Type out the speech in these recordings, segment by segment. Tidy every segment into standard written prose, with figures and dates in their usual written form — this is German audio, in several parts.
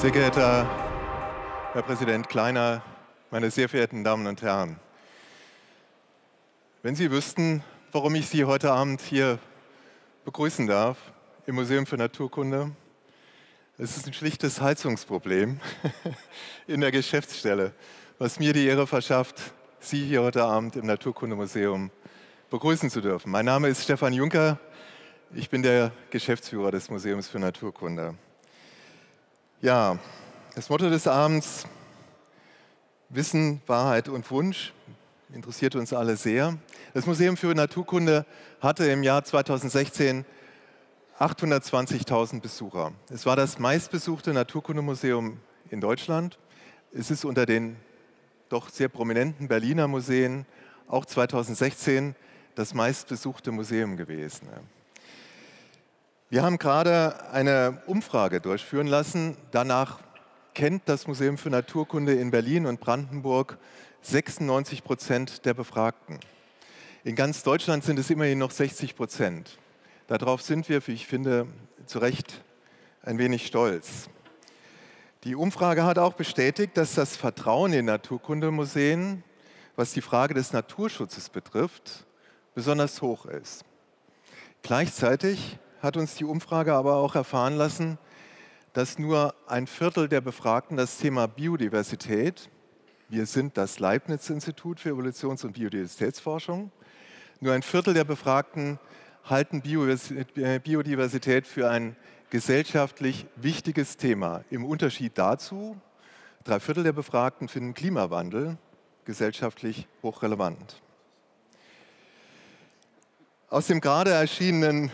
Sehr geehrter Herr Präsident Kleiner, meine sehr verehrten Damen und Herren, wenn Sie wüssten, warum ich Sie heute Abend hier begrüßen darf, im Museum für Naturkunde, es ist ein schlichtes Heizungsproblem in der Geschäftsstelle, was mir die Ehre verschafft, Sie hier heute Abend im Naturkundemuseum begrüßen zu dürfen. Mein Name ist Stefan Juncker, ich bin der Geschäftsführer des Museums für Naturkunde. Ja, das Motto des Abends, Wissen, Wahrheit und Wunsch, interessiert uns alle sehr. Das Museum für Naturkunde hatte im Jahr 2016 820.000 Besucher. Es war das meistbesuchte Naturkundemuseum in Deutschland. Es ist unter den doch sehr prominenten Berliner Museen auch 2016 das meistbesuchte Museum gewesen. Wir haben gerade eine Umfrage durchführen lassen. Danach kennt das Museum für Naturkunde in Berlin und Brandenburg 96% der Befragten. In ganz Deutschland sind es immerhin noch 60%. Darauf sind wir, wie ich finde, zu Recht ein wenig stolz. Die Umfrage hat auch bestätigt, dass das Vertrauen in Naturkundemuseen, was die Frage des Naturschutzes betrifft, besonders hoch ist. Gleichzeitig hat uns die Umfrage aber auch erfahren lassen, dass nur ein Viertel der Befragten das Thema Biodiversität, wir sind das Leibniz-Institut für Evolutions- und Biodiversitätsforschung, nur ein Viertel der Befragten halten Biodiversität für ein gesellschaftlich wichtiges Thema. Im Unterschied dazu, 3/4 der Befragten finden Klimawandel gesellschaftlich hochrelevant. Aus dem gerade erschienenen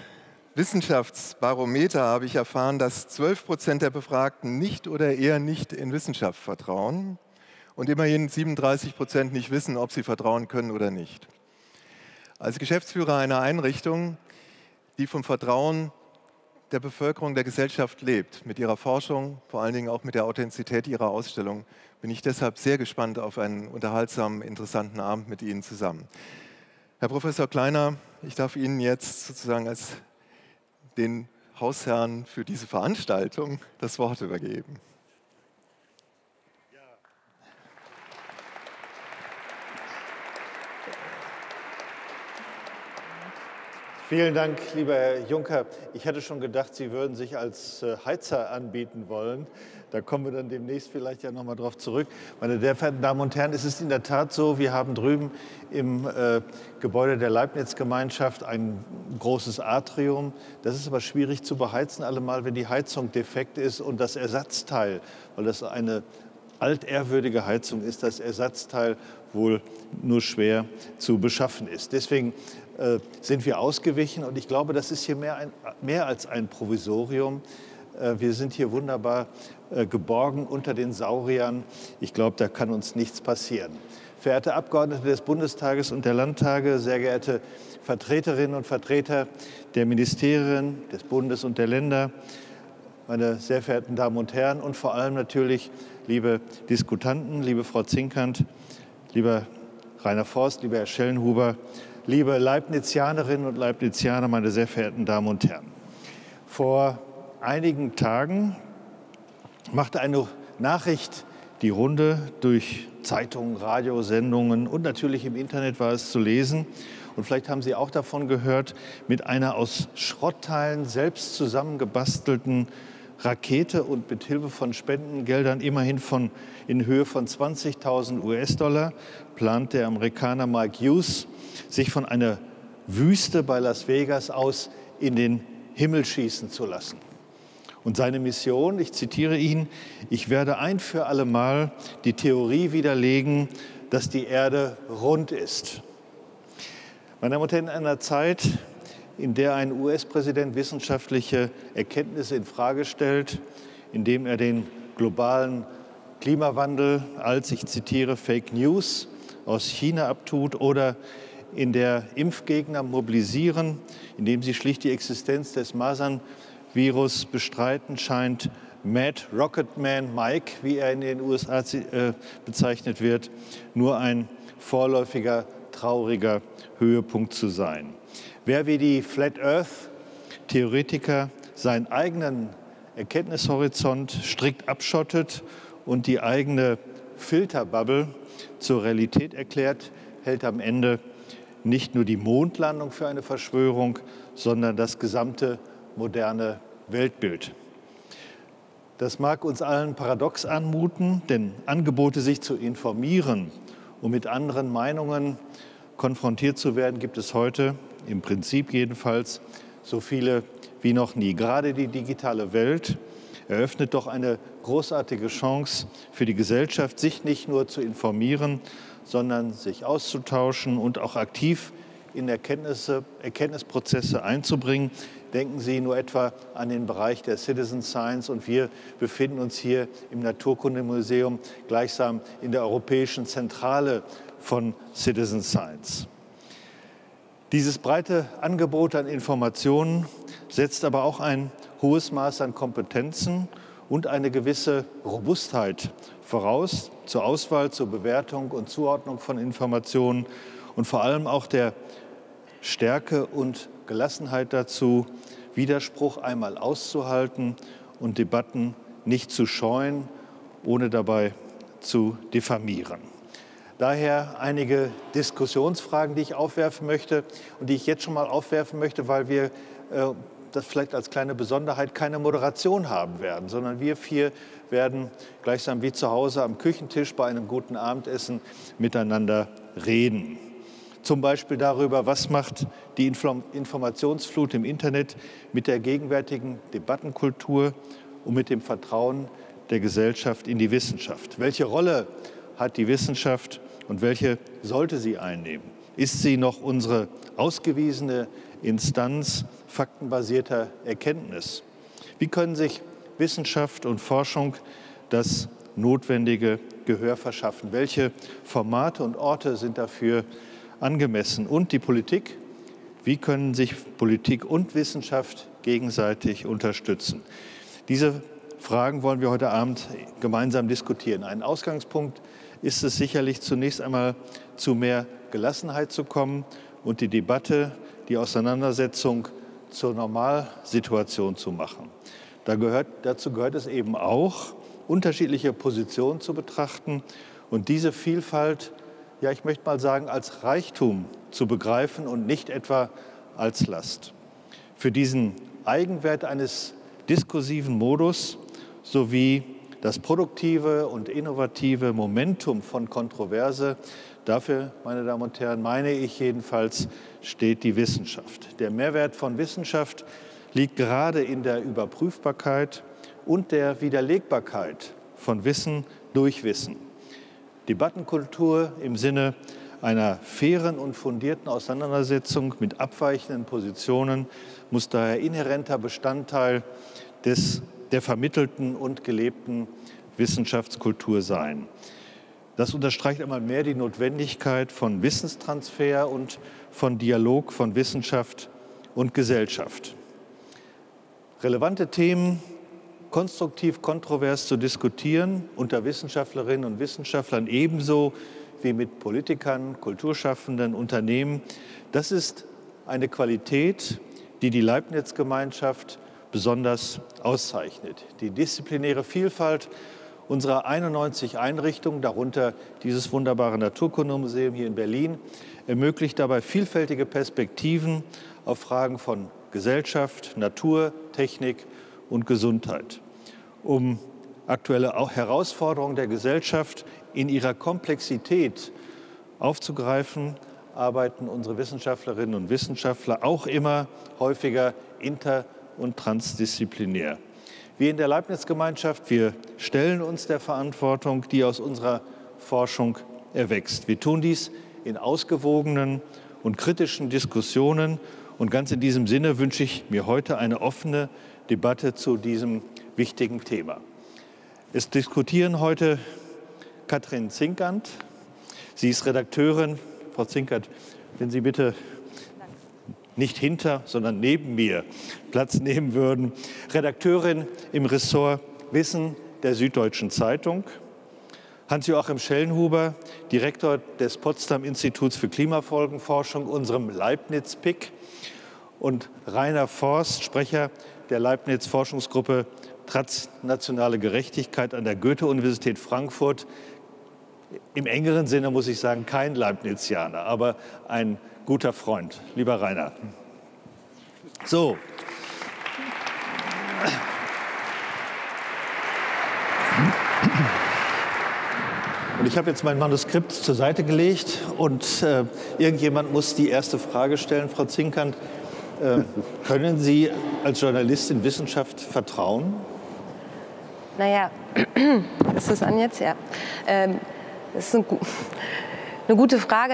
Wissenschaftsbarometer habe ich erfahren, dass 12% der Befragten nicht oder eher nicht in Wissenschaft vertrauen und immerhin 37% nicht wissen, ob sie vertrauen können oder nicht. Als Geschäftsführer einer Einrichtung, die vom Vertrauen der Bevölkerung, der Gesellschaft lebt, mit ihrer Forschung, vor allen Dingen auch mit der Authentizität ihrer Ausstellung, bin ich deshalb sehr gespannt auf einen unterhaltsamen, interessanten Abend mit Ihnen zusammen. Herr Professor Kleiner, ich darf Ihnen jetzt sozusagen als den Hausherrn für diese Veranstaltung das Wort übergeben. Vielen Dank, lieber Herr Juncker. Ich hatte schon gedacht, Sie würden sich als Heizer anbieten wollen. Da kommen wir dann demnächst vielleicht ja noch mal drauf zurück. Meine sehr verehrten Damen und Herren, es ist in der Tat so, wir haben drüben im Gebäude der Leibniz-Gemeinschaft ein großes Atrium. Das ist aber schwierig zu beheizen, allemal, wenn die Heizung defekt ist und das Ersatzteil, weil das eine altehrwürdige Heizung ist, das Ersatzteil wohl nur schwer zu beschaffen ist. Deswegen sind wir ausgewichen und ich glaube, das ist hier mehr als ein Provisorium. Wir sind hier wunderbar geborgen unter den Sauriern. Ich glaube, da kann uns nichts passieren. Verehrte Abgeordnete des Bundestages und der Landtage, sehr geehrte Vertreterinnen und Vertreter der Ministerien, des Bundes und der Länder, meine sehr verehrten Damen und Herren und vor allem natürlich liebe Diskutanten, liebe Frau Zinkant, lieber Rainer Forst, lieber Herr Schellnhuber, liebe Leibnizianerinnen und Leibnizianer, meine sehr verehrten Damen und Herren. Vor einigen Tagen machte eine Nachricht die Runde durch Zeitungen, Radiosendungen und natürlich im Internet war es zu lesen. Und vielleicht haben Sie auch davon gehört, mit einer aus Schrottteilen selbst zusammengebastelten Rakete und mit Hilfe von Spendengeldern immerhin in Höhe von 20.000 US-Dollar plant der Amerikaner Mark Hughes, sich von einer Wüste bei Las Vegas aus in den Himmel schießen zu lassen. Und seine Mission, ich zitiere ihn, ich werde ein für alle Mal die Theorie widerlegen, dass die Erde rund ist. Meine Damen und Herren, in einer Zeit, in der ein US-Präsident wissenschaftliche Erkenntnisse in Frage stellt, indem er den globalen Klimawandel als, ich zitiere, Fake News aus China abtut oder in der Impfgegner mobilisieren, indem sie schlicht die Existenz des Masernvirus bestreiten scheint, Mad Rocketman Mike, wie er in den USA bezeichnet wird, nur ein vorläufiger, trauriger Höhepunkt zu sein. Wer wie die Flat Earth-Theoretiker seinen eigenen Erkenntnishorizont strikt abschottet und die eigene Filterbubble zur Realität erklärt, hält am Ende nicht nur die Mondlandung für eine Verschwörung, sondern das gesamte moderne Weltbild. Das mag uns allen paradox anmuten, denn Angebote, sich zu informieren und mit anderen Meinungen konfrontiert zu werden, gibt es heute, im Prinzip jedenfalls, so viele wie noch nie. Gerade die digitale Welt eröffnet doch eine großartige Chance für die Gesellschaft, sich nicht nur zu informieren, sondern sich auszutauschen und auch aktiv in Erkenntnisprozesse einzubringen. Denken Sie nur etwa an den Bereich der Citizen Science, und wir befinden uns hier im Naturkundemuseum gleichsam in der europäischen Zentrale von Citizen Science. Dieses breite Angebot an Informationen setzt aber auch ein hohes Maß an Kompetenzen und eine gewisse Robustheit voraus zur Auswahl, zur Bewertung und Zuordnung von Informationen und vor allem auch der Stärke und Gelassenheit dazu, Widerspruch einmal auszuhalten und Debatten nicht zu scheuen, ohne dabei zu diffamieren. Daher einige Diskussionsfragen, die ich aufwerfen möchte und die ich jetzt schon mal aufwerfen möchte, weil wir das vielleicht als kleine Besonderheit keine Moderation haben werden, sondern wir vier werden gleichsam wie zu Hause am Küchentisch bei einem guten Abendessen miteinander reden. Zum Beispiel darüber, was macht die Informationsflut im Internet mit der gegenwärtigen Debattenkultur und mit dem Vertrauen der Gesellschaft in die Wissenschaft? Welche Rolle hat die Wissenschaft und welche sollte sie einnehmen? Ist sie noch unsere ausgewiesene Instanz faktenbasierter Erkenntnis? Wie können sich Wissenschaft und Forschung das notwendige Gehör verschaffen? Welche Formate und Orte sind dafür angemessen? Und die Politik, wie können sich Politik und Wissenschaft gegenseitig unterstützen? Diese Fragen wollen wir heute Abend gemeinsam diskutieren. Ein Ausgangspunkt ist es sicherlich, zunächst einmal zu mehr Gelassenheit zu kommen und die Debatte, die Auseinandersetzung zur Normalsituation zu machen. Dazu gehört es eben auch, unterschiedliche Positionen zu betrachten und diese Vielfalt, ja, ich möchte mal sagen, als Reichtum zu begreifen und nicht etwa als Last. Für diesen Eigenwert eines diskursiven Modus sowie das produktive und innovative Momentum von Kontroverse, dafür, meine Damen und Herren, meine ich jedenfalls, steht die Wissenschaft. Der Mehrwert von Wissenschaft liegt gerade in der Überprüfbarkeit und der Widerlegbarkeit von Wissen durch Wissen. Debattenkultur im Sinne einer fairen und fundierten Auseinandersetzung mit abweichenden Positionen muss daher inhärenter Bestandteil der vermittelten und gelebten Wissenschaftskultur sein. Das unterstreicht einmal mehr die Notwendigkeit von Wissenstransfer und von Dialog von Wissenschaft und Gesellschaft. Relevante Themen konstruktiv kontrovers zu diskutieren, unter Wissenschaftlerinnen und Wissenschaftlern ebenso wie mit Politikern, Kulturschaffenden, Unternehmen, das ist eine Qualität, die die Leibniz-Gemeinschaft besonders auszeichnet. Die disziplinäre Vielfalt unserer 91 Einrichtungen, darunter dieses wunderbare Naturkundemuseum hier in Berlin, ermöglicht dabei vielfältige Perspektiven auf Fragen von Gesellschaft, Natur, Technik und Gesundheit. Um aktuelle Herausforderungen der Gesellschaft in ihrer Komplexität aufzugreifen, arbeiten unsere Wissenschaftlerinnen und Wissenschaftler auch immer häufiger inter- und transdisziplinär. Wir in der Leibniz-Gemeinschaft, wir stellen uns der Verantwortung, die aus unserer Forschung erwächst. Wir tun dies in ausgewogenen und kritischen Diskussionen. Und ganz in diesem Sinne wünsche ich mir heute eine offene Debatte zu diesem wichtigen Thema. Es diskutieren heute Kathrin Zinkant. Sie ist Redakteurin. Frau Zinkant, wenn Sie bitte nicht hinter, sondern neben mir Platz nehmen würden. Redakteurin im Ressort Wissen der Süddeutschen Zeitung. Hans-Joachim Schellnhuber, Direktor des Potsdam-Instituts für Klimafolgenforschung, unserem Leibniz-PIK. Und Rainer Forst, Sprecher der Leibniz-Forschungsgruppe transnationale Gerechtigkeit an der Goethe-Universität Frankfurt. Im engeren Sinne muss ich sagen, kein Leibnizianer, aber ein guter Freund. Lieber Rainer. So. Und ich habe jetzt mein Manuskript zur Seite gelegt und irgendjemand muss die erste Frage stellen. Frau Zinkant, können Sie als Journalistin Wissenschaft vertrauen? Naja, ist das an jetzt? Ja. Das ist eine gute Frage.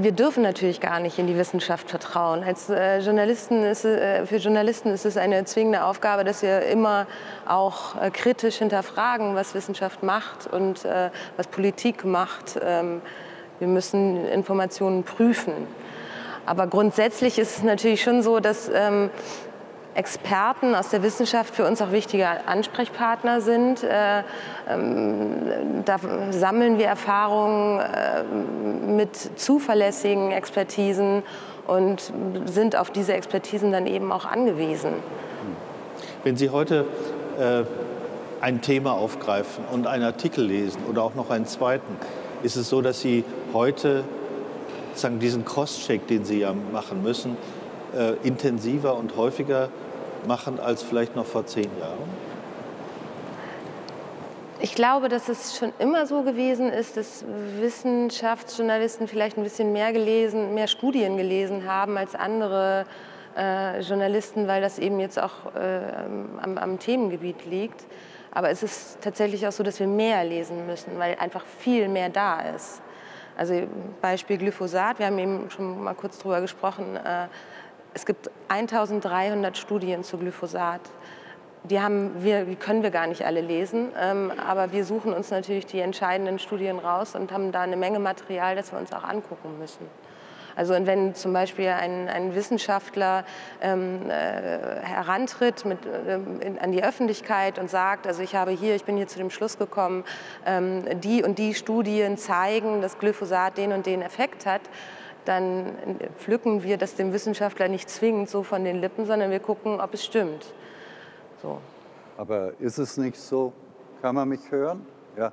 Wir dürfen natürlich gar nicht in die Wissenschaft vertrauen. Als Journalisten ist es, für Journalisten ist es eine zwingende Aufgabe, dass wir immer auch kritisch hinterfragen, was Wissenschaft macht und was Politik macht. Wir müssen Informationen prüfen. Aber grundsätzlich ist es natürlich schon so, dass Experten aus der Wissenschaft für uns auch wichtige Ansprechpartner sind. Da sammeln wir Erfahrungen mit zuverlässigen Expertisen und sind auf diese Expertisen dann eben auch angewiesen. Wenn Sie heute ein Thema aufgreifen und einen Artikel lesen oder auch noch einen zweiten, ist es so, dass Sie heute sozusagen diesen Cross-Check, den Sie ja machen müssen, intensiver und häufiger machen als vielleicht noch vor 10 Jahren? Ich glaube, dass es schon immer so gewesen ist, dass Wissenschaftsjournalisten vielleicht ein bisschen mehr Studien gelesen haben als andere Journalisten, weil das eben jetzt auch am Themengebiet liegt. Aber es ist tatsächlich auch so, dass wir mehr lesen müssen, weil einfach viel mehr da ist. Also Beispiel Glyphosat, wir haben eben schon mal kurz drüber gesprochen. Es gibt 1300 Studien zu Glyphosat. Die können wir gar nicht alle lesen, aber wir suchen uns natürlich die entscheidenden Studien raus und haben da eine Menge Material, das wir uns auch angucken müssen. Also und wenn zum Beispiel ein Wissenschaftler herantritt an die Öffentlichkeit und sagt, also ich bin hier zu dem Schluss gekommen, die und die Studien zeigen, dass Glyphosat den und den Effekt hat, dann pflücken wir das dem Wissenschaftler nicht zwingend so von den Lippen, sondern wir gucken, ob es stimmt. So. Aber ist es nicht so? Kann man mich hören? Ja,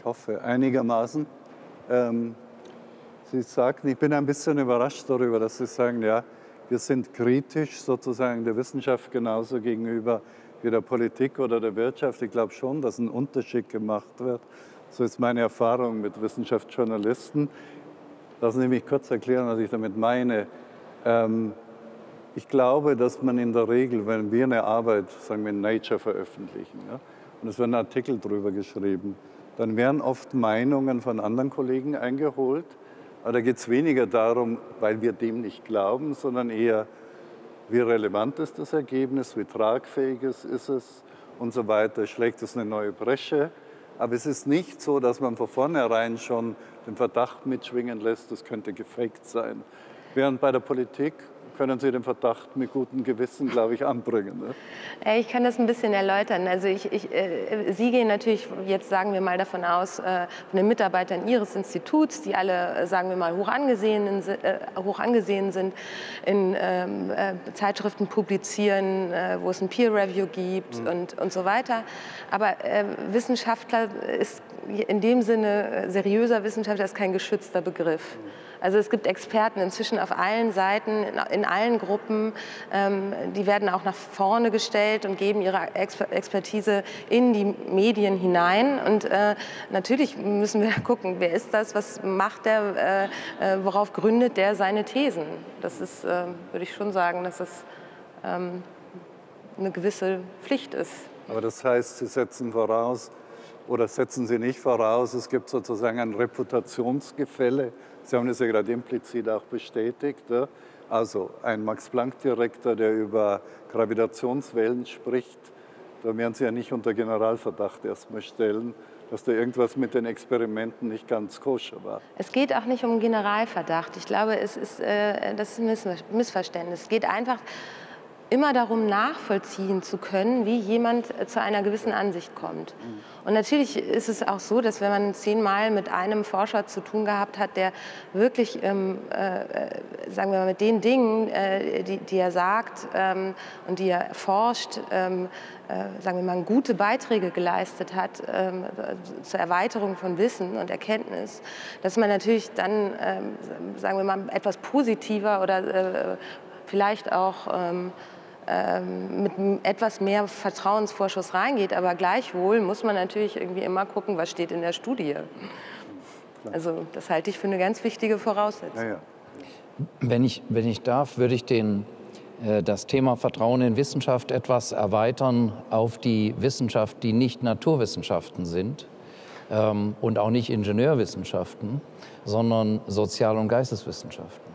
ich hoffe einigermaßen. Sie sagten, ich bin ein bisschen überrascht darüber, dass Sie sagen, ja, wir sind kritisch sozusagen der Wissenschaft genauso gegenüber wie der Politik oder der Wirtschaft. Ich glaube schon, dass ein Unterschied gemacht wird. So ist meine Erfahrung mit Wissenschaftsjournalisten. Lassen Sie mich kurz erklären, was ich damit meine. Ich glaube, dass man in der Regel, wenn wir eine Arbeit, sagen wir in Nature, veröffentlichen, ja, und es werden Artikel drüber geschrieben, dann werden oft Meinungen von anderen Kollegen eingeholt. Aber da geht es weniger darum, weil wir dem nicht glauben, sondern eher, wie relevant ist das Ergebnis, wie tragfähig ist es und so weiter. Schlägt es eine neue Bresche? Aber es ist nicht so, dass man von vornherein schon den Verdacht mitschwingen lässt, das könnte gefaked sein. Während bei der Politik können Sie den Verdacht mit gutem Gewissen, glaube ich, anbringen. Ne? Ich kann das ein bisschen erläutern. Also Sie gehen natürlich jetzt, sagen wir mal, davon aus, von den Mitarbeitern Ihres Instituts, die alle, sagen wir mal, hoch angesehen sind, in Zeitschriften publizieren, wo es ein Peer-Review gibt und so weiter. Aber Wissenschaftler ist in dem Sinne, seriöser Wissenschaftler ist kein geschützter Begriff. Also es gibt Experten inzwischen auf allen Seiten, in allen Gruppen, die werden auch nach vorne gestellt und geben ihre Expertise in die Medien hinein. Und natürlich müssen wir gucken, wer ist das, was macht der, worauf gründet der seine Thesen. Das ist, würde ich schon sagen, dass das eine gewisse Pflicht ist. Aber das heißt, Sie setzen voraus, oder setzen Sie nicht voraus, es gibt sozusagen ein Reputationsgefälle. Sie haben das ja gerade implizit auch bestätigt. Also ein Max-Planck-Direktor, der über Gravitationswellen spricht, da werden Sie ja nicht unter Generalverdacht erstmal stellen, dass da irgendwas mit den Experimenten nicht ganz koscher war. Es geht auch nicht um Generalverdacht. Ich glaube, das ist ein Missverständnis. Es geht einfach immer darum, nachvollziehen zu können, wie jemand zu einer gewissen Ansicht kommt. Und natürlich ist es auch so, dass wenn man 10-mal mit einem Forscher zu tun gehabt hat, der wirklich, sagen wir mal, mit den Dingen, die er sagt und die er forscht, sagen wir mal, gute Beiträge geleistet hat zur Erweiterung von Wissen und Erkenntnis, dass man natürlich dann, sagen wir mal, etwas positiver oder vielleicht auch mit etwas mehr Vertrauensvorschuss reingeht, aber gleichwohl muss man natürlich irgendwie immer gucken, was steht in der Studie. Also das halte ich für eine ganz wichtige Voraussetzung. Ja. Wenn ich darf, würde ich das Thema Vertrauen in Wissenschaft etwas erweitern auf die Wissenschaft, die nicht Naturwissenschaften sind und auch nicht Ingenieurwissenschaften, sondern Sozial- und Geisteswissenschaften.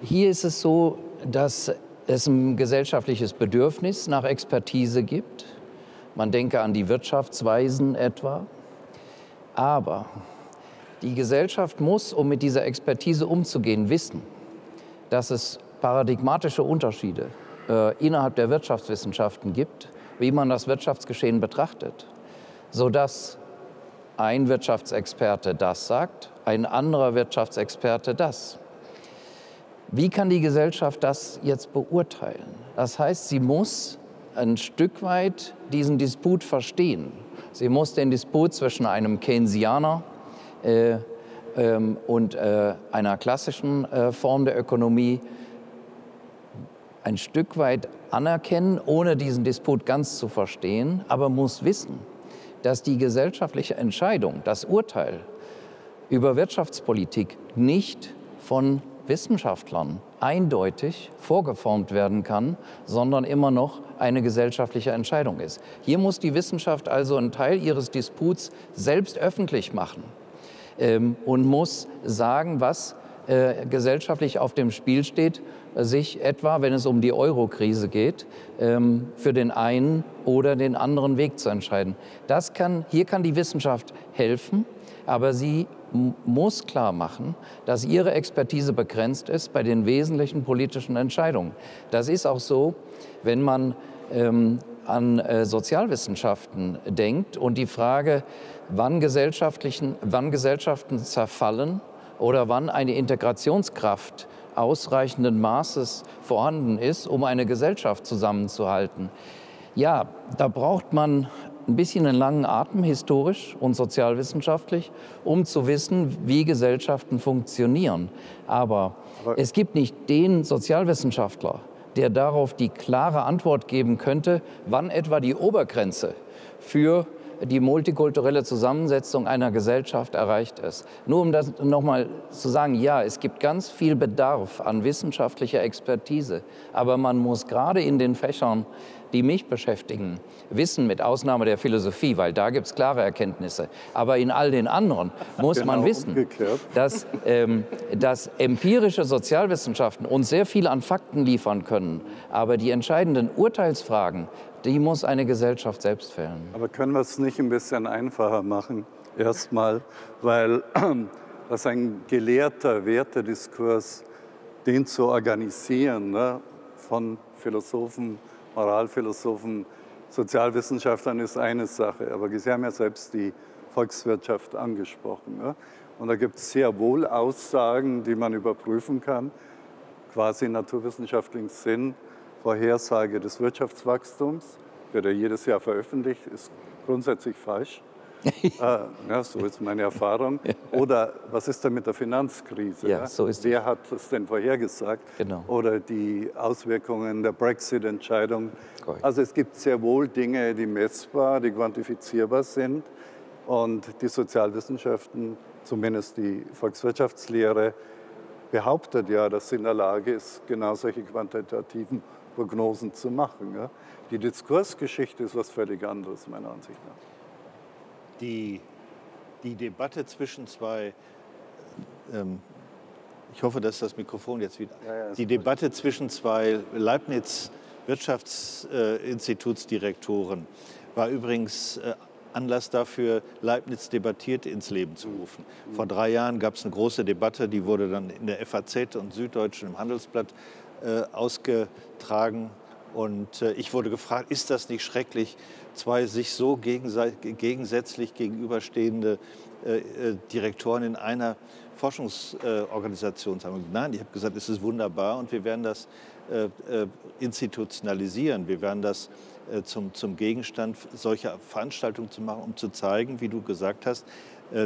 Hier ist es so, dass es ein gesellschaftliches Bedürfnis nach Expertise gibt. Man denke an die Wirtschaftsweisen etwa. Aber die Gesellschaft muss, um mit dieser Expertise umzugehen, wissen, dass es paradigmatische Unterschiede innerhalb der Wirtschaftswissenschaften gibt, wie man das Wirtschaftsgeschehen betrachtet, sodass ein Wirtschaftsexperte das sagt, ein anderer Wirtschaftsexperte das. Wie kann die Gesellschaft das jetzt beurteilen? Das heißt, sie muss ein Stück weit diesen Disput verstehen. Sie muss den Disput zwischen einem Keynesianer und einer klassischen Form der Ökonomie ein Stück weit anerkennen, ohne diesen Disput ganz zu verstehen, aber muss wissen, dass die gesellschaftliche Entscheidung, das Urteil über Wirtschaftspolitik nicht von Wissenschaftlern eindeutig vorgeformt werden kann, sondern immer noch eine gesellschaftliche Entscheidung ist. Hier muss die Wissenschaft also einen Teil ihres Disputs selbst öffentlich machen und muss sagen, was gesellschaftlich auf dem Spiel steht, sich etwa, wenn es um die Euro-Krise geht, für den einen oder den anderen Weg zu entscheiden. Hier kann die Wissenschaft helfen, aber sie muss klar machen, dass ihre Expertise begrenzt ist bei den wesentlichen politischen Entscheidungen. Das ist auch so, wenn man an Sozialwissenschaften denkt und die Frage, wann Gesellschaften zerfallen oder wann eine Integrationskraft ausreichenden Maßes vorhanden ist, um eine Gesellschaft zusammenzuhalten. Ja, da braucht man ein bisschen einen langen Atem, historisch und sozialwissenschaftlich, um zu wissen, wie Gesellschaften funktionieren. Aber es gibt nicht den Sozialwissenschaftler, der darauf die klare Antwort geben könnte, wann etwa die Obergrenze für die multikulturelle Zusammensetzung einer Gesellschaft erreicht ist. Nur um das nochmal zu sagen, ja, es gibt ganz viel Bedarf an wissenschaftlicher Expertise, aber man muss gerade in den Fächern, die mich beschäftigen, wissen, mit Ausnahme der Philosophie, weil da gibt es klare Erkenntnisse, aber in all den anderen muss man wissen, dass empirische Sozialwissenschaften uns sehr viel an Fakten liefern können, aber die entscheidenden Urteilsfragen, die muss eine Gesellschaft selbst fällen. Aber können wir es nicht ein bisschen einfacher machen? Erstmal, weil das ein gelehrter Wertediskurs, den zu organisieren, ne, von Philosophen, Moralphilosophen, Sozialwissenschaftlern ist eine Sache, aber Sie haben ja selbst die Volkswirtschaft angesprochen. Ne? Und da gibt es sehr wohl Aussagen, die man überprüfen kann, quasi naturwissenschaftlichen Sinn, Vorhersage des Wirtschaftswachstums, wird ja jedes Jahr veröffentlicht, ist grundsätzlich falsch. Ja, so ist meine Erfahrung. Oder was ist denn mit der Finanzkrise? Ja, so ist Wer hat es denn vorhergesagt? Genau. Oder die Auswirkungen der Brexit-Entscheidung. Also es gibt sehr wohl Dinge, die messbar, die quantifizierbar sind. Und die Sozialwissenschaften, zumindest die Volkswirtschaftslehre, behauptet ja, dass sie in der Lage ist, genau solche quantitativen Prognosen zu machen. Ja? Die Diskursgeschichte ist was völlig anderes, meiner Ansicht nach. Die Debatte zwischen zwei, ich hoffe, dass das Mikrofon jetzt wieder, die Debatte zwischen zwei Leibniz-Wirtschaftsinstitutsdirektoren war übrigens Anlass dafür, Leibniz debattiert ins Leben zu rufen. Vor 3 Jahren gab es eine große Debatte, die wurde dann in der FAZ und Süddeutschen im Handelsblatt ausgetragen. Und ich wurde gefragt, ist das nicht schrecklich, zwei sich so gegensätzlich gegenüberstehende Direktoren in einer Forschungsorganisation zu haben? Nein, ich habe gesagt, es ist wunderbar und wir werden das institutionalisieren. Wir werden das zum Gegenstand solcher Veranstaltungen zu machen, um zu zeigen, wie du gesagt hast,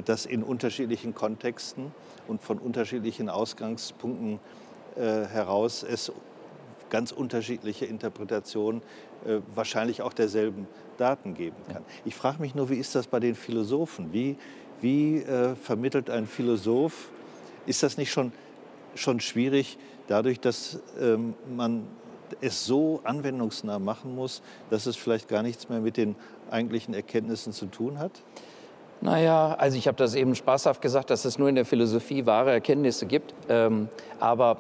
dass in unterschiedlichen Kontexten und von unterschiedlichen Ausgangspunkten heraus es ganz unterschiedliche Interpretationen wahrscheinlich auch derselben Daten geben kann. Ich frage mich nur, wie ist das bei den Philosophen? Wie vermittelt ein Philosoph? Ist das nicht schon schwierig, dadurch, dass man es so anwendungsnah machen muss, dass es vielleicht gar nichts mehr mit den eigentlichen Erkenntnissen zu tun hat? Naja, also ich habe das eben spaßhaft gesagt, dass es nur in der Philosophie wahre Erkenntnisse gibt. Aber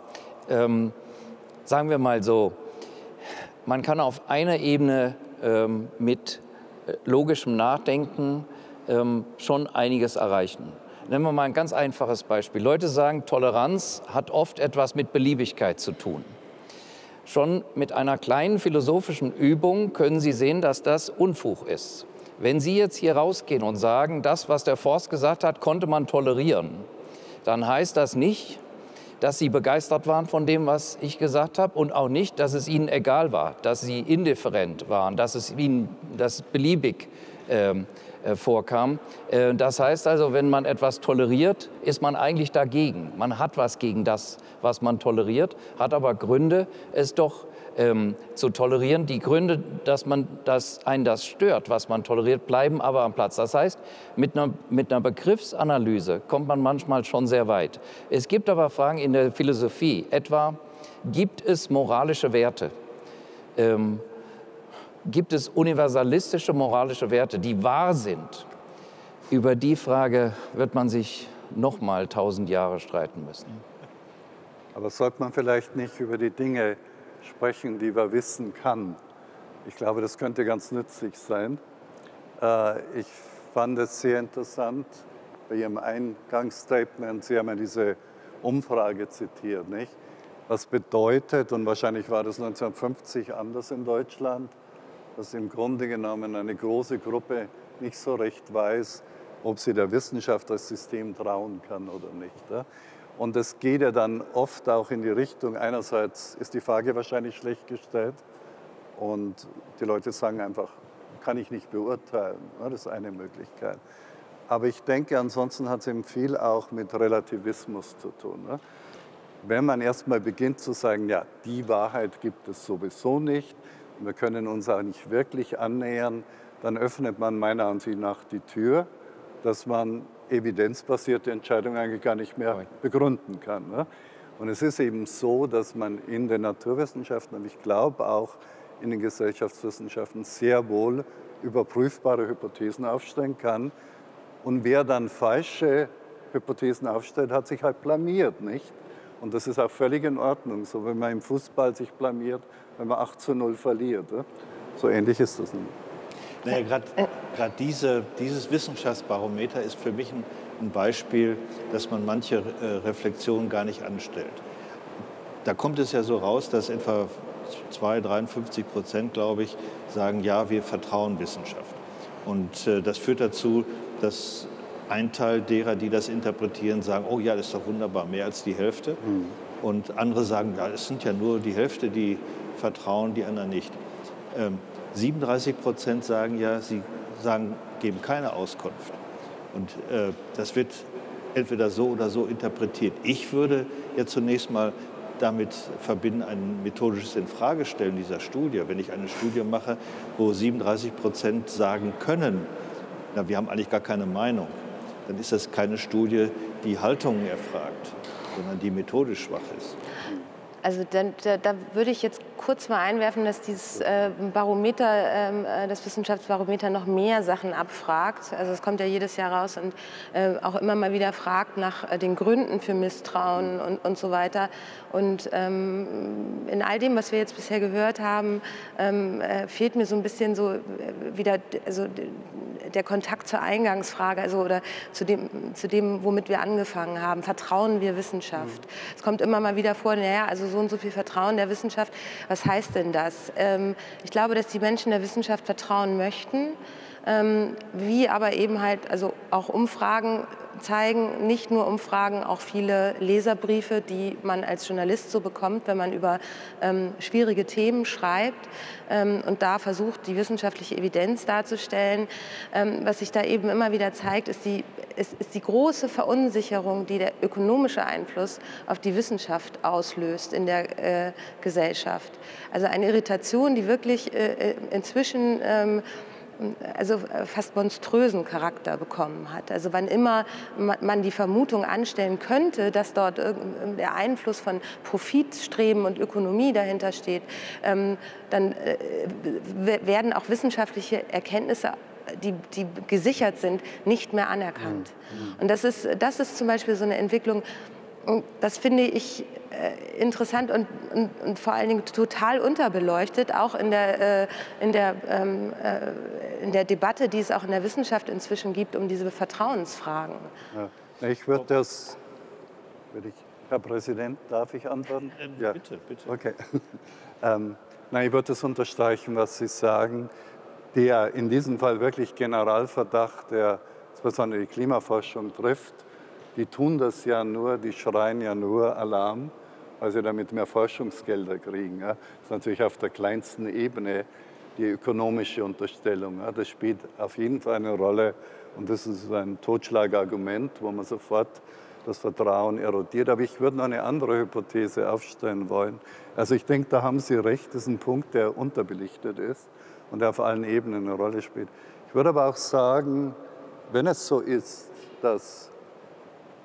sagen wir mal so, man kann auf einer Ebene mit logischem Nachdenken schon einiges erreichen. Nehmen wir mal ein ganz einfaches Beispiel. Leute sagen, Toleranz hat oft etwas mit Beliebigkeit zu tun. Schon mit einer kleinen philosophischen Übung können Sie sehen, dass das Unfug ist. Wenn Sie jetzt hier rausgehen und sagen, das, was der Forst gesagt hat, konnte man tolerieren, dann heißt das nicht, dass Sie begeistert waren von dem, was ich gesagt habe, und auch nicht, dass es Ihnen egal war, dass Sie indifferent waren, dass es Ihnen das beliebig vorkam. Das heißt also, wenn man etwas toleriert, ist man eigentlich dagegen. Man hat was gegen das, was man toleriert, hat aber Gründe, es doch zu tolerieren. Die Gründe, dass einen das stört, was man toleriert, bleiben aber am Platz. Das heißt, mit einer Begriffsanalyse kommt man manchmal schon sehr weit. Es gibt aber Fragen in der Philosophie, etwa, gibt es moralische Werte? Gibt es universalistische moralische Werte, die wahr sind? Über die Frage wird man sich noch mal 1000 Jahre streiten müssen. Aber sollte man vielleicht nicht über die Dinge sprechen, die wir wissen kann. Ich glaube, das könnte ganz nützlich sein. Ich fand es sehr interessant, bei Ihrem Eingangsstatement, Sie haben ja diese Umfrage zitiert, nicht? Was bedeutet, und wahrscheinlich war das 1950 anders in Deutschland, dass im Grunde genommen eine große Gruppe nicht so recht weiß, ob sie der Wissenschaft als System trauen kann oder nicht. Ja? Und das geht ja dann oft auch in die Richtung, einerseits ist die Frage wahrscheinlich schlecht gestellt und die Leute sagen einfach, kann ich nicht beurteilen, das ist eine Möglichkeit. Aber ich denke, ansonsten hat es eben viel auch mit Relativismus zu tun. Wenn man erstmal beginnt zu sagen, ja, die Wahrheit gibt es sowieso nicht, wir können uns auch nicht wirklich annähern, dann öffnet man meiner Ansicht nach die Tür, dass man evidenzbasierte Entscheidungen eigentlich gar nicht mehr begründen kann. Ne? Und es ist eben so, dass man in den Naturwissenschaften, und ich glaube auch in den Gesellschaftswissenschaften, sehr wohl überprüfbare Hypothesen aufstellen kann. Und wer dann falsche Hypothesen aufstellt, hat sich halt blamiert, nicht? Und das ist auch völlig in Ordnung, so wenn man im Fußball sich blamiert, wenn man 8:0 verliert. Ne? So ähnlich ist das nun. Naja, gerade dieses Wissenschaftsbarometer ist für mich ein Beispiel, dass man manche Reflexionen gar nicht anstellt. Da kommt es ja so raus, dass etwa 53%, glaube ich, sagen, ja, wir vertrauen Wissenschaft. Und das führt dazu, dass ein Teil derer, die das interpretieren, sagen, oh ja, das ist doch wunderbar, mehr als die Hälfte. Mhm. Und andere sagen, ja, es sind ja nur die Hälfte, die vertrauen, die anderen nicht. 37% sagen ja, sie sagen, geben keine Auskunft. Und das wird entweder so oder so interpretiert. Ich würde ja zunächst mal damit verbinden, ein methodisches Infragestellen dieser Studie. Wenn ich eine Studie mache, wo 37% sagen können, na, wir haben eigentlich gar keine Meinung, dann ist das keine Studie, die Haltungen erfragt, sondern die methodisch schwach ist. Also da würde ich jetzt kurz mal einwerfen, dass dieses Barometer, das Wissenschaftsbarometer, noch mehr Sachen abfragt. Also es kommt ja jedes Jahr raus und auch immer mal wieder fragt nach den Gründen für Misstrauen und so weiter. Und in all dem, was wir jetzt bisher gehört haben, fehlt mir so ein bisschen so wieder also der Kontakt zur Eingangsfrage, also oder zu dem, womit wir angefangen haben. Vertrauen wir Wissenschaft? Es kommt immer mal wieder vor, naja, also so und so viel Vertrauen der Wissenschaft, was heißt denn das? Ich glaube, dass die Menschen der Wissenschaft vertrauen möchten, wie aber eben halt, also auch Umfragen zeigen, nicht nur Umfragen, auch viele Leserbriefe, die man als Journalist so bekommt, wenn man über schwierige Themen schreibt und da versucht, die wissenschaftliche Evidenz darzustellen. Was sich da eben immer wieder zeigt, ist die große Verunsicherung, die der ökonomische Einfluss auf die Wissenschaft auslöst in der Gesellschaft. Also eine Irritation, die wirklich inzwischen also fast monströsen Charakter bekommen hat. Also wann immer man die Vermutung anstellen könnte, dass dort der Einfluss von Profitstreben und Ökonomie dahinter steht, dann werden auch wissenschaftliche Erkenntnisse, die gesichert sind, nicht mehr anerkannt. Und das ist zum Beispiel so eine Entwicklung, das finde ich interessant und vor allen Dingen total unterbeleuchtet, auch in der Debatte, die es auch in der Wissenschaft inzwischen gibt, um diese Vertrauensfragen. Ja. Ich würde das, Herr Präsident, darf ich antworten? Ja. Bitte, bitte. Okay. Nein, ich würde das unterstreichen, was Sie sagen. Der in diesem Fall wirklich Generalverdacht, der insbesondere die Klimaforschung trifft, die tun das ja nur, die schreien ja nur Alarm, weil sie damit mehr Forschungsgelder kriegen. Das ist natürlich auf der kleinsten Ebene die ökonomische Unterstellung. Das spielt auf jeden Fall eine Rolle und das ist ein Totschlagargument, wo man sofort das Vertrauen erodiert. Aber ich würde noch eine andere Hypothese aufstellen wollen. Also ich denke, da haben Sie recht, das ist ein Punkt, der unterbelichtet ist und der auf allen Ebenen eine Rolle spielt. Ich würde aber auch sagen, wenn es so ist, dass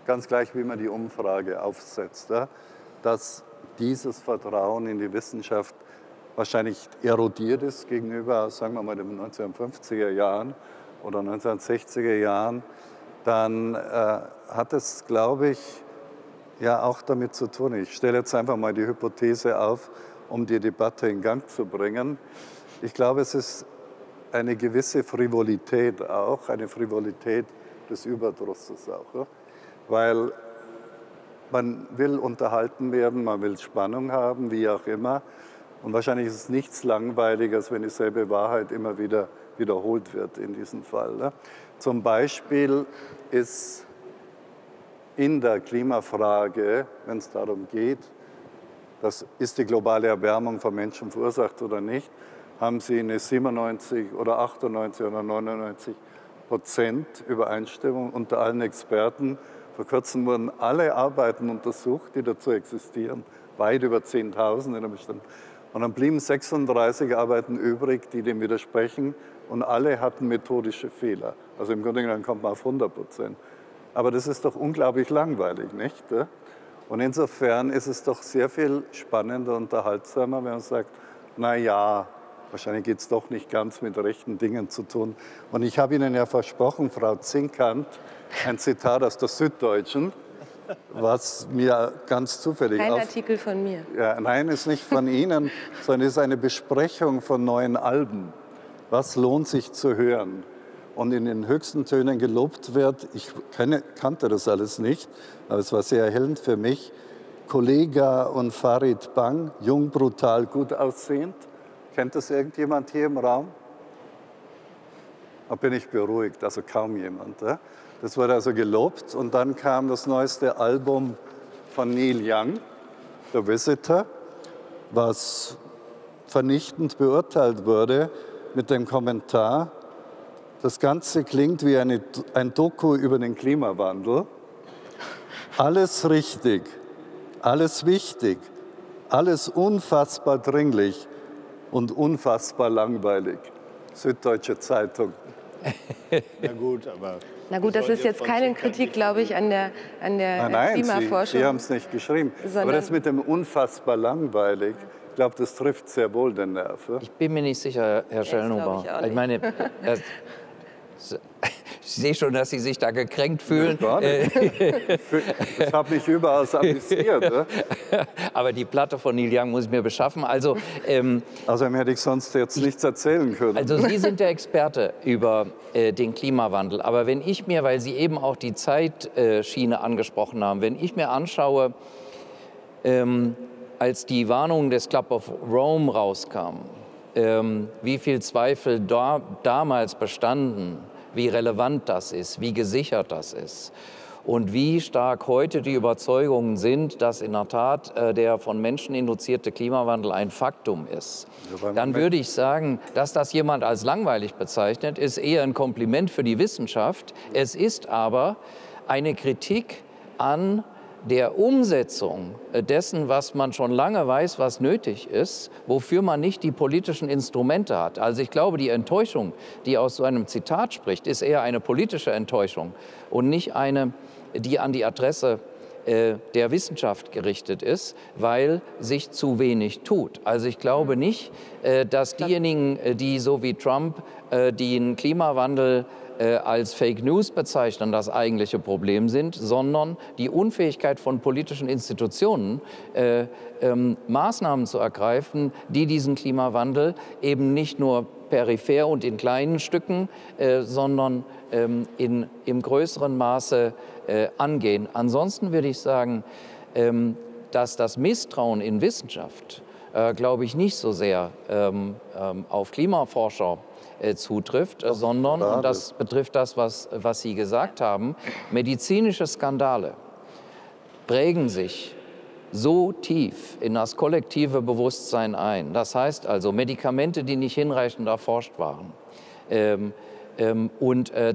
ganz gleich, wie man die Umfrage aufsetzt, dass dieses Vertrauen in die Wissenschaft wahrscheinlich erodiert ist gegenüber, sagen wir mal, den 1950er Jahren oder 1960er Jahren, dann hat es, glaube ich, ja auch damit zu tun. Ich stelle jetzt einfach mal die Hypothese auf, um die Debatte in Gang zu bringen. Ich glaube, es ist eine gewisse Frivolität auch, eine Frivolität des Überdrusses auch. Oder? Weil man will unterhalten werden, man will Spannung haben, wie auch immer. Und wahrscheinlich ist es nichts Langweiliges, wenn dieselbe Wahrheit immer wieder wiederholt wird in diesem Fall. Ne? Zum Beispiel ist in der Klimafrage, wenn es darum geht, das ist die globale Erwärmung von Menschen verursacht oder nicht, haben sie eine 97 oder 98 oder 99% Übereinstimmung unter allen Experten. Vor kurzem wurden alle Arbeiten untersucht, die dazu existieren, weit über 10.000 in einem bestimmten. Und dann blieben 36 Arbeiten übrig, die dem widersprechen und alle hatten methodische Fehler. Also im Grunde genommen kommt man auf 100%. Aber das ist doch unglaublich langweilig, nicht? Und insofern ist es doch sehr viel spannender, unterhaltsamer, wenn man sagt, na ja, wahrscheinlich geht es doch nicht ganz mit rechten Dingen zu tun. Und ich habe Ihnen ja versprochen, Frau Zinkant, ein Zitat aus der Süddeutschen, was mir ganz zufällig Kein Artikel von mir. Ja, nein, ist nicht von Ihnen, sondern ist eine Besprechung von neuen Alben. Was lohnt sich zu hören? Und in den höchsten Tönen gelobt wird, ich kannte das alles nicht, aber es war sehr erhellend für mich, Kollegah und Farid Bang, jung, brutal, gut aussehend. Kennt das irgendjemand hier im Raum? Da bin ich beruhigt, also kaum jemand. Das wurde also gelobt und dann kam das neueste Album von Neil Young, The Visitor, was vernichtend beurteilt wurde mit dem Kommentar, das Ganze klingt wie ein Doku über den Klimawandel. Alles richtig, alles wichtig, alles unfassbar dringlich. Und unfassbar langweilig. Süddeutsche Zeitung. Na gut, aber... Na gut, das ist jetzt keine Kritik, glaube ich, an der Klimaforschung. Nein, Sie haben es nicht geschrieben. Aber das mit dem unfassbar langweilig Ich glaube, das trifft sehr wohl den Nerv. Ich bin mir nicht sicher, Herr Schellnhuber. Ich meine, ich sehe schon, dass Sie sich da gekränkt fühlen. Gar nicht. Das hat mich überall amüsiert. Aber die Platte von Neil Young muss ich mir beschaffen. Also außerdem hätte ich sonst jetzt nichts erzählen können. Also Sie sind der Experte über den Klimawandel. Aber wenn ich mir, weil Sie eben auch die Zeitschiene angesprochen haben, wenn ich mir anschaue, als die Warnung des Club of Rome rauskam, wie viel Zweifel damals bestanden, wie relevant das ist, wie gesichert das ist und wie stark heute die Überzeugungen sind, dass in der Tat der von Menschen induzierte Klimawandel ein Faktum ist. Dann würde ich sagen, dass das jemand als langweilig bezeichnet, ist eher ein Kompliment für die Wissenschaft. Es ist aber eine Kritik an der Umsetzung dessen, was man schon lange weiß, was nötig ist, wofür man nicht die politischen Instrumente hat. Also ich glaube, die Enttäuschung, die aus so einem Zitat spricht, ist eher eine politische Enttäuschung und nicht eine, die an die Adresse der Wissenschaft gerichtet ist, weil sich zu wenig tut. Also ich glaube nicht, dass diejenigen, die so wie Trump den Klimawandel als Fake News bezeichnen, das eigentliche Problem sind, sondern die Unfähigkeit von politischen Institutionen, Maßnahmen zu ergreifen, die diesen Klimawandel eben nicht nur peripher und in kleinen Stücken, sondern im größeren Maße angehen. Ansonsten würde ich sagen, dass das Misstrauen in Wissenschaft, glaube ich, nicht so sehr auf Klimaforscher zutrifft, sondern, und das betrifft das, was Sie gesagt haben, medizinische Skandale prägen sich so tief in das kollektive Bewusstsein ein. Das heißt also, Medikamente, die nicht hinreichend erforscht waren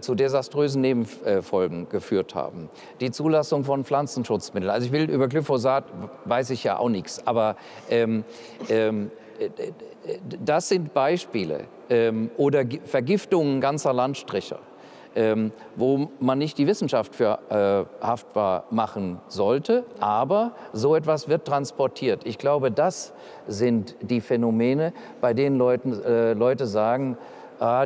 zu desaströsen Nebenfolgen geführt haben. Die Zulassung von Pflanzenschutzmitteln. Also ich will über Glyphosat, weiß ich ja auch nichts, aber das sind Beispiele oder Vergiftungen ganzer Landstriche, wo man nicht die Wissenschaft für haftbar machen sollte, aber so etwas wird transportiert. Ich glaube, das sind die Phänomene, bei denen Leute sagen,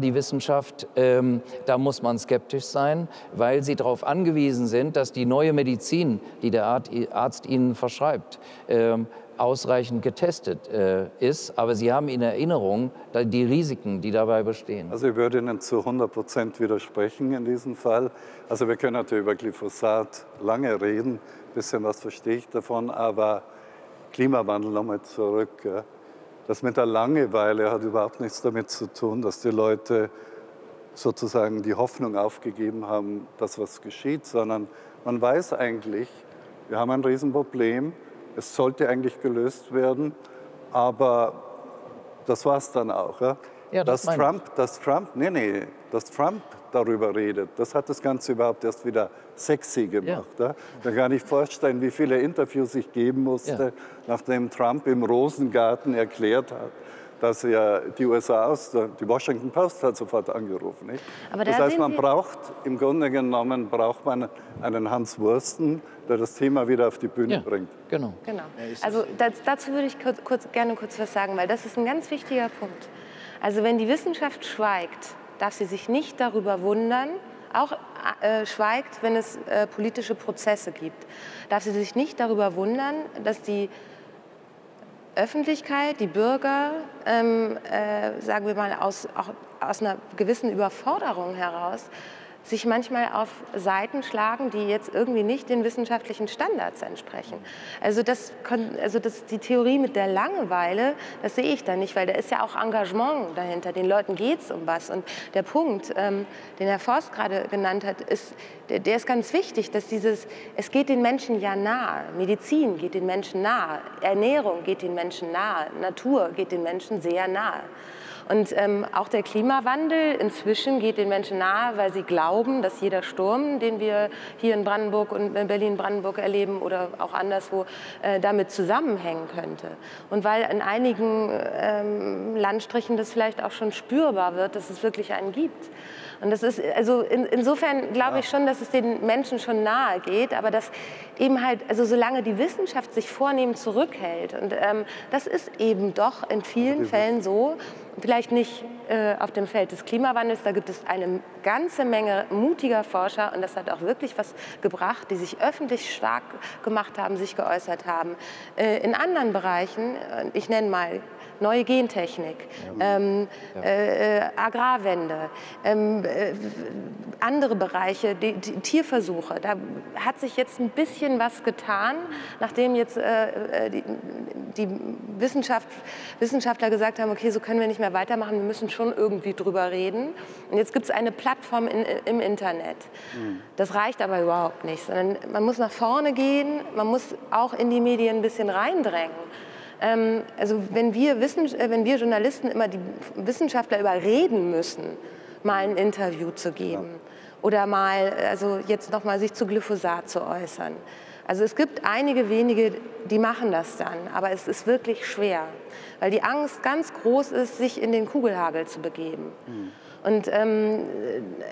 die Wissenschaft, da muss man skeptisch sein, weil sie darauf angewiesen sind, dass die neue Medizin, die der Arzt ihnen verschreibt, ausreichend getestet ist. Aber sie haben in Erinnerung die Risiken, die dabei bestehen. Also ich würde Ihnen zu 100% widersprechen in diesem Fall. Also wir können natürlich über Glyphosat lange reden, ein bisschen was verstehe ich davon, aber Klimawandel nochmal zurück. Ja. Das mit der Langeweile hat überhaupt nichts damit zu tun, dass die Leute sozusagen die Hoffnung aufgegeben haben, dass was geschieht, sondern man weiß eigentlich, wir haben ein Riesenproblem, es sollte eigentlich gelöst werden, aber das war es dann auch. Ja? Ja, dass Trump darüber redet, das hat das Ganze überhaupt erst wieder sexy gemacht. Ja. Da kann ich vorstellen, wie viele Interviews ich geben musste, ja, nachdem Trump im Rosengarten erklärt hat, dass er die USA die Washington Post hat sofort angerufen. Nicht? Aber das heißt, man braucht, im Grunde genommen, braucht man einen Hans Wursten, der das Thema wieder auf die Bühne, ja, bringt. Genau. Genau. Also dazu würde ich gerne kurz was sagen, weil das ist ein ganz wichtiger Punkt. Also wenn die Wissenschaft schweigt, darf sie sich nicht darüber wundern, auch schweigt, wenn es politische Prozesse gibt, darf sie sich nicht darüber wundern, dass die Öffentlichkeit, die Bürger, sagen wir mal, auch aus einer gewissen Überforderung heraus, sich manchmal auf Seiten schlagen, die jetzt irgendwie nicht den wissenschaftlichen Standards entsprechen. Also die Theorie mit der Langeweile, das sehe ich da nicht, weil da ist ja auch Engagement dahinter. Den Leuten geht es um was. Und der Punkt, den Herr Forst gerade genannt hat, ist, der ist ganz wichtig, dass es geht den Menschen ja nahe. Medizin geht den Menschen nahe, Ernährung geht den Menschen nahe, Natur geht den Menschen sehr nahe. Und auch der Klimawandel inzwischen geht den Menschen nahe, weil sie glauben, dass jeder Sturm, den wir hier in Brandenburg und in Berlin-Brandenburg erleben oder auch anderswo, damit zusammenhängen könnte. Und weil in einigen Landstrichen das vielleicht auch schon spürbar wird, dass es wirklich einen gibt. Und das ist, also insofern glaube ich schon, dass es den Menschen schon nahe geht, aber dass eben halt, also solange die Wissenschaft sich vornehm zurückhält, und das ist eben doch in vielen Fällen so, vielleicht nicht auf dem Feld des Klimawandels, da gibt es eine ganze Menge mutiger Forscher und das hat auch wirklich was gebracht, die sich öffentlich stark gemacht haben, sich geäußert haben. In anderen Bereichen, ich nenne mal neue Gentechnik, Agrarwende, andere Bereiche, die Tierversuche, da hat sich jetzt ein bisschen was getan, nachdem jetzt die Wissenschaftler gesagt haben, okay, so können wir nicht mehr weitermachen, wir müssen schon irgendwie drüber reden. Und jetzt gibt es eine Plattform im Internet. Das reicht aber überhaupt nicht, sondern man muss nach vorne gehen, man muss auch in die Medien ein bisschen reindrängen. Also wenn wir Journalisten immer die Wissenschaftler überreden müssen, mal ein Interview zu geben oder mal, also jetzt nochmal sich zu Glyphosat zu äußern. Also es gibt einige wenige, die machen das dann, aber es ist wirklich schwer, weil die Angst ganz groß ist, sich in den Kugelhagel zu begeben. Und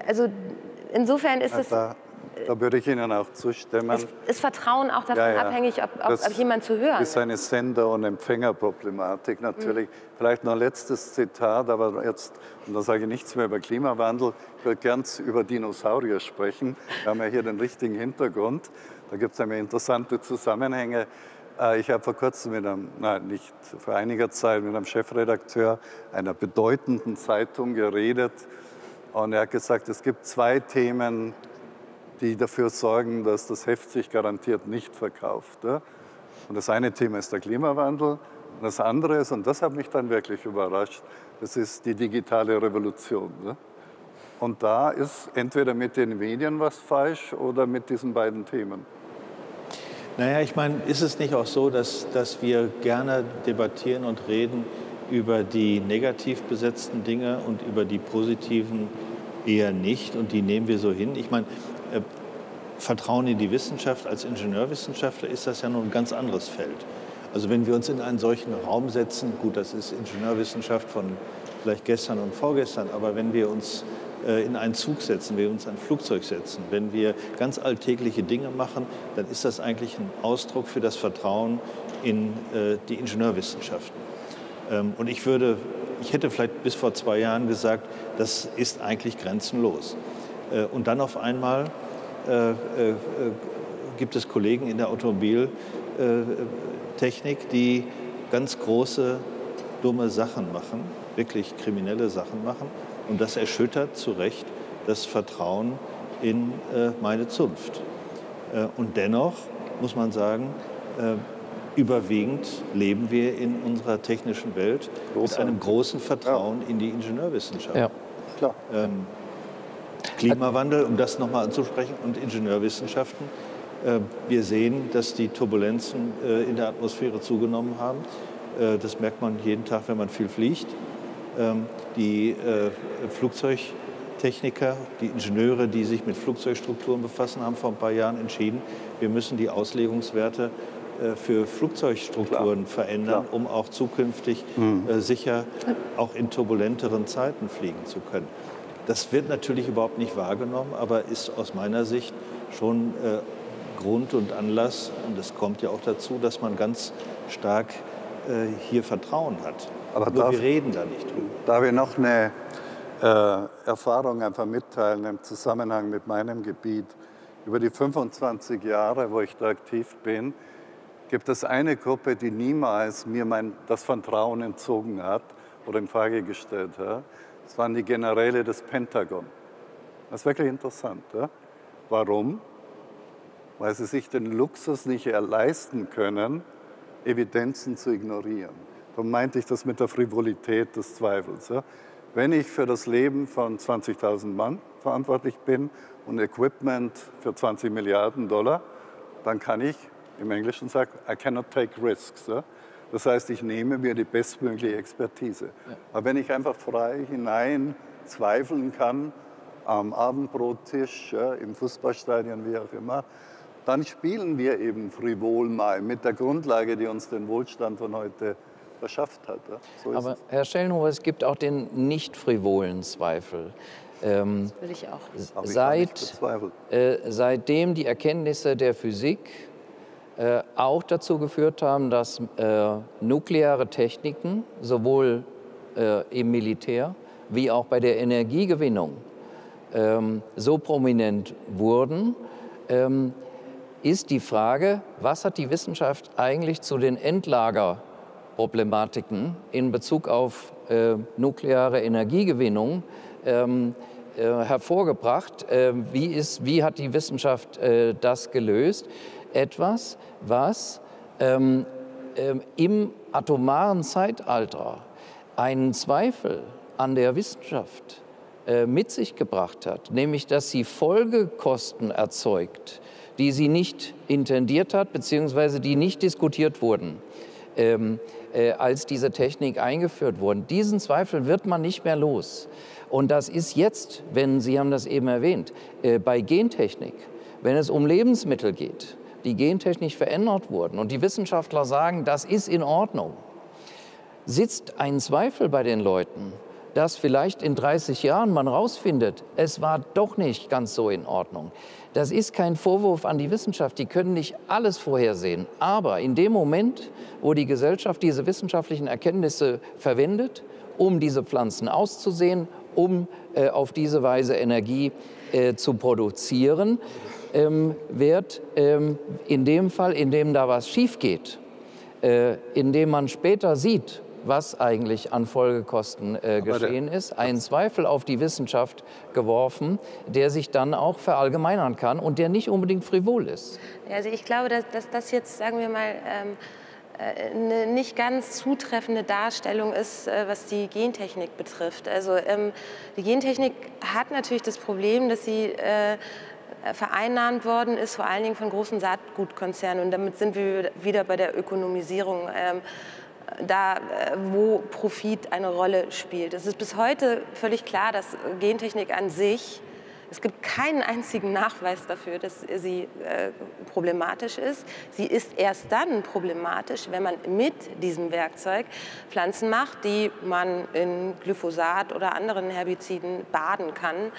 also insofern ist es... Da würde ich Ihnen auch zustimmen. Es ist Vertrauen auch davon abhängig, ob jemand zu hören ist. Das ist eine Sender- und Empfängerproblematik natürlich. Vielleicht noch ein letztes Zitat, aber jetzt, und da sage ich nichts mehr über Klimawandel, ich würde gern über Dinosaurier sprechen. Wir haben ja hier den richtigen Hintergrund. Da gibt es nämlich interessante Zusammenhänge. Ich habe vor kurzem mit einem, nein, nicht vor einiger Zeit, mit einem Chefredakteur einer bedeutenden Zeitung geredet. Und er hat gesagt, es gibt zwei Themen, die dafür sorgen, dass das Heft sich garantiert nicht verkauft. Und das eine Thema ist der Klimawandel und das andere ist, und das hat mich dann wirklich überrascht, das ist die digitale Revolution. Und da ist entweder mit den Medien was falsch oder mit diesen beiden Themen. Naja, ich meine, ist es nicht auch so, dass wir gerne debattieren und reden über die negativ besetzten Dinge und über die positiven eher nicht und die nehmen wir so hin? Ich meine, Vertrauen in die Wissenschaft, als Ingenieurwissenschaftler ist das ja nun ein ganz anderes Feld. Also wenn wir uns in einen solchen Raum setzen, gut, das ist Ingenieurwissenschaft von vielleicht gestern und vorgestern, aber wenn wir uns in einen Zug setzen, wenn wir uns in ein Flugzeug setzen, wenn wir ganz alltägliche Dinge machen, dann ist das eigentlich ein Ausdruck für das Vertrauen in die Ingenieurwissenschaften. Und ich hätte vielleicht bis vor 2 Jahren gesagt, das ist eigentlich grenzenlos. Und dann auf einmal gibt es Kollegen in der Automobiltechnik, die ganz große, dumme Sachen machen, wirklich kriminelle Sachen machen. Und das erschüttert zu Recht das Vertrauen in meine Zunft. Und dennoch muss man sagen, überwiegend leben wir in unserer technischen Welt mit einem großen Vertrauen in die Ingenieurwissenschaft. Ja, klar. Klimawandel, um das nochmal anzusprechen, und Ingenieurwissenschaften. Wir sehen, dass die Turbulenzen in der Atmosphäre zugenommen haben. Das merkt man jeden Tag, wenn man viel fliegt. Die Flugzeugtechniker, die Ingenieure, die sich mit Flugzeugstrukturen befassen, haben vor ein paar Jahren entschieden, wir müssen die Auslegungswerte für Flugzeugstrukturen verändern, um auch zukünftig sicher auch in turbulenteren Zeiten fliegen zu können. Das wird natürlich überhaupt nicht wahrgenommen, aber ist aus meiner Sicht schon Grund und Anlass. Und es kommt ja auch dazu, dass man ganz stark hier Vertrauen hat. Aber wir reden da nicht drüber. Da wir noch eine Erfahrung einfach mitteilen im Zusammenhang mit meinem Gebiet. Über die 25 Jahre, wo ich da aktiv bin, gibt es eine Gruppe, die niemals mir das Vertrauen entzogen hat oder in Frage gestellt hat. Das waren die Generäle des Pentagon. Das ist wirklich interessant. Ja? Warum? Weil sie sich den Luxus nicht leisten können, Evidenzen zu ignorieren. Darum meinte ich das mit der Frivolität des Zweifels. Ja? Wenn ich für das Leben von 20.000 Mann verantwortlich bin und Equipment für 20 Milliarden Dollar, dann kann ich, im Englischen sagen, I cannot take risks. Ja? Das heißt, ich nehme mir die bestmögliche Expertise. Aber wenn ich einfach frei hinein zweifeln kann, am Abendbrottisch, im Fußballstadion, wie auch immer, dann spielen wir eben frivol mal mit der Grundlage, die uns den Wohlstand von heute verschafft hat. So ist es. Aber Herr Schellnhuber, es gibt auch den nicht frivolen Zweifel. Das will ich auch. Seitdem die Erkenntnisse der Physik auch dazu geführt haben, dass nukleare Techniken sowohl im Militär wie auch bei der Energiegewinnung so prominent wurden, ist die Frage, was hat die Wissenschaft eigentlich zu den Endlagerproblematiken in Bezug auf nukleare Energiegewinnung hervorgebracht? Wie hat die Wissenschaft das gelöst? Etwas, was im atomaren Zeitalter einen Zweifel an der Wissenschaft mit sich gebracht hat, nämlich dass sie Folgekosten erzeugt, die sie nicht intendiert hat, beziehungsweise die nicht diskutiert wurden, als diese Technik eingeführt wurde. Diesen Zweifel wird man nicht mehr los. Und das ist jetzt, Sie haben das eben erwähnt, bei Gentechnik, wenn es um Lebensmittel geht, die gentechnisch verändert wurden und die Wissenschaftler sagen, das ist in Ordnung, sitzt ein Zweifel bei den Leuten, dass vielleicht in 30 Jahren man rausfindet, es war doch nicht ganz so in Ordnung. Das ist kein Vorwurf an die Wissenschaft, die können nicht alles vorhersehen. Aber in dem Moment, wo die Gesellschaft diese wissenschaftlichen Erkenntnisse verwendet, um diese Pflanzen auszusehen, um auf diese Weise Energie zu produzieren, wird in dem Fall, in dem da was schief geht, in dem man später sieht, was eigentlich an Folgekosten geschehen ist, ein Zweifel auf die Wissenschaft geworfen, der sich dann auch verallgemeinern kann und der nicht unbedingt frivol ist. Also ich glaube, dass das jetzt, sagen wir mal, eine nicht ganz zutreffende Darstellung ist, was die Gentechnik betrifft. Also die Gentechnik hat natürlich das Problem, dass sie vereinnahmt worden ist, vor allen Dingen von großen Saatgutkonzernen. Und damit sind wir wieder bei der Ökonomisierung, da wo Profit eine Rolle spielt. Es ist bis heute völlig klar, dass Gentechnik an sich, es gibt keinen einzigen Nachweis dafür, dass sie problematisch ist. Sie ist erst dann problematisch, wenn man mit diesem Werkzeug Pflanzen macht, die man in Glyphosat oder anderen Herbiziden baden kann,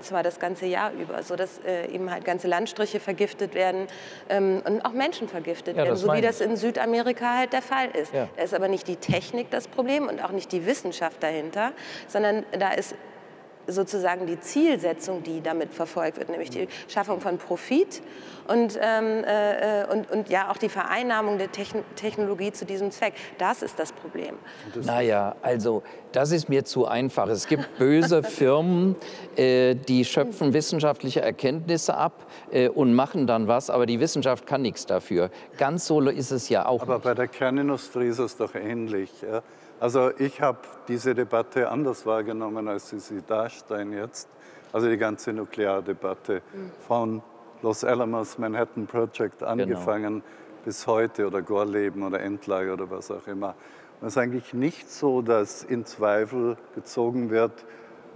zwar das ganze Jahr über, sodass eben halt ganze Landstriche vergiftet werden und auch Menschen vergiftet werden, so wie das in Südamerika halt der Fall ist. Ja. Da ist aber nicht die Technik das Problem und auch nicht die Wissenschaft dahinter, sondern da ist sozusagen die Zielsetzung, die damit verfolgt wird, nämlich die Schaffung von Profit und ja auch die Vereinnahmung der Technologie zu diesem Zweck. Das ist das Problem. Naja, also das ist mir zu einfach. Es gibt böse Firmen, die schöpfen wissenschaftliche Erkenntnisse ab und machen dann was, aber die Wissenschaft kann nichts dafür. Ganz solo ist es ja auch nicht. Aber bei der Kernindustrie ist es doch ähnlich, ja? Also ich habe diese Debatte anders wahrgenommen, als Sie sie darstellen jetzt. Also die ganze Nukleardebatte von Los Alamos, Manhattan Project angefangen bis heute oder Gorleben oder Endlager oder was auch immer. Und es ist eigentlich nicht so, dass in Zweifel gezogen wird,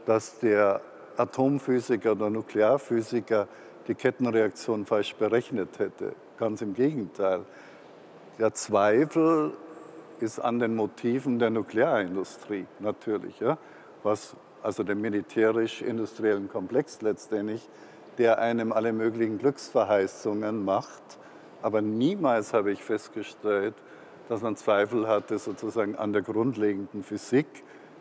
dass der Atomphysiker oder Nuklearphysiker die Kettenreaktion falsch berechnet hätte. Ganz im Gegenteil. Der Zweifel ist an den Motiven der Nuklearindustrie natürlich, ja? Was, also dem militärisch-industriellen Komplex letztendlich, der einem alle möglichen Glücksverheißungen macht. Aber niemals habe ich festgestellt, dass man Zweifel hatte sozusagen an der grundlegenden Physik,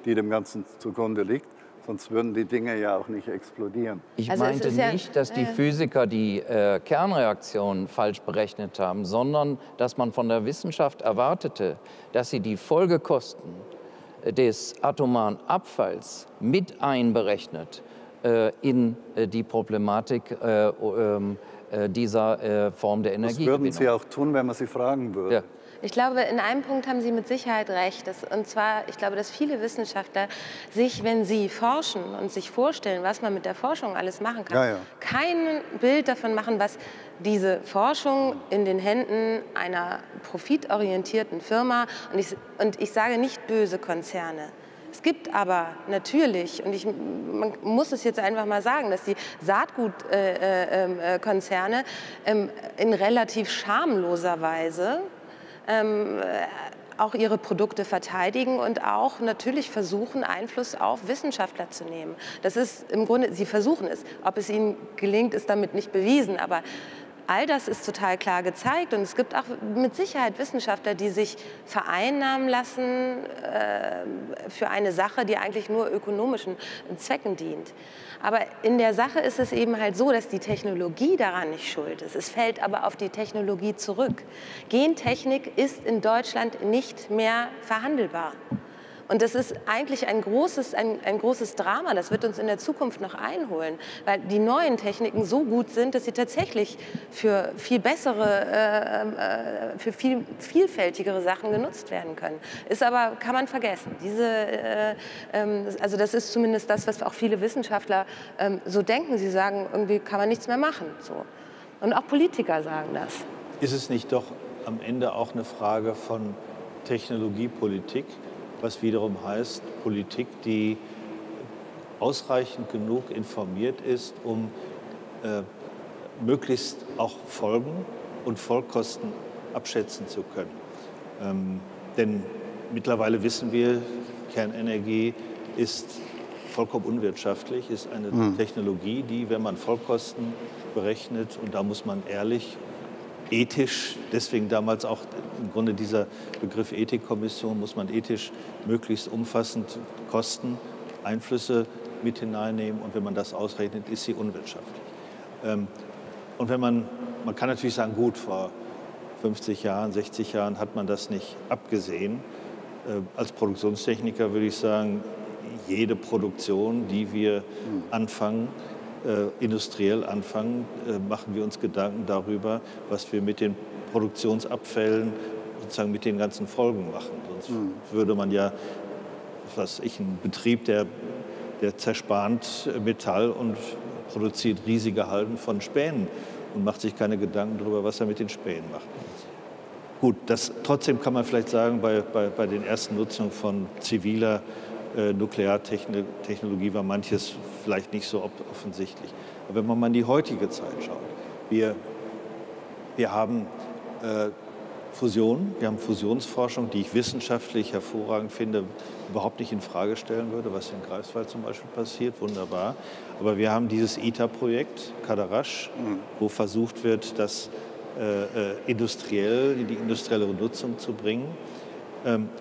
die dem Ganzen zugrunde liegt. Sonst würden die Dinge ja auch nicht explodieren. Ich meinte nicht, dass die Physiker die Kernreaktion falsch berechnet haben, sondern dass man von der Wissenschaft erwartete, dass sie die Folgekosten des atomaren Abfalls mit einberechnet in die Problematik dieser Form der Energiegewinnung. Das würden sie auch tun, wenn man sie fragen würde. Ja. Ich glaube, in einem Punkt haben Sie mit Sicherheit recht. Und zwar, ich glaube, dass viele Wissenschaftler sich, wenn sie forschen und sich vorstellen, was man mit der Forschung alles machen kann, kein Bild davon machen, was diese Forschung in den Händen einer profitorientierten Firma, und ich sage nicht böse Konzerne. Es gibt aber natürlich, und man muss es jetzt einfach mal sagen, dass die Saatgutkonzerne in relativ schamloser Weise auch ihre Produkte verteidigen und auch natürlich versuchen, Einfluss auf Wissenschaftler zu nehmen. Das ist im Grunde, sie versuchen es. Ob es ihnen gelingt, ist damit nicht bewiesen, aber all das ist total klar gezeigt und es gibt auch mit Sicherheit Wissenschaftler, die sich vereinnahmen lassen für eine Sache, die eigentlich nur ökonomischen Zwecken dient. Aber in der Sache ist es eben halt so, dass die Technologie daran nicht schuld ist. Es fällt aber auf die Technologie zurück. Gentechnik ist in Deutschland nicht mehr verhandelbar. Und das ist eigentlich ein großes Drama, das wird uns in der Zukunft noch einholen, weil die neuen Techniken so gut sind, dass sie tatsächlich für viel bessere, für viel vielfältigere Sachen genutzt werden können. Ist aber, kann man vergessen. Also das ist zumindest das, was auch viele Wissenschaftler so denken. Sie sagen, irgendwie kann man nichts mehr machen. So. Und auch Politiker sagen das. Ist es nicht doch am Ende auch eine Frage von Technologiepolitik? Was wiederum heißt, Politik, die ausreichend genug informiert ist, um möglichst auch Folgen und Folgekosten abschätzen zu können. Denn mittlerweile wissen wir, Kernenergie ist vollkommen unwirtschaftlich, ist eine Technologie, die, wenn man Folgekosten berechnet, und da muss man ehrlich ethisch, deswegen damals auch im Grunde dieser Begriff Ethikkommission, muss man ethisch möglichst umfassend Kosten, Einflüsse mit hineinnehmen. Und wenn man das ausrechnet, ist sie unwirtschaftlich. Und wenn man kann natürlich sagen, gut, vor 50 Jahren, 60 Jahren hat man das nicht abgesehen. Als Produktionstechniker würde ich sagen, jede Produktion, die wir anfangen, industriell anfangen, machen wir uns Gedanken darüber, was wir mit den Produktionsabfällen, sozusagen mit den ganzen Folgen machen. Sonst würde man ja, was weiß ich, einen Betrieb, der zerspannt Metall und produziert riesige Halden von Spänen und macht sich keine Gedanken darüber, was er mit den Spänen macht. Gut, trotzdem kann man vielleicht sagen, bei den ersten Nutzungen von ziviler Nukleartechnologie war manches vielleicht nicht so offensichtlich. Aber wenn man mal in die heutige Zeit schaut, wir haben Fusion, wir haben Fusionsforschung, die ich wissenschaftlich hervorragend finde, überhaupt nicht in Frage stellen würde, was in Greifswald zum Beispiel passiert, wunderbar. Aber wir haben dieses ITER-Projekt, Cadarache, wo versucht wird, das industriell, in die industrielle Nutzung zu bringen.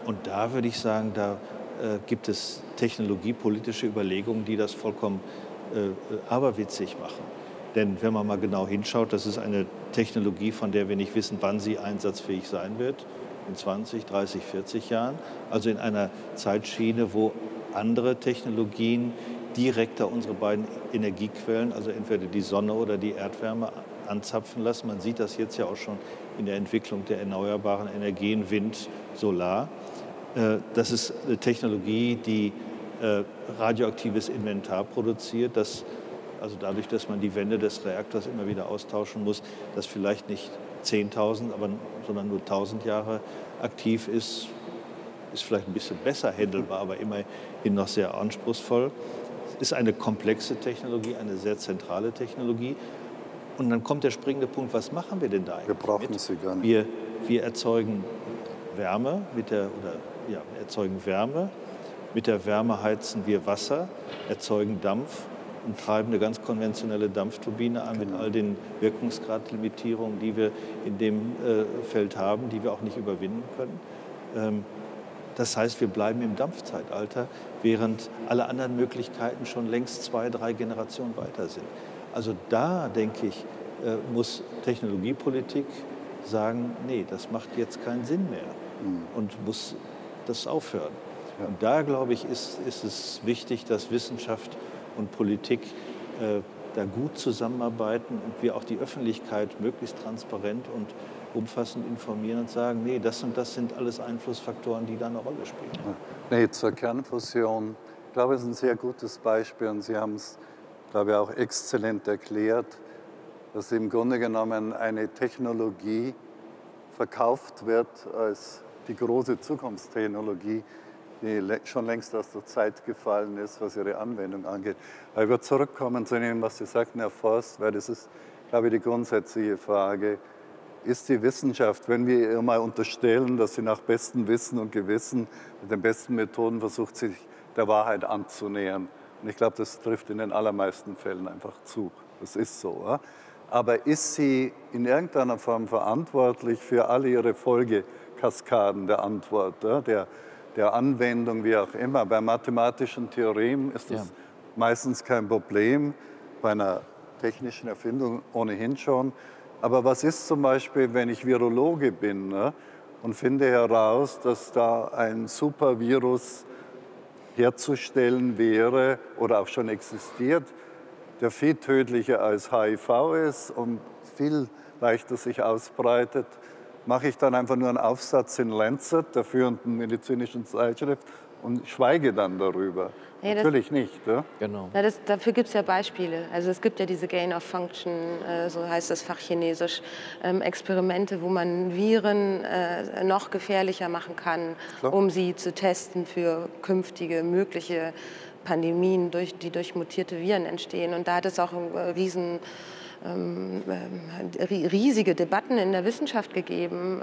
Und da würde ich sagen, da gibt es technologiepolitische Überlegungen, die das vollkommen aberwitzig machen. Denn wenn man mal genau hinschaut, das ist eine Technologie, von der wir nicht wissen, wann sie einsatzfähig sein wird, in 20, 30, 40 Jahren. Also in einer Zeitschiene, wo andere Technologien direkter unsere beiden Energiequellen, also entweder die Sonne oder die Erdwärme, anzapfen lassen. Man sieht das jetzt ja auch schon in der Entwicklung der erneuerbaren Energien, Wind, Solar. Das ist eine Technologie, die radioaktives Inventar produziert, also dadurch, dass man die Wände des Reaktors immer wieder austauschen muss, das vielleicht nicht 10.000, sondern nur 1.000 Jahre aktiv ist, ist vielleicht ein bisschen besser handelbar, aber immerhin noch sehr anspruchsvoll. Ist eine komplexe Technologie, eine sehr zentrale Technologie. Und dann kommt der springende Punkt, was machen wir denn da eigentlich? Wir brauchen sie gar nicht. Wir erzeugen Wärme, erzeugen Wärme, mit der Wärme heizen wir Wasser, erzeugen Dampf und treiben eine ganz konventionelle Dampfturbine an, genau, mit all den Wirkungsgradlimitierungen, die wir in dem Feld haben, die wir auch nicht überwinden können. Das heißt, wir bleiben im Dampfzeitalter, während alle anderen Möglichkeiten schon längst 2, 3 Generationen weiter sind. Also da, denke ich, muss Technologiepolitik sagen, nee, das macht jetzt keinen Sinn mehr und muss das aufhören. Ja. Und da, glaube ich, ist es wichtig, dass Wissenschaft und Politik da gut zusammenarbeiten und wir auch die Öffentlichkeit möglichst transparent und umfassend informieren und sagen, nee, das und das sind alles Einflussfaktoren, die da eine Rolle spielen. Ja. Nee, zur Kernfusion, ich glaube, es ist ein sehr gutes Beispiel und Sie haben es, glaube ich, auch exzellent erklärt, dass im Grunde genommen eine Technologie verkauft wird als die große Zukunftstechnologie, die schon längst aus der Zeit gefallen ist, was ihre Anwendung angeht. Aber ich würde zurückkommen zu dem, was Sie sagten, Herr Forst, weil das ist, glaube ich, die grundsätzliche Frage. ist die Wissenschaft, wenn wir ihr mal unterstellen, dass sie nach bestem Wissen und Gewissen mit den besten Methoden versucht, sich der Wahrheit anzunähern. Und ich glaube, das trifft in den allermeisten Fällen einfach zu. Das ist so. Oder? Aber ist sie in irgendeiner Form verantwortlich für alle ihre Folgekaskaden der Antwort, der Anwendung, wie auch immer? Bei mathematischen Theoremen ist das meistens kein Problem, bei einer technischen Erfindung ohnehin schon. Aber was ist zum Beispiel, wenn ich Virologe bin, ne, und finde heraus, dass da ein Supervirus herzustellen wäre oder auch schon existiert, der viel tödlicher als HIV ist und viel leichter sich ausbreitet, mache ich dann einfach nur einen Aufsatz in Lancet, der führenden medizinischen Zeitschrift, und schweige dann darüber? Ja, natürlich nicht. Ja? Genau. Ja, dafür gibt es ja Beispiele. Also es gibt ja diese Gain of Function, so heißt das fachchinesisch, Experimente, wo man Viren noch gefährlicher machen kann, klar, um sie zu testen für künftige mögliche Pandemien, die durch mutierte Viren entstehen. Und da hat es auch riesige Debatten in der Wissenschaft gegeben,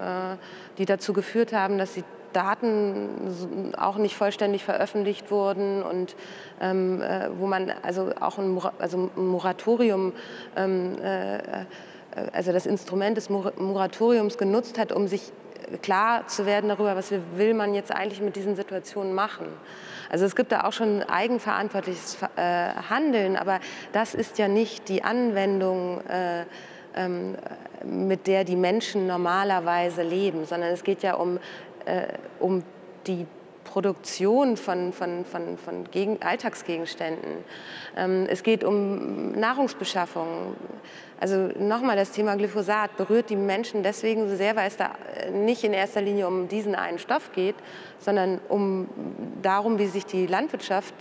die dazu geführt haben, dass die Daten auch nicht vollständig veröffentlicht wurden und wo man also auch ein Moratorium, also das Instrument des Moratoriums genutzt hat, um sich klar zu werden darüber, was will man jetzt eigentlich mit diesen Situationen machen. Also es gibt da auch schon eigenverantwortliches Handeln, aber das ist ja nicht die Anwendung, mit der die Menschen normalerweise leben, sondern es geht ja um die Produktion von Alltagsgegenständen. Es geht um Nahrungsbeschaffung. Also nochmal, das Thema Glyphosat berührt die Menschen deswegen so sehr, weil es da nicht in erster Linie um diesen einen Stoff geht, sondern um darum, wie sich die Landwirtschaft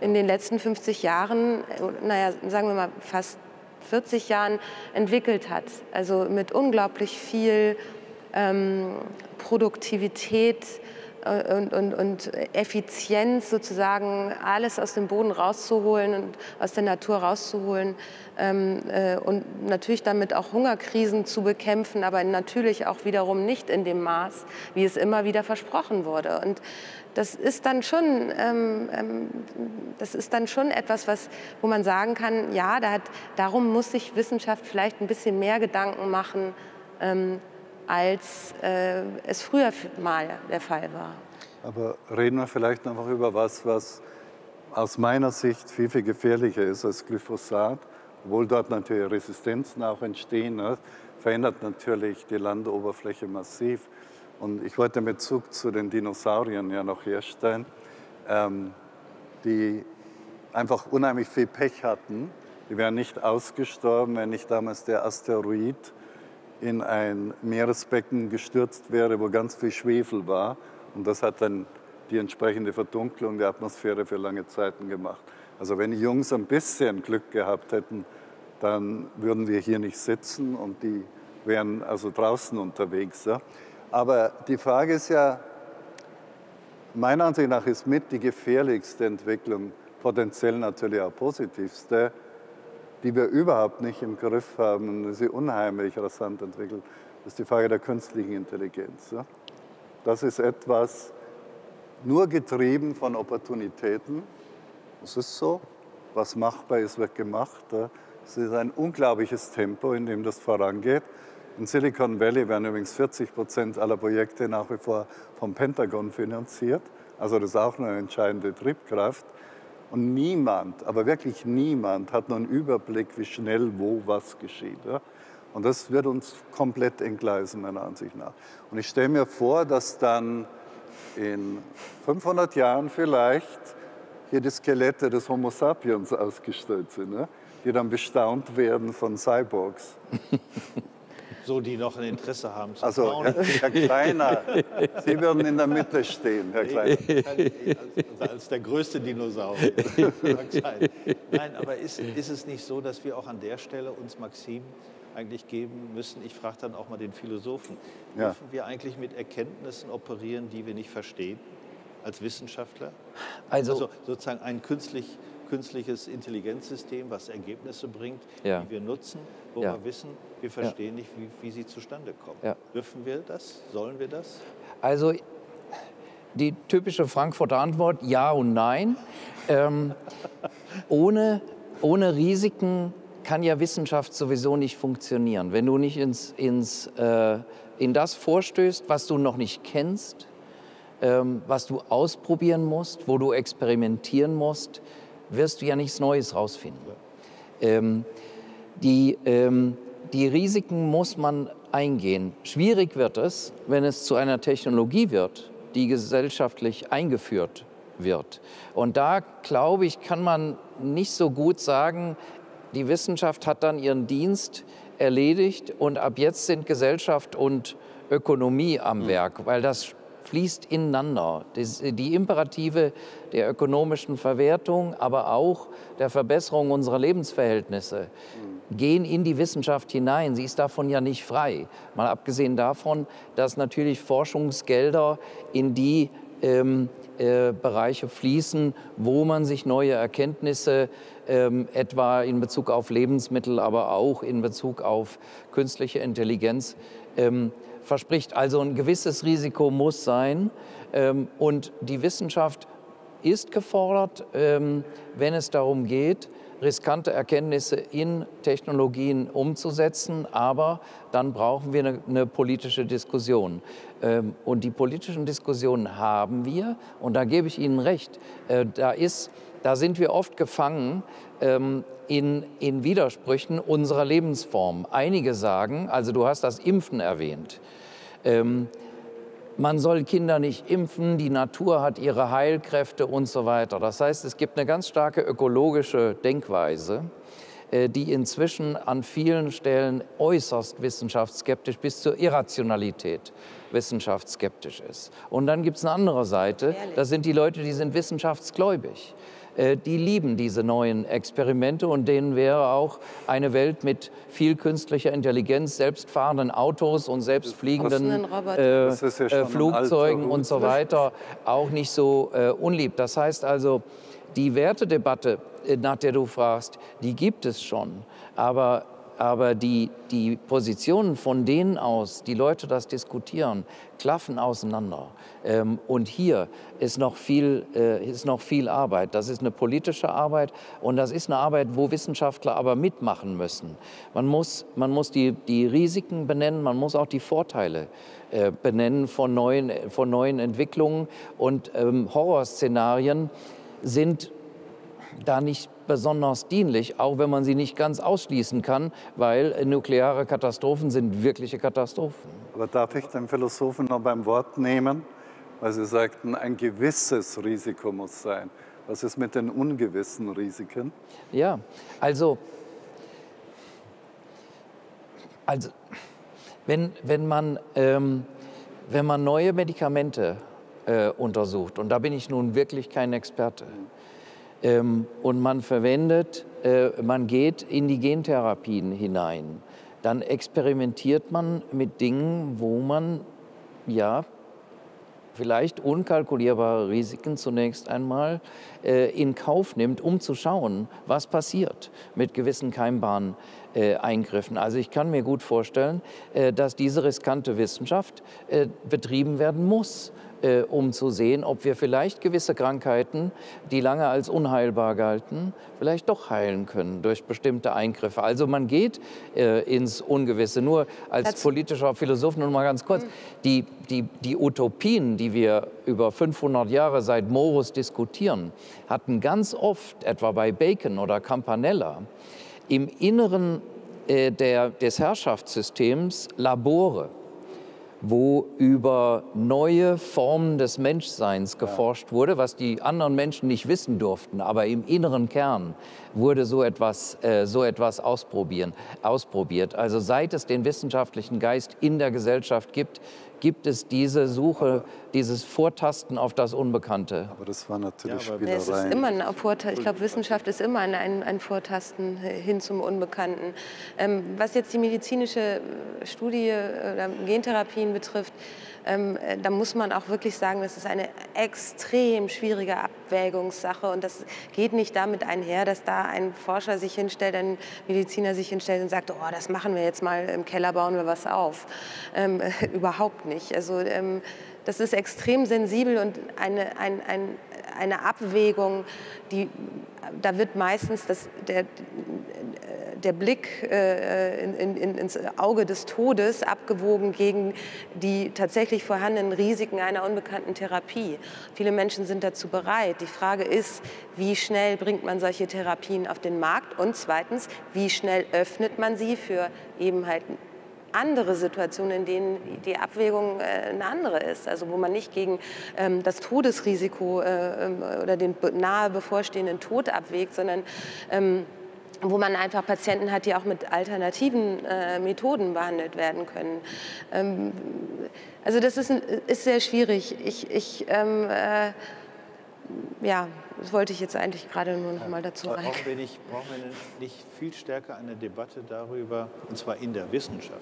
in den letzten 50 Jahren, naja, sagen wir mal fast 40 Jahren entwickelt hat. Also mit unglaublich viel Produktivität und Effizienz sozusagen, alles aus dem Boden rauszuholen und aus der Natur rauszuholen und natürlich damit auch Hungerkrisen zu bekämpfen, aber natürlich auch wiederum nicht in dem Maß, wie es immer wieder versprochen wurde. Und das ist dann schon, etwas, wo man sagen kann, ja, darum muss sich Wissenschaft vielleicht ein bisschen mehr Gedanken machen, als es früher mal der Fall war. Aber reden wir vielleicht einfach über was aus meiner Sicht viel, viel gefährlicher ist als Glyphosat, obwohl dort natürlich Resistenzen auch entstehen. Ne? Verändert natürlich die Landoberfläche massiv. Und ich wollte den Bezug zu den Dinosauriern ja noch herstellen, die einfach unheimlich viel Pech hatten. Die wären nicht ausgestorben, wenn nicht damals der Asteroid in ein Meeresbecken gestürzt wäre, wo ganz viel Schwefel war. Und das hat dann die entsprechende Verdunklung der Atmosphäre für lange Zeiten gemacht. Also wenn die Jungs ein bisschen Glück gehabt hätten, dann würden wir hier nicht sitzen und die wären also draußen unterwegs. Ja? Aber die Frage ist ja, meiner Ansicht nach ist mit die gefährlichste Entwicklung, potenziell natürlich auch positivste, die wir überhaupt nicht im Griff haben und sie unheimlich rasant entwickelt, ist die Frage der künstlichen Intelligenz. Das ist etwas nur getrieben von Opportunitäten. Das ist so. Was machbar ist, wird gemacht. Es ist ein unglaubliches Tempo, in dem das vorangeht. In Silicon Valley werden übrigens 40% aller Projekte nach wie vor vom Pentagon finanziert. Also das ist auch eine entscheidende Triebkraft. Und niemand, aber wirklich niemand, hat noch einen Überblick, wie schnell wo was geschieht. Ja? Und das wird uns komplett entgleisen, meiner Ansicht nach. Und ich stelle mir vor, dass dann in 500 Jahren vielleicht hier die Skelette des Homo sapiens ausgestellt sind, ne? Die dann bestaunt werden von Cyborgs. So, die noch ein Interesse haben zu bauen. Also, Herr Kleiner, Sie würden in der Mitte stehen, Herr Kleiner. Als der größte Dinosaurier. Nein, aber ist es nicht so, dass wir auch an der Stelle uns Maxim eigentlich geben müssen? Ich frage dann auch mal den Philosophen. Ja. Dürfen wir eigentlich mit Erkenntnissen operieren, die wir nicht verstehen als Wissenschaftler? Also sozusagen ein künstlich künstliches Intelligenzsystem, was Ergebnisse bringt, ja, die wir nutzen, wo ja, wir wissen, wir verstehen ja, nicht, wie sie zustande kommen. Ja. Dürfen wir das? Sollen wir das? Also die typische Frankfurter Antwort, ja und nein. Ohne Risiken kann ja Wissenschaft sowieso nicht funktionieren. Wenn du nicht in das vorstößt, was du noch nicht kennst, was du ausprobieren musst, wo du experimentieren musst, wirst du ja nichts Neues rausfinden. Ja. Die Risiken muss man eingehen. Schwierig wird es, wenn es zu einer Technologie wird, die gesellschaftlich eingeführt wird. Und da, glaube ich, kann man nicht so gut sagen, die Wissenschaft hat dann ihren Dienst erledigt und ab jetzt sind Gesellschaft und Ökonomie am Werk, weil das fließt ineinander. Die Imperative der ökonomischen Verwertung, aber auch der Verbesserung unserer Lebensverhältnisse gehen in die Wissenschaft hinein. Sie ist davon ja nicht frei. Mal abgesehen davon, dass natürlich Forschungsgelder in die Bereiche fließen, wo man sich neue Erkenntnisse etwa in Bezug auf Lebensmittel, aber auch in Bezug auf künstliche Intelligenz verspricht. Also ein gewisses Risiko muss sein und die Wissenschaft ist gefordert, wenn es darum geht, riskante Erkenntnisse in Technologien umzusetzen, aber dann brauchen wir eine politische Diskussion. Und die politischen Diskussionen haben wir, und da gebe ich Ihnen recht, da sind wir oft gefangen in Widersprüchen unserer Lebensform. Einige sagen, also du hast das Impfen erwähnt, man soll Kinder nicht impfen, die Natur hat ihre Heilkräfte und so weiter. Das heißt, es gibt eine ganz starke ökologische Denkweise, die inzwischen an vielen Stellen äußerst wissenschaftsskeptisch bis zur Irrationalität wissenschaftsskeptisch ist. Und dann gibt es eine andere Seite, das sind die Leute, die sind wissenschaftsgläubig. Die lieben diese neuen Experimente und denen wäre auch eine Welt mit viel künstlicher Intelligenz, selbstfahrenden Autos und selbstfliegenden Flugzeugen und so weiter auch nicht so unlieb. Das heißt also, die Wertedebatte, nach der du fragst, die gibt es schon, aber die Positionen, von denen aus die Leute das diskutieren, klaffen auseinander. Und hier ist noch viel Arbeit. Das ist eine politische Arbeit und das ist eine Arbeit, wo Wissenschaftler aber mitmachen müssen. Man muss die Risiken benennen, man muss auch die Vorteile benennen von neuen Entwicklungen. Und Horrorszenarien sind da nicht besonders dienlich, auch wenn man sie nicht ganz ausschließen kann, weil nukleare Katastrophen sind wirkliche Katastrophen. Aber darf ich den Philosophen noch beim Wort nehmen? Weil Sie sagten, ein gewisses Risiko muss sein. Was ist mit den ungewissen Risiken? Ja, also wenn man neue Medikamente untersucht, und da bin ich nun wirklich kein Experte, und man geht in die Gentherapien hinein, dann experimentiert man mit Dingen, wo man ja vielleicht unkalkulierbare Risiken zunächst einmal in Kauf nimmt, um zu schauen, was passiert mit gewissen Keimbahneingriffen. Also ich kann mir gut vorstellen, dass diese riskante Wissenschaft betrieben werden muss, um zu sehen, ob wir vielleicht gewisse Krankheiten, die lange als unheilbar galten, vielleicht doch heilen können durch bestimmte Eingriffe. Also man geht ins Ungewisse. Nur als politischer Philosoph nur mal ganz kurz, die Utopien, die wir über 500 Jahre seit Morus diskutieren, hatten ganz oft, etwa bei Bacon oder Campanella, im Inneren des Herrschaftssystems Labore, wo über neue Formen des Menschseins geforscht wurde, was die anderen Menschen nicht wissen durften. Aber im inneren Kern wurde so etwas ausprobiert. Also seit es den wissenschaftlichen Geist in der Gesellschaft gibt, gibt es diese Suche, dieses Vortasten auf das Unbekannte. Aber das war natürlich Spielerei. Es ist immer ein Vortasten. Ich glaube, Wissenschaft ist immer ein Vortasten hin zum Unbekannten. Was jetzt die medizinische Studie oder Gentherapien betrifft, da muss man auch wirklich sagen, das ist eine extrem schwierige Abwägung. Abwägungssache und das geht nicht damit einher, dass da ein Forscher sich hinstellt, ein Mediziner sich hinstellt und sagt, oh, das machen wir jetzt mal, im Keller bauen wir was auf. Überhaupt nicht. Also das ist extrem sensibel und eine Abwägung, die, da wird meistens der Blick ins Auge des Todes abgewogen gegen die tatsächlich vorhandenen Risiken einer unbekannten Therapie. Viele Menschen sind dazu bereit. Die Frage ist, wie schnell bringt man solche Therapien auf den Markt und zweitens, wie schnell öffnet man sie für eben halt andere Situationen, in denen die Abwägung eine andere ist, also wo man nicht gegen das Todesrisiko oder den nahe bevorstehenden Tod abwägt, sondern wo man einfach Patienten hat, die auch mit alternativen Methoden behandelt werden können. Also das ist sehr schwierig. Ja, das wollte ich jetzt eigentlich gerade nur noch mal dazu sagen. Brauchen wir nicht viel stärker eine Debatte darüber, und zwar in der Wissenschaft,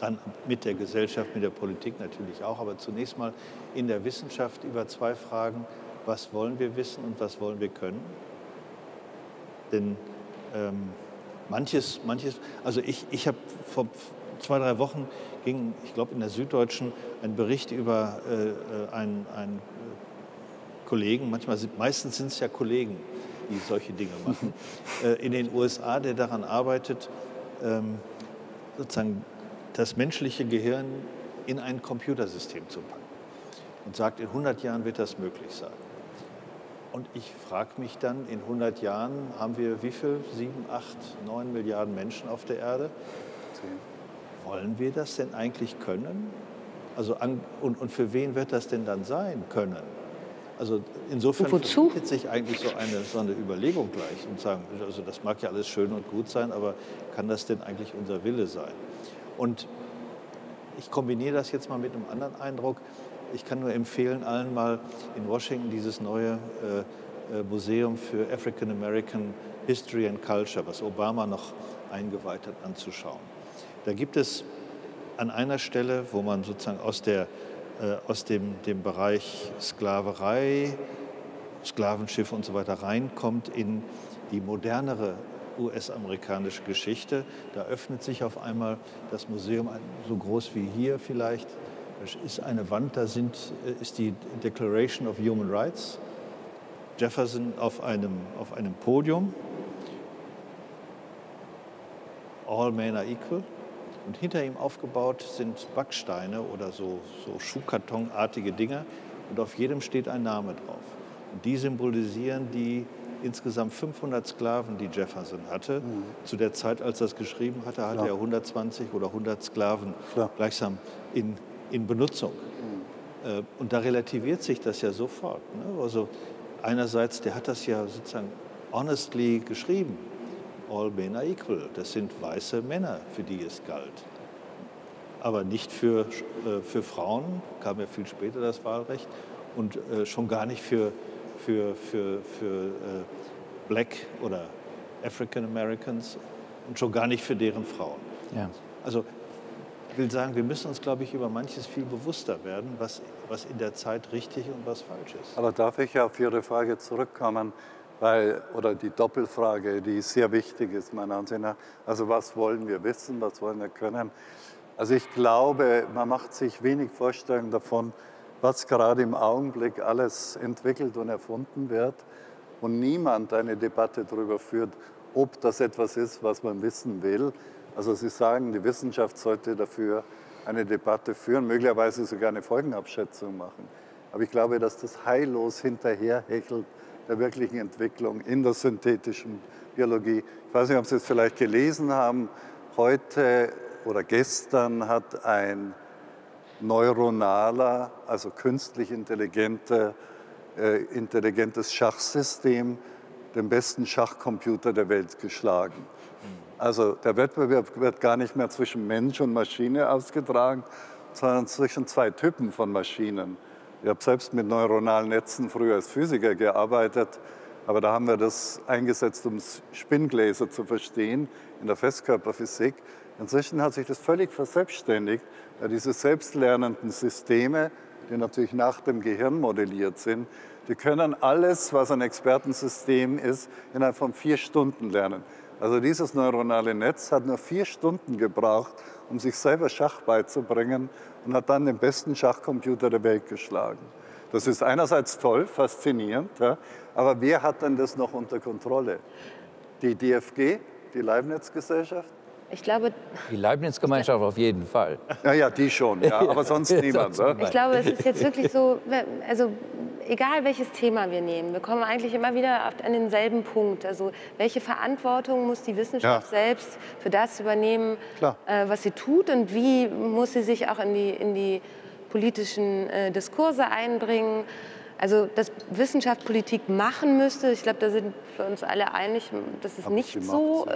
dann mit der Gesellschaft, mit der Politik natürlich auch, aber zunächst mal in der Wissenschaft über zwei Fragen, was wollen wir wissen und was wollen wir können? Denn manches, also ich habe vor 2, 3 Wochen ging, ich glaube in der Süddeutschen, ein Bericht über ein Kollegen, meistens sind es ja Kollegen, die solche Dinge machen, in den USA, der daran arbeitet, sozusagen das menschliche Gehirn in ein Computersystem zu packen und sagt, in 100 Jahren wird das möglich sein. Und ich frage mich dann, in 100 Jahren haben wir wie viel? 7, 8, 9 Milliarden Menschen auf der Erde? Wollen wir das denn eigentlich können? Also und für wen wird das denn dann sein können? Also insofern verpflichtet sich eigentlich so eine Überlegung gleich und sagen, also das mag ja alles schön und gut sein, aber kann das denn eigentlich unser Wille sein? Und ich kombiniere das jetzt mal mit einem anderen Eindruck. Ich kann nur empfehlen, allen mal in Washington dieses neue Museum für African American History and Culture, was Obama noch eingeweiht hat, anzuschauen. Da gibt es an einer Stelle, wo man sozusagen aus dem Bereich Sklaverei, Sklavenschiffe und so weiter reinkommt in die modernere US-amerikanische Geschichte. Da öffnet sich auf einmal das Museum, so groß wie hier vielleicht. Es ist eine Wand, da ist die Declaration of Human Rights. Jefferson auf einem Podium. All men are equal. Und hinter ihm aufgebaut sind Backsteine oder so Schuhkartonartige Dinger. Und auf jedem steht ein Name drauf. Und die symbolisieren die insgesamt 500 Sklaven, die Jefferson hatte. Mhm. Zu der Zeit, als er es geschrieben hatte, hatte er 120 oder 100 Sklaven gleichsam in Benutzung. Mhm. Und da relativiert sich das ja sofort. Ne? Also einerseits, der hat das ja sozusagen honestly geschrieben. All men are equal. Das sind weiße Männer, für die es galt. Aber nicht für Frauen, kam ja viel später das Wahlrecht, und schon gar nicht für Black oder African Americans und schon gar nicht für deren Frauen. Ja. Also ich will sagen, wir müssen uns, glaube ich, über manches viel bewusster werden, was in der Zeit richtig und was falsch ist. Aber darf ich auf Ihre Frage zurückkommen? Oder die Doppelfrage, die sehr wichtig ist, meiner Ansicht nach. Also was wollen wir wissen, was wollen wir können? Also ich glaube, man macht sich wenig Vorstellungen davon, was gerade im Augenblick alles entwickelt und erfunden wird und niemand eine Debatte darüber führt, ob das etwas ist, was man wissen will. Also Sie sagen, die Wissenschaft sollte dafür eine Debatte führen, möglicherweise sogar eine Folgenabschätzung machen. Aber ich glaube, dass das heillos hinterherhechelt der wirklichen Entwicklung in der synthetischen Biologie. Ich weiß nicht, ob Sie es vielleicht gelesen haben, heute oder gestern hat ein neuronaler, also künstlich intelligentes Schachsystem den besten Schachcomputer der Welt geschlagen. Also der Wettbewerb wird gar nicht mehr zwischen Mensch und Maschine ausgetragen, sondern zwischen zwei Typen von Maschinen. Ich habe selbst mit neuronalen Netzen früher als Physiker gearbeitet, aber da haben wir das eingesetzt, um Spinngläser zu verstehen in der Festkörperphysik. Inzwischen hat sich das völlig verselbstständigt, weil diese selbstlernenden Systeme, die natürlich nach dem Gehirn modelliert sind, Wir können alles, was ein Expertensystem ist, innerhalb von 4 Stunden lernen. Also dieses neuronale Netz hat nur 4 Stunden gebraucht, um sich selber Schach beizubringen und hat dann den besten Schachcomputer der Welt geschlagen. Das ist einerseits toll, faszinierend, ja, aber wer hat denn das noch unter Kontrolle? Die DFG, die Leibniz-Gesellschaft? Ich glaube, die Leibniz-Gemeinschaft auf jeden Fall. Ja, die schon, ja, aber sonst niemand. Ne? Ich glaube, es ist jetzt wirklich so, also egal welches Thema wir nehmen, wir kommen eigentlich immer wieder an denselben Punkt. Also welche Verantwortung muss die Wissenschaft selbst für das übernehmen, was sie tut, und wie muss sie sich auch in die politischen Diskurse einbringen? Also, dass Wissenschaft Politik machen müsste, ich glaube, da sind wir uns alle einig, das ist nicht so.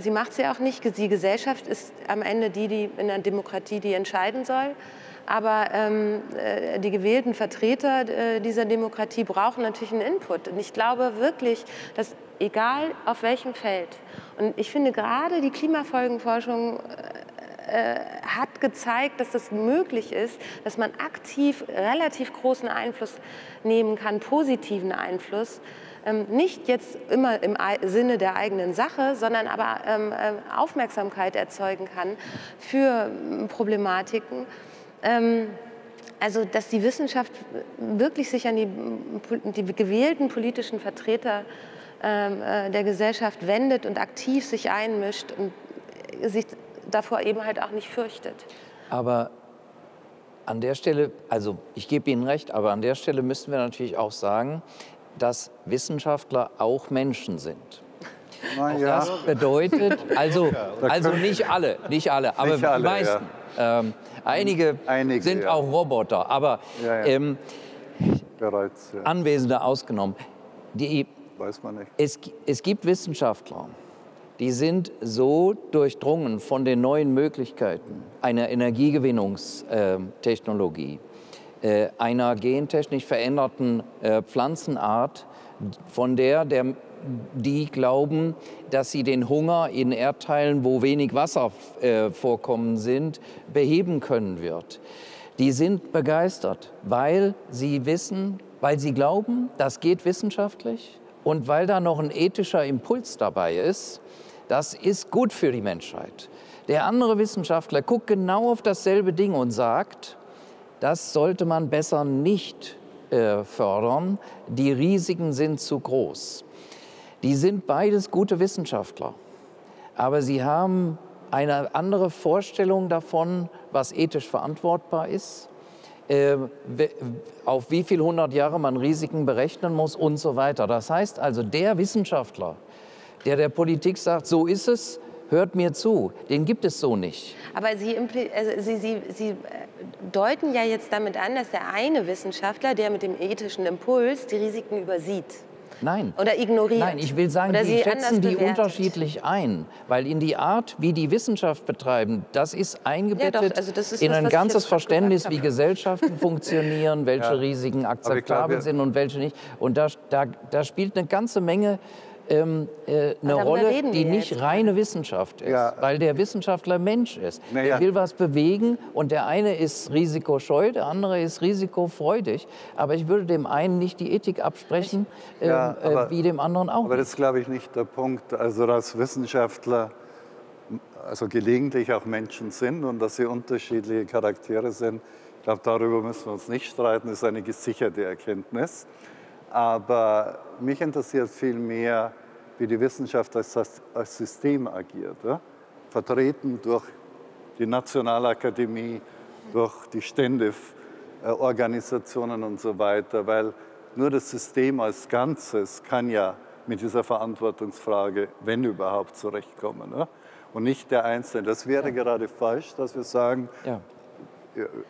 Sie macht sie auch nicht. Die Gesellschaft ist am Ende die in einer Demokratie, die entscheiden soll. Aber die gewählten Vertreter dieser Demokratie brauchen natürlich einen Input. Und ich glaube wirklich, dass egal auf welchem Feld, und ich finde gerade die Klimafolgenforschung hat gezeigt, dass das möglich ist, dass man aktiv relativ großen Einfluss nehmen kann, positiven Einfluss. Nicht jetzt immer im Sinne der eigenen Sache, sondern aber Aufmerksamkeit erzeugen kann für Problematiken. Also, dass die Wissenschaft wirklich sich an die gewählten politischen Vertreter der Gesellschaft wendet und aktiv sich einmischt und sich davor eben halt auch nicht fürchtet. Aber an der Stelle, also ich gebe Ihnen recht, aber an der Stelle müssen wir natürlich auch sagen, dass Wissenschaftler auch Menschen sind. Ja. Das bedeutet, also nicht alle, aber nicht alle, die meisten. Ja. Einige sind auch Roboter, aber Anwesende ausgenommen. Weiß man nicht. Es gibt Wissenschaftler, die sind so durchdrungen von den neuen Möglichkeiten einer Energiegewinnungstechnologie, einer gentechnisch veränderten Pflanzenart, von die glauben, dass sie den Hunger in Erdteilen, wo wenig Wasservorkommen sind, beheben können wird. Die sind begeistert, weil sie wissen, weil sie glauben, das geht wissenschaftlich, und weil da noch ein ethischer Impuls dabei ist. Das ist gut für die Menschheit. Der andere Wissenschaftler guckt genau auf dasselbe Ding und sagt, das sollte man besser nicht fördern, die Risiken sind zu groß. Die sind beides gute Wissenschaftler, aber sie haben eine andere Vorstellung davon, was ethisch verantwortbar ist, auf wie viel 100 Jahre man Risiken berechnen muss und so weiter. Das heißt also, der Wissenschaftler, der Politik sagt, so ist es, hört mir zu, den gibt es so nicht. Aber Sie deuten ja jetzt damit an, dass der eine Wissenschaftler, der mit dem ethischen Impuls die Risiken übersieht. Nein. Oder ignoriert. Nein, ich will sagen, Sie schätzen die unterschiedlich ein, weil in die Art, wie die Wissenschaft betreiben, das ist eingebettet in ein ganzes Verständnis, wie Gesellschaften funktionieren, welche Risiken akzeptabel sind und welche nicht. Und da spielt eine ganze Menge eine Rolle, die nicht reine Wissenschaft ist, weil der Wissenschaftler Mensch ist. Er will was bewegen, und der eine ist risikoscheu, der andere ist risikofreudig. Aber ich würde dem einen nicht die Ethik absprechen, wie dem anderen auch. Aber das ist, glaube ich, nicht der Punkt. Also, dass Wissenschaftler gelegentlich auch Menschen sind und dass sie unterschiedliche Charaktere sind, ich glaube, darüber müssen wir uns nicht streiten. Das ist eine gesicherte Erkenntnis. Aber mich interessiert viel mehr, wie die Wissenschaft als System agiert. Ja? Vertreten durch die Nationalakademie, durch die Ständeorganisationen und so weiter. Weil nur das System als Ganzes kann ja mit dieser Verantwortungsfrage, wenn überhaupt, zurechtkommen. Ja? Und nicht der Einzelne. Das wäre gerade falsch, dass wir sagen,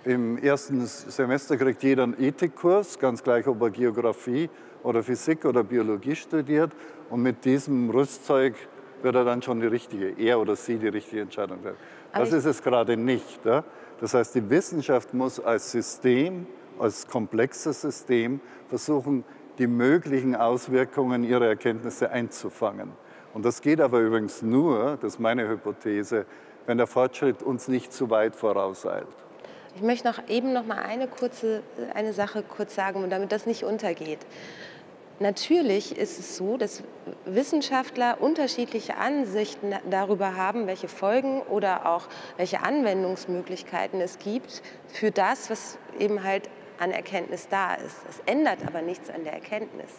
im ersten Semester kriegt jeder einen Ethikkurs, ganz gleich, ob er Geografie oder Physik oder Biologie studiert. Und mit diesem Rüstzeug wird er dann schon die richtige Entscheidung treffen. Das ist es gerade nicht. Ja? Das heißt, die Wissenschaft muss als System, als komplexes System versuchen, die möglichen Auswirkungen ihrer Erkenntnisse einzufangen. Und das geht aber übrigens nur, das ist meine Hypothese, wenn der Fortschritt uns nicht zu weit vorauseilt. Ich möchte noch mal eine Sache kurz sagen, damit das nicht untergeht. Natürlich ist es so, dass Wissenschaftler unterschiedliche Ansichten darüber haben, welche Folgen oder auch welche Anwendungsmöglichkeiten es gibt für das, was eben halt an Erkenntnis da ist. Das ändert aber nichts an der Erkenntnis.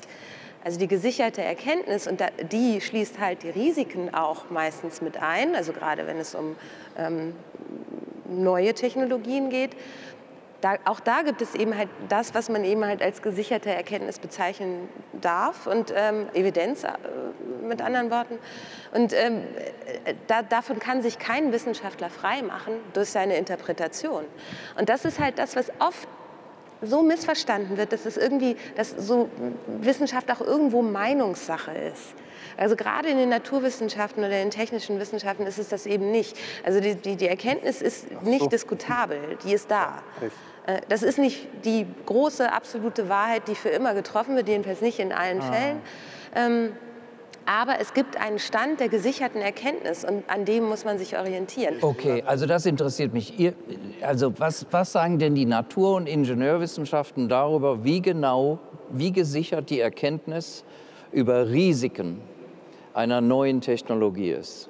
Also die gesicherte Erkenntnis, und die schließt halt die Risiken auch meistens mit ein, also gerade wenn es um neue Technologien geht. Auch da gibt es eben halt das, was man eben halt als gesicherte Erkenntnis bezeichnen darf und Evidenz mit anderen Worten. Und davon kann sich kein Wissenschaftler freimachen durch seine Interpretation. Und das ist halt das, was oft so missverstanden wird, dass es irgendwie, dass so Wissenschaft auch irgendwo Meinungssache ist. Also gerade in den Naturwissenschaften oder in den technischen Wissenschaften ist es das eben nicht. Also die Erkenntnis ist nicht diskutabel, die ist da. Das ist nicht die große, absolute Wahrheit, die für immer getroffen wird, jedenfalls nicht in allen Fällen. Aber es gibt einen Stand der gesicherten Erkenntnis und an dem muss man sich orientieren. Okay, also das interessiert mich. Also was sagen denn die Natur- und Ingenieurwissenschaften darüber, wie gesichert die Erkenntnis über Risiken einer neuen Technologie ist?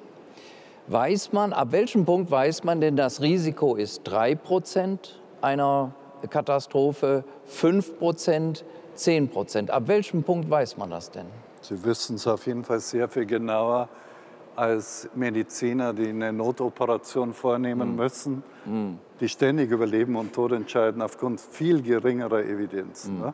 Weiß man, ab welchem Punkt weiß man denn, das Risiko ist 3% einer Katastrophe, 5%, 10%? Ab welchem Punkt weiß man das denn? Sie wüssten es auf jeden Fall sehr viel genauer als Mediziner, die eine Notoperation vornehmen müssen, die ständig über Leben und Tod entscheiden, aufgrund viel geringerer Evidenzen. Ne?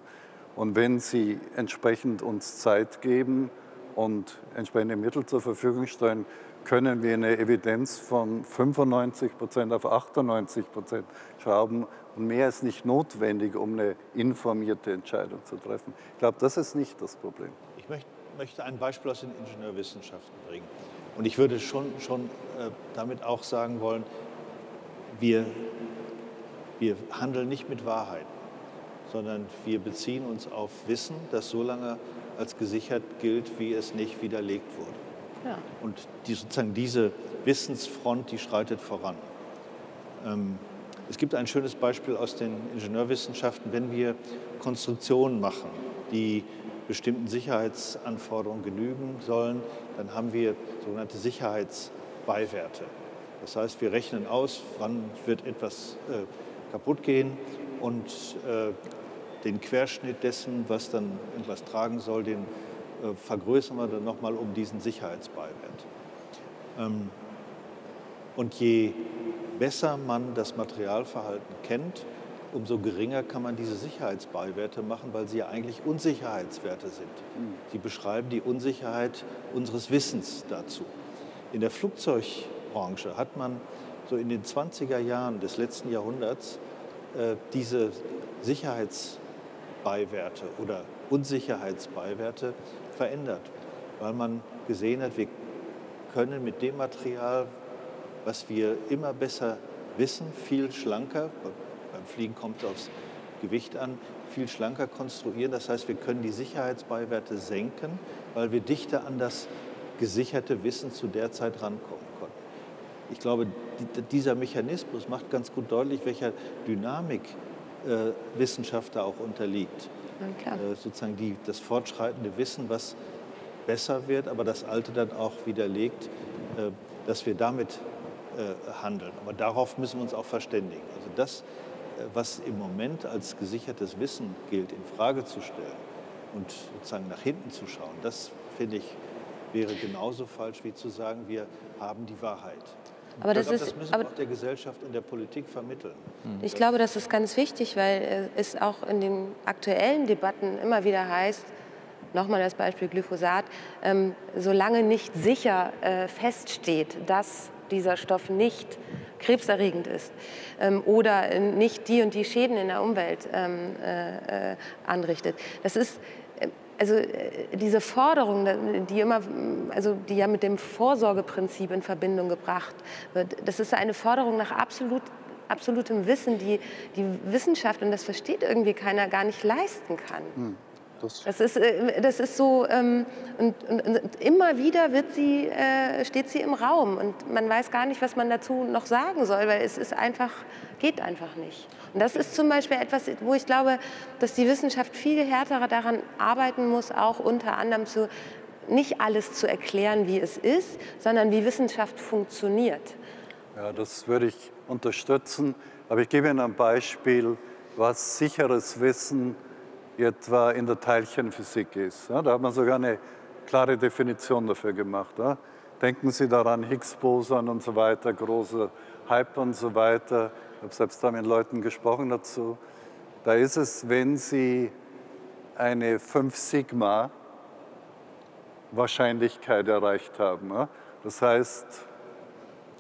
Und wenn Sie entsprechend uns Zeit geben und entsprechende Mittel zur Verfügung stellen, können wir eine Evidenz von 95% auf 98% schrauben. Und mehr ist nicht notwendig, um eine informierte Entscheidung zu treffen. Ich glaube, das ist nicht das Problem. Ich möchte ein Beispiel aus den Ingenieurwissenschaften bringen. Und ich würde schon damit auch sagen wollen, wir handeln nicht mit Wahrheit, sondern wir beziehen uns auf Wissen, das so lange als gesichert gilt, wie es nicht widerlegt wurde. Ja. Und sozusagen diese Wissensfront, die schreitet voran. Es gibt ein schönes Beispiel aus den Ingenieurwissenschaften, wenn wir Konstruktionen machen, die bestimmten Sicherheitsanforderungen genügen sollen, dann haben wir sogenannte Sicherheitsbeiwerte. Das heißt, wir rechnen aus, wann wird etwas kaputt gehen und den Querschnitt dessen, was dann etwas tragen soll, den vergrößern wir dann nochmal um diesen Sicherheitsbeiwert. Und je besser man das Materialverhalten kennt, umso geringer kann man diese Sicherheitsbeiwerte machen, weil sie ja eigentlich Unsicherheitswerte sind. Sie beschreiben die Unsicherheit unseres Wissens dazu. In der Flugzeugbranche hat man so in den 20er Jahren des letzten Jahrhunderts diese Sicherheitsbeiwerte oder Unsicherheitsbeiwerte verändert, weil man gesehen hat, wir können mit dem Material, was wir immer besser wissen, viel schlanker, beim Fliegen kommt es aufs Gewicht an, viel schlanker konstruieren. Das heißt, wir können die Sicherheitsbeiwerte senken, weil wir dichter an das gesicherte Wissen zu der Zeit rankommen konnten. Ich glaube, dieser Mechanismus macht ganz gut deutlich, welcher Dynamik Wissenschaft da auch unterliegt. Ja, sozusagen das fortschreitende Wissen, was besser wird, aber das Alte dann auch widerlegt, dass wir damit handeln. Aber darauf müssen wir uns auch verständigen. Also das, was im Moment als gesichertes Wissen gilt, in Frage zu stellen und sozusagen nach hinten zu schauen, das, finde ich, wäre genauso falsch, wie zu sagen, wir haben die Wahrheit. Aber das müssen wir auch der Gesellschaft und der Politik vermitteln. Ich glaube, das ist ganz wichtig, weil es auch in den aktuellen Debatten immer wieder heißt, nochmal das Beispiel Glyphosat, solange nicht sicher feststeht, dass dieser Stoff nicht krebserregend ist oder nicht die und die Schäden in der Umwelt anrichtet. Das ist also diese Forderung, die ja mit dem Vorsorgeprinzip in Verbindung gebracht wird. Das ist eine Forderung nach absolutem Wissen, die Wissenschaft, und das versteht irgendwie keiner, gar nicht leisten kann. Das ist so, und immer wieder steht sie im Raum und man weiß gar nicht, was man dazu noch sagen soll, weil es ist einfach, geht einfach nicht. Und das ist zum Beispiel etwas, wo ich glaube, dass die Wissenschaft viel härter daran arbeiten muss, auch unter anderem nicht alles zu erklären, wie es ist, sondern wie Wissenschaft funktioniert. Ja, das würde ich unterstützen, aber ich gebe Ihnen ein Beispiel, was sicheres Wissen etwa in der Teilchenphysik ist. Da hat man sogar eine klare Definition dafür gemacht. Denken Sie daran, Higgs-Boson und so weiter, großer Hype und so weiter. Ich habe selbst da mit Leuten gesprochen dazu. Da ist es, wenn Sie eine 5-Sigma-Wahrscheinlichkeit erreicht haben. Das heißt,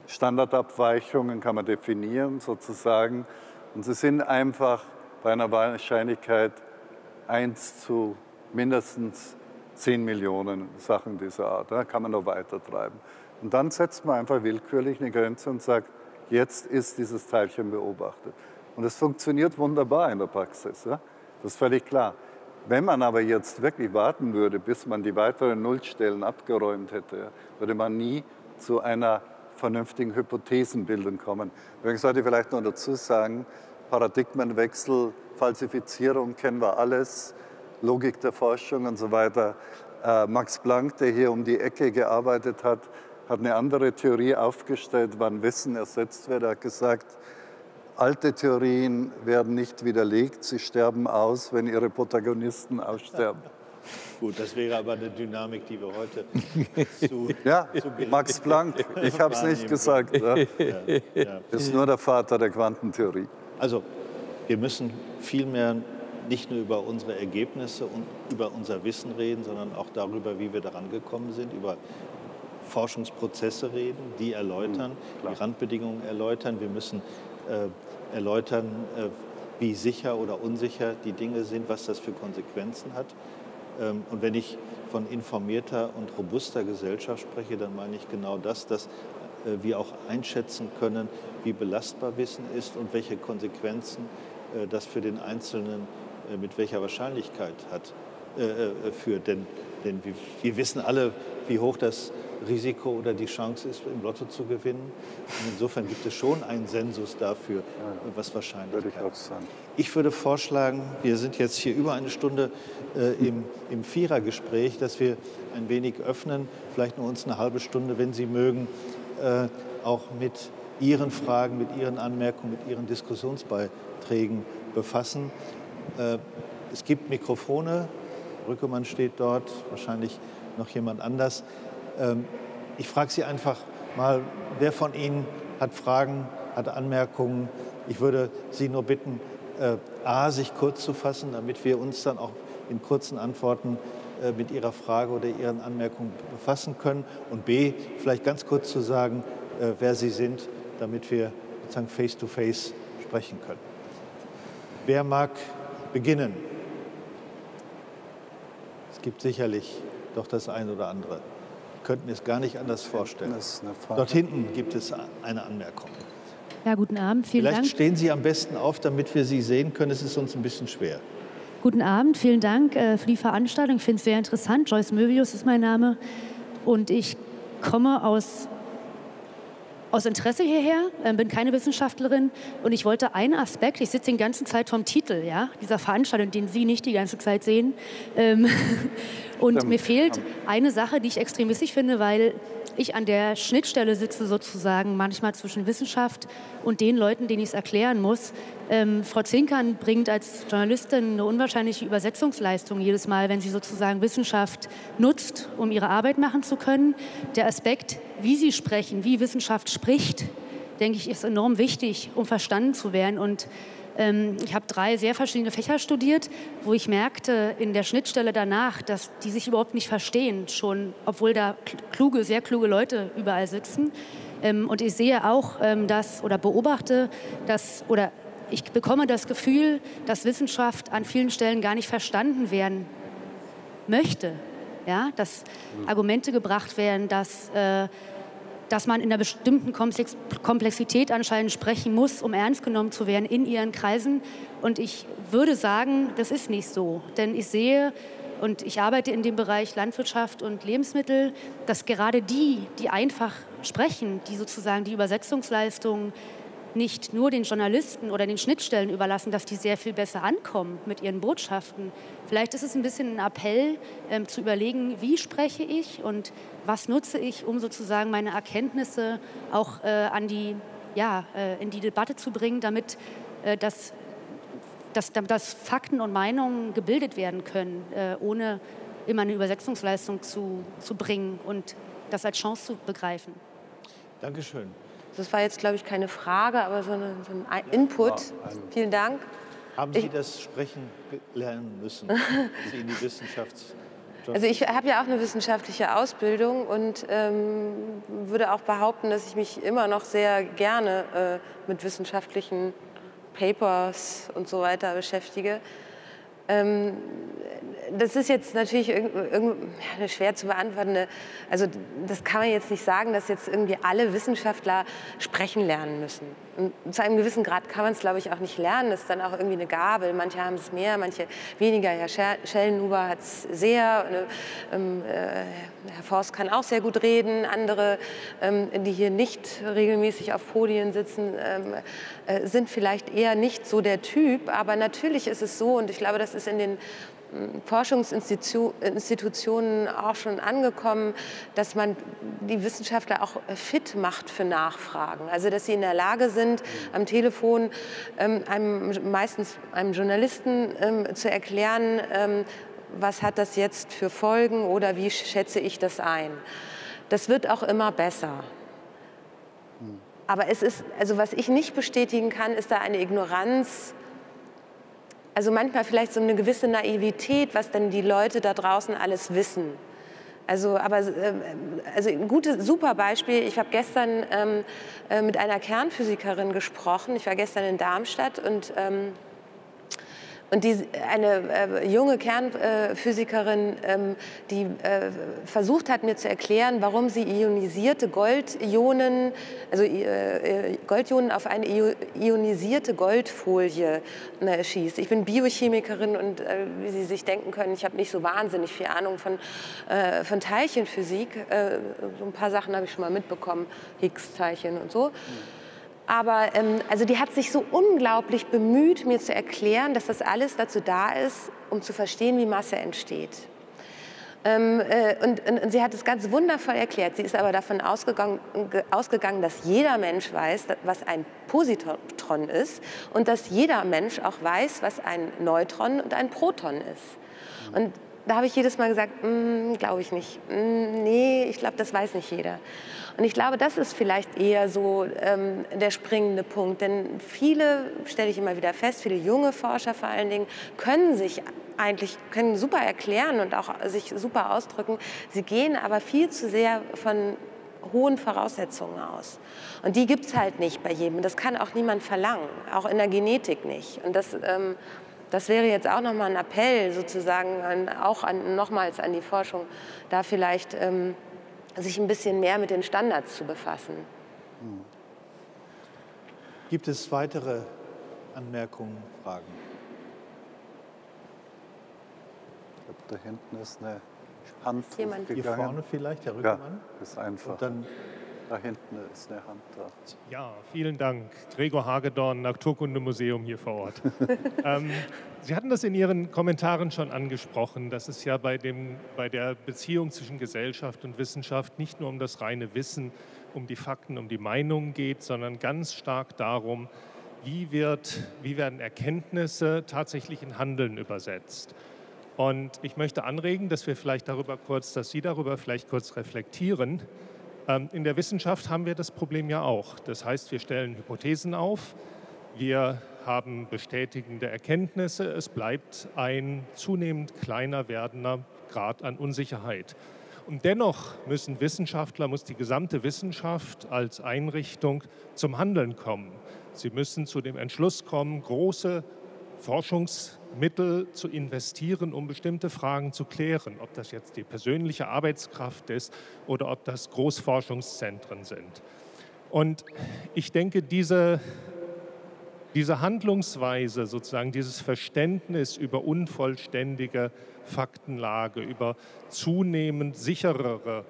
Standardabweichungen kann man definieren sozusagen. Und sie sind einfach bei einer Wahrscheinlichkeit 1 zu mindestens 10 Millionen Sachen dieser Art. Da kann man noch weiter treiben. Und dann setzt man einfach willkürlich eine Grenze und sagt, jetzt ist dieses Teilchen beobachtet. Und es funktioniert wunderbar in der Praxis. Ja? Das ist völlig klar. Wenn man aber jetzt wirklich warten würde, bis man die weiteren Nullstellen abgeräumt hätte, würde man nie zu einer vernünftigen Hypothesenbildung kommen. Übrigens sollte ich vielleicht noch dazu sagen, Paradigmenwechsel, Falsifizierung kennen wir alles, Logik der Forschung und so weiter. Max Planck, der hier um die Ecke gearbeitet hat, hat eine andere Theorie aufgestellt, wann Wissen ersetzt wird. Er hat gesagt, alte Theorien werden nicht widerlegt, sie sterben aus, wenn ihre Protagonisten aussterben. Gut, das wäre aber eine Dynamik, die wir heute zu Max Planck, ich habe es nicht gesagt. Ja. Ja, ja. Ist nur der Vater der Quantentheorie. Also, wir müssen vielmehr nicht nur über unsere Ergebnisse und über unser Wissen reden, sondern auch darüber, wie wir daran gekommen sind, über Forschungsprozesse reden, die erläutern, die Randbedingungen erläutern. Wir müssen erläutern, wie sicher oder unsicher die Dinge sind, was das für Konsequenzen hat. Und wenn ich von informierter und robuster Gesellschaft spreche, dann meine ich genau das, dass wir auch einschätzen können, wie belastbar Wissen ist und welche Konsequenzen das für den Einzelnen mit welcher Wahrscheinlichkeit führt. Denn wir wissen alle, wie hoch das Risiko oder die Chance ist, im Lotto zu gewinnen. Und insofern gibt es schon einen Sensus dafür, was Wahrscheinlichkeit ist. Würde ich auch sagen. Ich würde vorschlagen, wir sind jetzt hier über eine Stunde im Vierergespräch, dass wir ein wenig öffnen, vielleicht nur uns eine halbe Stunde, wenn Sie mögen, auch mit Ihren Fragen, mit Ihren Anmerkungen, mit Ihren Diskussionsbeiträgen befassen. Es gibt Mikrofone, Rückemann steht dort, wahrscheinlich noch jemand anders. Ich frage Sie einfach mal, wer von Ihnen hat Fragen, hat Anmerkungen? Ich würde Sie nur bitten, sich kurz zu fassen, damit wir uns dann auch in kurzen Antworten mit Ihrer Frage oder Ihren Anmerkungen befassen können. Und B, vielleicht ganz kurz zu sagen, wer Sie sind, damit wir sozusagen face-to-face sprechen können. Wer mag beginnen? Es gibt sicherlich doch das eine oder andere. Könnten es gar nicht anders vorstellen. Dort hinten gibt es eine Anmerkung. Ja, guten Abend, vielen Dank. Vielleicht stehen Sie am besten auf, damit wir Sie sehen können. Es ist uns ein bisschen schwer. Guten Abend, vielen Dank für die Veranstaltung. Ich finde es sehr interessant. Joyce Möbius ist mein Name und ich komme aus Interesse hierher, bin keine Wissenschaftlerin und ich wollte einen Aspekt, ich sitze die ganze Zeit vom Titel dieser Veranstaltung, den Sie nicht die ganze Zeit sehen, und mir fehlt eine Sache, die ich extrem wichtig finde, weil ich an der Schnittstelle sitze sozusagen manchmal zwischen Wissenschaft und den Leuten, denen ich es erklären muss. Frau Zinkant bringt als Journalistin eine unwahrscheinliche Übersetzungsleistung jedes Mal, wenn sie sozusagen Wissenschaft nutzt, um ihre Arbeit machen zu können. Der Aspekt, wie sie sprechen, wie Wissenschaft spricht, denke ich, ist enorm wichtig, um verstanden zu werden. Und ich habe 3 sehr verschiedene Fächer studiert, wo ich merkte in der Schnittstelle danach, dass die sich überhaupt nicht verstehen, schon, obwohl da kluge, sehr kluge Leute überall sitzen. Und ich sehe auch ich bekomme das Gefühl, dass Wissenschaft an vielen Stellen gar nicht verstanden werden möchte. Ja? Dass Argumente gebracht werden, dass dass man in einer bestimmten Komplexität anscheinend sprechen muss, um ernst genommen zu werden in ihren Kreisen. Und ich würde sagen, das ist nicht so. Denn ich sehe, und ich arbeite in dem Bereich Landwirtschaft und Lebensmittel, dass gerade die, die einfach sprechen, die sozusagen die Übersetzungsleistung nicht nur den Journalisten oder den Schnittstellen überlassen, dass die sehr viel besser ankommen mit ihren Botschaften. Vielleicht ist es ein bisschen ein Appell, zu überlegen, wie spreche ich und was nutze ich, um sozusagen meine Erkenntnisse auch in die Debatte zu bringen, damit dass Fakten und Meinungen gebildet werden können, ohne immer eine Übersetzungsleistung zu bringen und das als Chance zu begreifen. Dankeschön. Das war jetzt, glaube ich, keine Frage, aber so ein Input. Ja, also vielen Dank. Haben Sie das Sprechen lernen müssen, Sie in die Wissenschafts... Also ich habe ja auch eine wissenschaftliche Ausbildung und würde auch behaupten, dass ich mich immer noch sehr gerne mit wissenschaftlichen Papers und so weiter beschäftige. Das ist jetzt natürlich eine schwer zu beantwortende, also das kann man jetzt nicht sagen, dass jetzt irgendwie alle Wissenschaftler sprechen lernen müssen. Und zu einem gewissen Grad kann man es, glaube ich, auch nicht lernen, das ist dann auch irgendwie eine Gabe. Manche haben es mehr, manche weniger. Herr Schellnhuber hat es sehr, Herr Forst kann auch sehr gut reden, andere, die hier nicht regelmäßig auf Podien sitzen, sind vielleicht eher nicht so der Typ, aber natürlich ist es so und ich glaube, das ist in den Forschungsinstitutionen auch schon angekommen, dass man die Wissenschaftler auch fit macht für Nachfragen. Also dass sie in der Lage sind, am Telefon meistens einem Journalisten zu erklären, was hat das jetzt für Folgen oder wie schätze ich das ein. Das wird auch immer besser. Aber es ist, also was ich nicht bestätigen kann, ist da eine Ignoranz. Also manchmal vielleicht so eine gewisse Naivität, was denn die Leute da draußen alles wissen. Also ein gutes, super Beispiel, ich habe gestern mit einer Kernphysikerin gesprochen, ich war gestern in Darmstadt und eine junge Kernphysikerin, die versucht hat, mir zu erklären, warum sie ionisierte Goldionen, Goldionen auf eine ionisierte Goldfolie schießt. Ich bin Biochemikerin und wie Sie sich denken können, ich habe nicht so wahnsinnig viel Ahnung von Teilchenphysik. So ein paar Sachen habe ich schon mal mitbekommen, Higgs-Teilchen und so. Aber also die hat sich so unglaublich bemüht, mir zu erklären, dass das alles dazu da ist, um zu verstehen, wie Masse entsteht. Und sie hat es ganz wundervoll erklärt. Sie ist aber davon ausgegangen, dass jeder Mensch weiß, was ein Positron ist und dass jeder Mensch auch weiß, was ein Neutron und ein Proton ist. Und da habe ich jedes Mal gesagt, glaube ich nicht. Nee, ich glaube, das weiß nicht jeder. Und ich glaube, das ist vielleicht eher so der springende Punkt. Denn viele, stelle ich immer wieder fest, viele junge Forscher vor allen Dingen, können super erklären und auch sich super ausdrücken. Sie gehen aber viel zu sehr von hohen Voraussetzungen aus. Und die gibt es halt nicht bei jedem. Das kann auch niemand verlangen, auch in der Genetik nicht. Und das wäre jetzt auch nochmal ein Appell sozusagen, nochmals an die Forschung, da vielleicht sich ein bisschen mehr mit den Standards zu befassen. Gibt es weitere Anmerkungen, Fragen? Ich glaube, da hinten ist eine Hand hochgegangen. Hier vorne vielleicht, Herr Rückmann? Ja, ist einfach. Und dann da hinten ist eine Hand da. Ja, vielen Dank. Gregor Hagedorn, Naturkundemuseum hier vor Ort. Sie hatten das in Ihren Kommentaren schon angesprochen, dass es ja bei der Beziehung zwischen Gesellschaft und Wissenschaft nicht nur um das reine Wissen, um die Fakten, um die Meinungen geht, sondern ganz stark darum, wie werden Erkenntnisse tatsächlich in Handeln übersetzt. Und ich möchte anregen, dass Sie darüber vielleicht kurz reflektieren. In der Wissenschaft haben wir das Problem ja auch. Das heißt, wir stellen Hypothesen auf, wir haben bestätigende Erkenntnisse, es bleibt ein zunehmend kleiner werdender Grad an Unsicherheit. Und dennoch muss die gesamte Wissenschaft als Einrichtung zum Handeln kommen. Sie müssen zu dem Entschluss kommen, große Forschungsmittel zu investieren, um bestimmte Fragen zu klären, ob das jetzt die persönliche Arbeitskraft ist oder ob das Großforschungszentren sind. Und ich denke, diese Handlungsweise, sozusagen dieses Verständnis über unvollständige Faktenlage, über zunehmend sicherere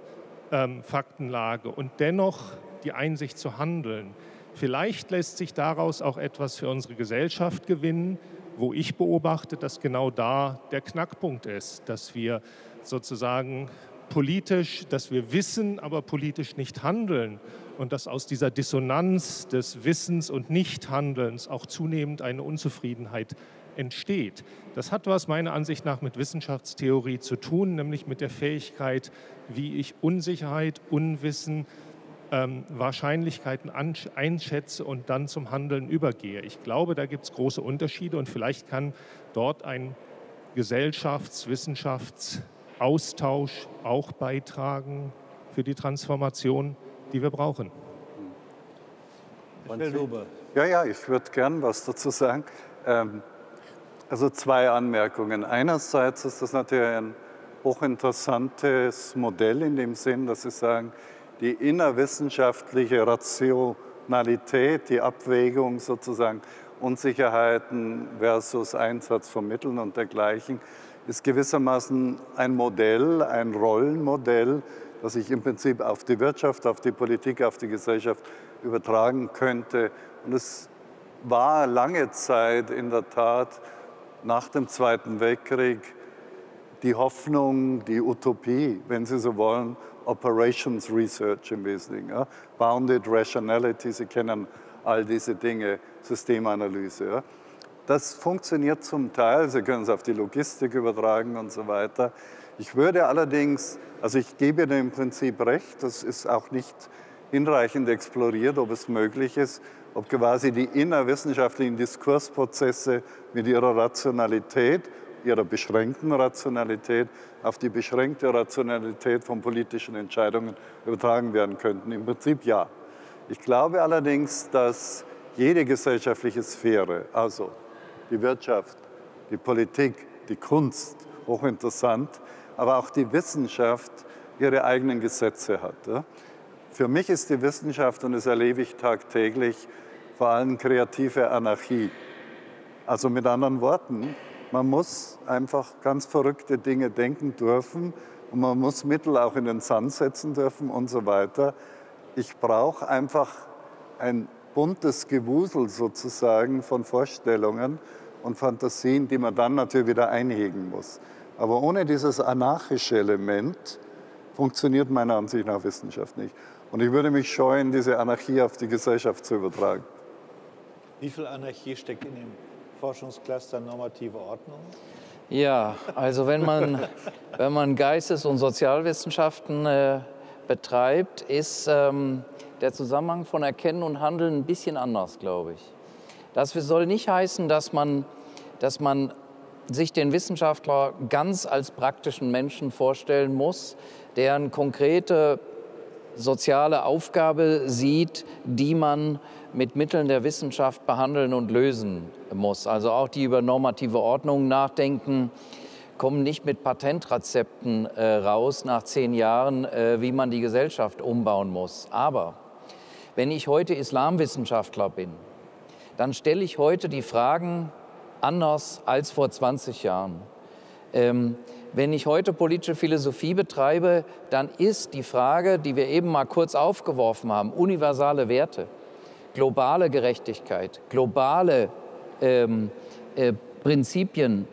Faktenlage und dennoch die Einsicht zu handeln, vielleicht lässt sich daraus auch etwas für unsere Gesellschaft gewinnen, wo ich beobachte, dass genau da der Knackpunkt ist, dass wir sozusagen politisch, dass wir wissen, aber politisch nicht handeln. Und dass aus dieser Dissonanz des Wissens und Nichthandelns auch zunehmend eine Unzufriedenheit entsteht. Das hat was meiner Ansicht nach mit Wissenschaftstheorie zu tun, nämlich mit der Fähigkeit, wie ich Unsicherheit, Unwissen, Wahrscheinlichkeiten einschätze und dann zum Handeln übergehe. Ich glaube, da gibt es große Unterschiede und vielleicht kann dort ein Gesellschafts-Wissenschaftsaustausch auch beitragen für die Transformation, die wir brauchen. Ja, ich würde gern was dazu sagen. Also zwei Anmerkungen. Einerseits ist das natürlich ein hochinteressantes Modell in dem Sinn, dass Sie sagen, die innerwissenschaftliche Rationalität, die Abwägung sozusagen Unsicherheiten versus Einsatz von Mitteln und dergleichen, ist gewissermaßen ein Modell, ein Rollenmodell, dass ich im Prinzip auf die Wirtschaft, auf die Politik, auf die Gesellschaft übertragen könnte. Und es war lange Zeit in der Tat nach dem Zweiten Weltkrieg die Hoffnung, die Utopie, wenn Sie so wollen, Operations Research im Wesentlichen, ja? Bounded Rationality, Sie kennen all diese Dinge, Systemanalyse. Ja? Das funktioniert zum Teil, Sie können es auf die Logistik übertragen und so weiter. Ich würde allerdings, also ich gebe Ihnen im Prinzip recht, das ist auch nicht hinreichend exploriert, ob es möglich ist, ob quasi die innerwissenschaftlichen Diskursprozesse mit ihrer Rationalität, ihrer beschränkten Rationalität, auf die beschränkte Rationalität von politischen Entscheidungen übertragen werden könnten. Im Prinzip ja. Ich glaube allerdings, dass jede gesellschaftliche Sphäre, also die Wirtschaft, die Politik, die Kunst, hochinteressant, aber auch die Wissenschaft ihre eigenen Gesetze hat. Für mich ist die Wissenschaft, und das erlebe ich tagtäglich, vor allem kreative Anarchie. Also mit anderen Worten, man muss einfach ganz verrückte Dinge denken dürfen und man muss Mittel auch in den Sand setzen dürfen und so weiter. Ich brauche einfach ein buntes Gewusel sozusagen von Vorstellungen und Fantasien, die man dann natürlich wieder einhegen muss. Aber ohne dieses anarchische Element funktioniert meiner Ansicht nach Wissenschaft nicht. Und ich würde mich scheuen, diese Anarchie auf die Gesellschaft zu übertragen. Wie viel Anarchie steckt in dem Forschungscluster normative Ordnung? Ja, also wenn man Geistes- und Sozialwissenschaften betreibt, ist der Zusammenhang von Erkennen und Handeln ein bisschen anders, glaube ich. Das soll nicht heißen, dass man sich den Wissenschaftler ganz als praktischen Menschen vorstellen muss, deren konkrete soziale Aufgabe sieht, die man mit Mitteln der Wissenschaft behandeln und lösen muss. Also auch die über normative Ordnung nachdenken, kommen nicht mit Patentrezepten raus nach 10 Jahren, wie man die Gesellschaft umbauen muss. Aber wenn ich heute Islamwissenschaftler bin, dann stelle ich heute die Fragen anders als vor 20 Jahren. Wenn ich heute politische Philosophie betreibe, dann ist die Frage, die wir eben mal kurz aufgeworfen haben, universale Werte, globale Gerechtigkeit, globale Prinzipien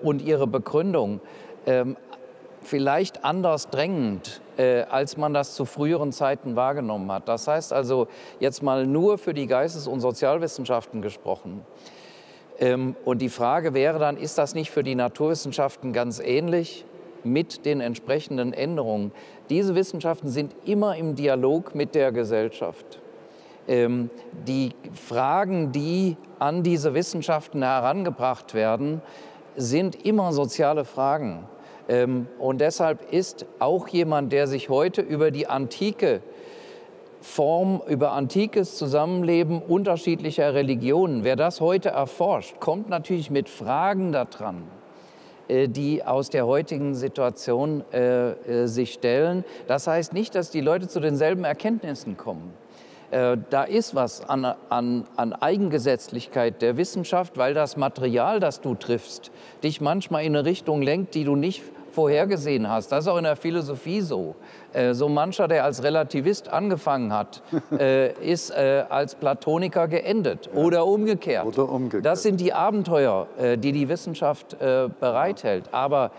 und ihre Begründung, vielleicht anders drängend, als man das zu früheren Zeiten wahrgenommen hat. Das heißt also, jetzt mal nur für die Geistes- und Sozialwissenschaften gesprochen. Und die Frage wäre dann, ist das nicht für die Naturwissenschaften ganz ähnlich mit den entsprechenden Änderungen? Diese Wissenschaften sind immer im Dialog mit der Gesellschaft. Die Fragen, die an diese Wissenschaften herangebracht werden, sind immer soziale Fragen. Und deshalb ist auch jemand, der sich heute über die Antike Form über antikes Zusammenleben unterschiedlicher Religionen. Wer das heute erforscht, kommt natürlich mit Fragen daran, die aus der heutigen Situation sich stellen. Das heißt nicht, dass die Leute zu denselben Erkenntnissen kommen. Da ist was an Eigengesetzlichkeit der Wissenschaft, weil das Material, das du triffst, dich manchmal in eine Richtung lenkt, die du nicht vorhergesehen hast. Das ist auch in der Philosophie so. So mancher, der als Relativist angefangen hat, ist als Platoniker geendet. Ja. Oder umgekehrt. Oder umgekehrt. Das sind die Abenteuer, die die Wissenschaft bereithält. Aber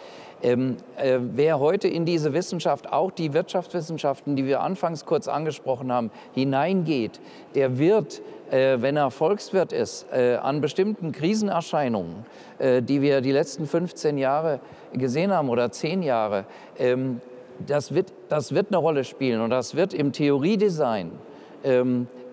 wer heute in diese Wissenschaft, auch die Wirtschaftswissenschaften, die wir anfangs kurz angesprochen haben, hineingeht, der wird, wenn er Volkswirt ist, an bestimmten Krisenerscheinungen, die wir die letzten 15 Jahre gesehen haben oder 10 Jahre, das wird eine Rolle spielen und das wird im Theoriedesign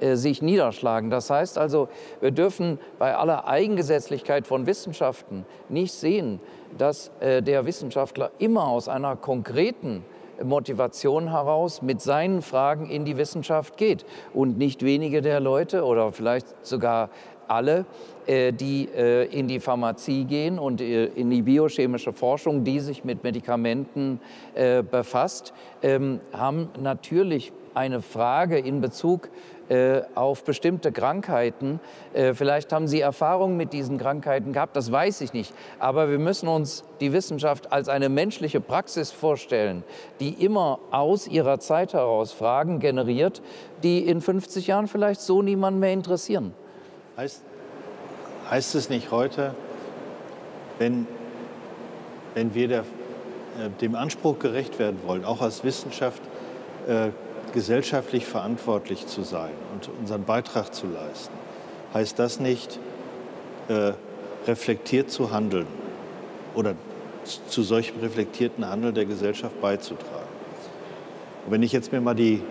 sich niederschlagen. Das heißt also, wir dürfen bei aller Eigengesetzlichkeit von Wissenschaften nicht sehen, dass der Wissenschaftler immer aus einer konkreten Motivation heraus mit seinen Fragen in die Wissenschaft geht. Und nicht wenige der Leute oder vielleicht sogar alle, die in die Pharmazie gehen und in die biochemische Forschung, die sich mit Medikamenten befasst, haben natürlich eine Frage in Bezug auf bestimmte Krankheiten. Vielleicht haben Sie Erfahrungen mit diesen Krankheiten gehabt, das weiß ich nicht. Aber wir müssen uns die Wissenschaft als eine menschliche Praxis vorstellen, die immer aus ihrer Zeit heraus Fragen generiert, die in 50 Jahren vielleicht so niemanden mehr interessieren. Heißt es nicht heute, wenn wir dem Anspruch gerecht werden wollen, auch als Wissenschaft gesellschaftlich verantwortlich zu sein und unseren Beitrag zu leisten, heißt das nicht, reflektiert zu handeln oder zu solchem reflektierten Handeln der Gesellschaft beizutragen? Und wenn ich jetzt mir mal die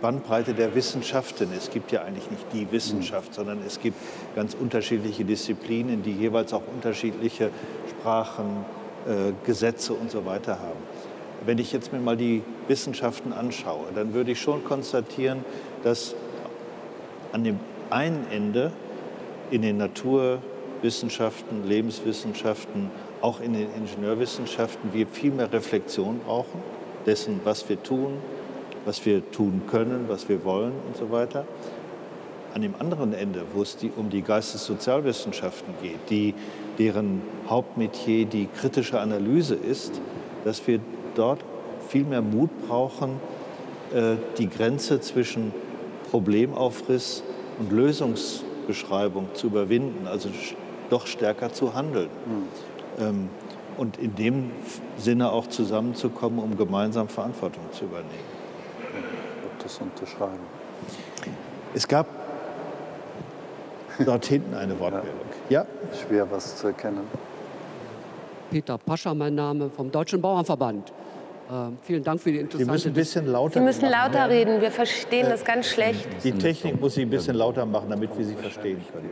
Bandbreite der Wissenschaften, es gibt ja eigentlich nicht die Wissenschaft, sondern es gibt ganz unterschiedliche Disziplinen, die jeweils auch unterschiedliche Sprachen, Gesetze und so weiter haben. Wenn ich jetzt mir mal die Wissenschaften anschaue, dann würde ich schon konstatieren, dass an dem einen Ende in den Naturwissenschaften, Lebenswissenschaften, auch in den Ingenieurwissenschaften wir viel mehr Reflexion brauchen, dessen, was wir tun können, was wir wollen und so weiter. An dem anderen Ende, wo es um die Geistes-Sozialwissenschaften geht, deren Hauptmetier die kritische Analyse ist, dass wir dort viel mehr Mut brauchen, die Grenze zwischen Problemaufriss und Lösungsbeschreibung zu überwinden, also doch stärker zu handeln. Und in dem Sinne auch zusammenzukommen, um gemeinsam Verantwortung zu übernehmen. Ich würde das unterschreiben. Es gab dort hinten eine Wortmeldung. Ja? Schwer was zu erkennen. Peter Pascher, mein Name, vom Deutschen Bauernverband. Vielen Dank für die interessante Diskussion. Sie müssen ein bisschen lauter reden. Sie müssen lauter reden, wir verstehen das ganz schlecht. Die Technik muss Sie ein bisschen lauter machen, damit wir Sie verstehen können.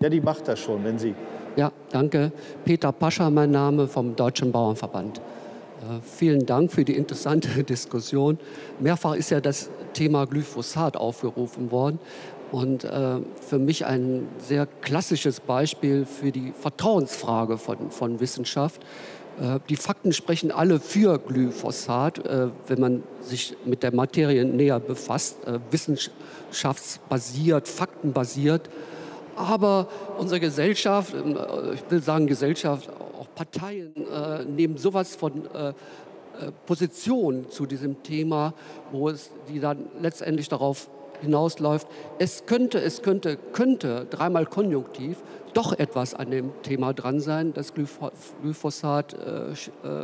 Ja, die macht das schon, wenn Sie... Ja, danke. Peter Pascher, mein Name, vom Deutschen Bauernverband. Vielen Dank für die interessante Diskussion. Mehrfach ist ja das Thema Glyphosat aufgerufen worden. Und für mich ein sehr klassisches Beispiel für die Vertrauensfrage von Wissenschaft. Die Fakten sprechen alle für Glyphosat, wenn man sich mit der Materie näher befasst, wissenschaftsbasiert, faktenbasiert. Aber unsere Gesellschaft, ich will sagen Gesellschaft, auch Parteien nehmen sowas von Positionen zu diesem Thema, wo es die dann letztendlich darauf hinausläuft, es könnte, dreimal konjunktiv, doch etwas an dem Thema dran sein, dass Glyphosat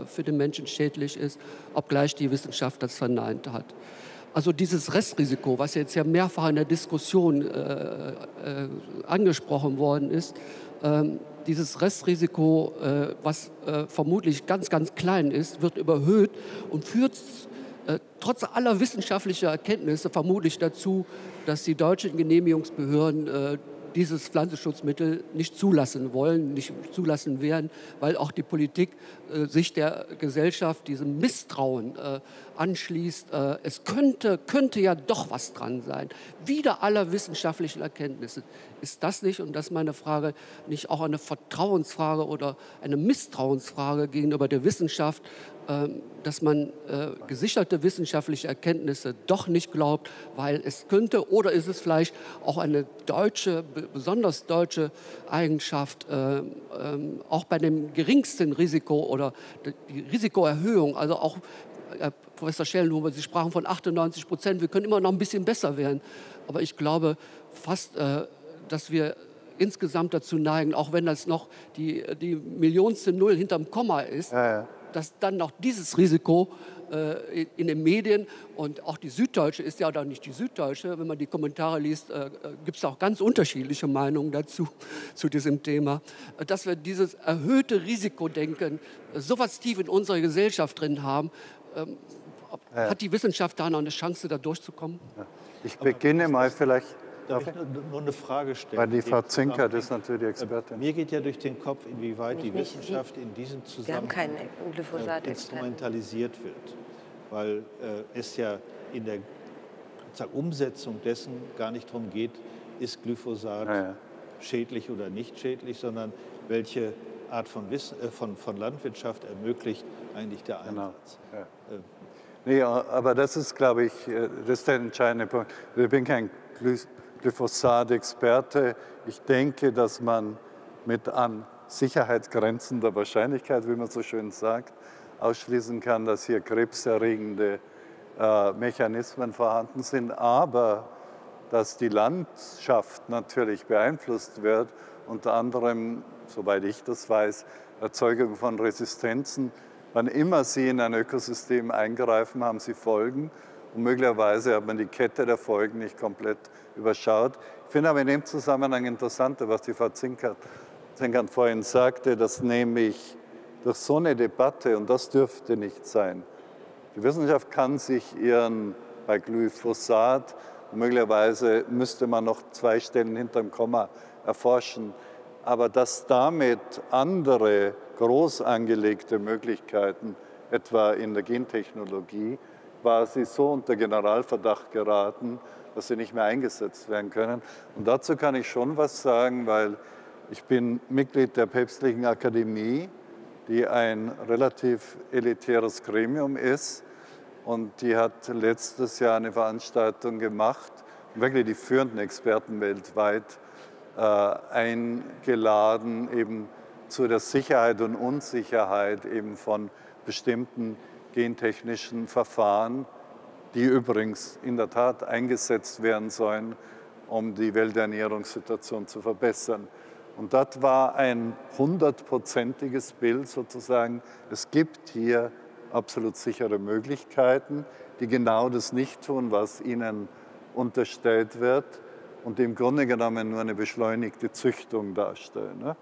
für den Menschen schädlich ist, obgleich die Wissenschaft das verneint hat. Also dieses Restrisiko, was jetzt ja mehrfach in der Diskussion angesprochen worden ist, dieses Restrisiko, was vermutlich ganz, ganz klein ist, wird überhöht und führt trotz aller wissenschaftlicher Erkenntnisse vermutlich dazu, dass die deutschen Genehmigungsbehörden dieses Pflanzenschutzmittel nicht zulassen wollen, nicht zulassen werden, weil auch die Politik sich der Gesellschaft diesem Misstrauen anschließt. Es könnte ja doch was dran sein. Wider aller wissenschaftlichen Erkenntnisse. Ist das nicht, und das ist meine Frage, nicht auch eine Vertrauensfrage oder eine Misstrauensfrage gegenüber der Wissenschaft, dass man gesicherte wissenschaftliche Erkenntnisse doch nicht glaubt, weil es könnte, oder ist es vielleicht auch eine deutsche, besonders deutsche Eigenschaft, auch bei dem geringsten Risiko oder die Risikoerhöhung, also auch Professor Schellnhuber, Sie sprachen von 98%, wir können immer noch ein bisschen besser werden, aber ich glaube fast, dass wir insgesamt dazu neigen, auch wenn das noch die millionste Null hinterm Komma ist, ja, ja, dass dann noch dieses Risiko in den Medien, und auch die Süddeutsche ist ja doch nicht die Süddeutsche, wenn man die Kommentare liest, gibt es auch ganz unterschiedliche Meinungen dazu, zu diesem Thema, dass wir dieses erhöhte Risikodenken sowas tief in unserer Gesellschaft drin haben. Hat die Wissenschaft da noch eine Chance, da durchzukommen? Ja. Ich beginne mal vielleicht... Darf ich nur eine Frage stellen? Weil die Frau Zinkant ist natürlich die Expertin. Mir geht ja durch den Kopf, inwieweit die Wissenschaft in diesem Zusammenhang instrumentalisiert wird. Weil es ja in der Umsetzung dessen gar nicht darum geht, ist Glyphosat schädlich oder nicht schädlich, sondern welche Art von Landwirtschaft ermöglicht eigentlich der Einsatz. Genau. Ja. Nee, aber das ist, glaube ich, das ist der entscheidende Punkt. Ich bin kein Glyphosat-Experte. Ich denke, dass man mit an Sicherheitsgrenzen der Wahrscheinlichkeit, wie man so schön sagt, ausschließen kann, dass hier krebserregende Mechanismen vorhanden sind, aber dass die Landschaft natürlich beeinflusst wird, unter anderem, soweit ich das weiß, Erzeugung von Resistenzen. Wann immer Sie in ein Ökosystem eingreifen, haben Sie Folgen. Und möglicherweise hat man die Kette der Folgen nicht komplett überschaut. Ich finde aber in dem Zusammenhang interessant, was die Frau Zinkant vorhin sagte, dass nämlich durch so eine Debatte, und das dürfte nicht sein, die Wissenschaft kann sich irren bei Glyphosat, und möglicherweise müsste man noch 2 Stellen hinterm Komma erforschen, aber dass damit andere groß angelegte Möglichkeiten, etwa in der Gentechnologie, war sie so unter Generalverdacht geraten, dass sie nicht mehr eingesetzt werden können. Und dazu kann ich schon was sagen, weil ich bin Mitglied der Päpstlichen Akademie, die ein relativ elitäres Gremium ist. Und die hat letztes Jahr eine Veranstaltung gemacht, wirklich die führenden Experten weltweit eingeladen, eben zu der Sicherheit und Unsicherheit eben von bestimmten gentechnischen Verfahren, die übrigens in der Tat eingesetzt werden sollen, um die Welternährungssituation zu verbessern. Und das war ein 100-prozentiges Bild sozusagen. Es gibt hier absolut sichere Möglichkeiten, die genau das nicht tun, was ihnen unterstellt wird und im Grunde genommen nur eine beschleunigte Züchtung darstellen.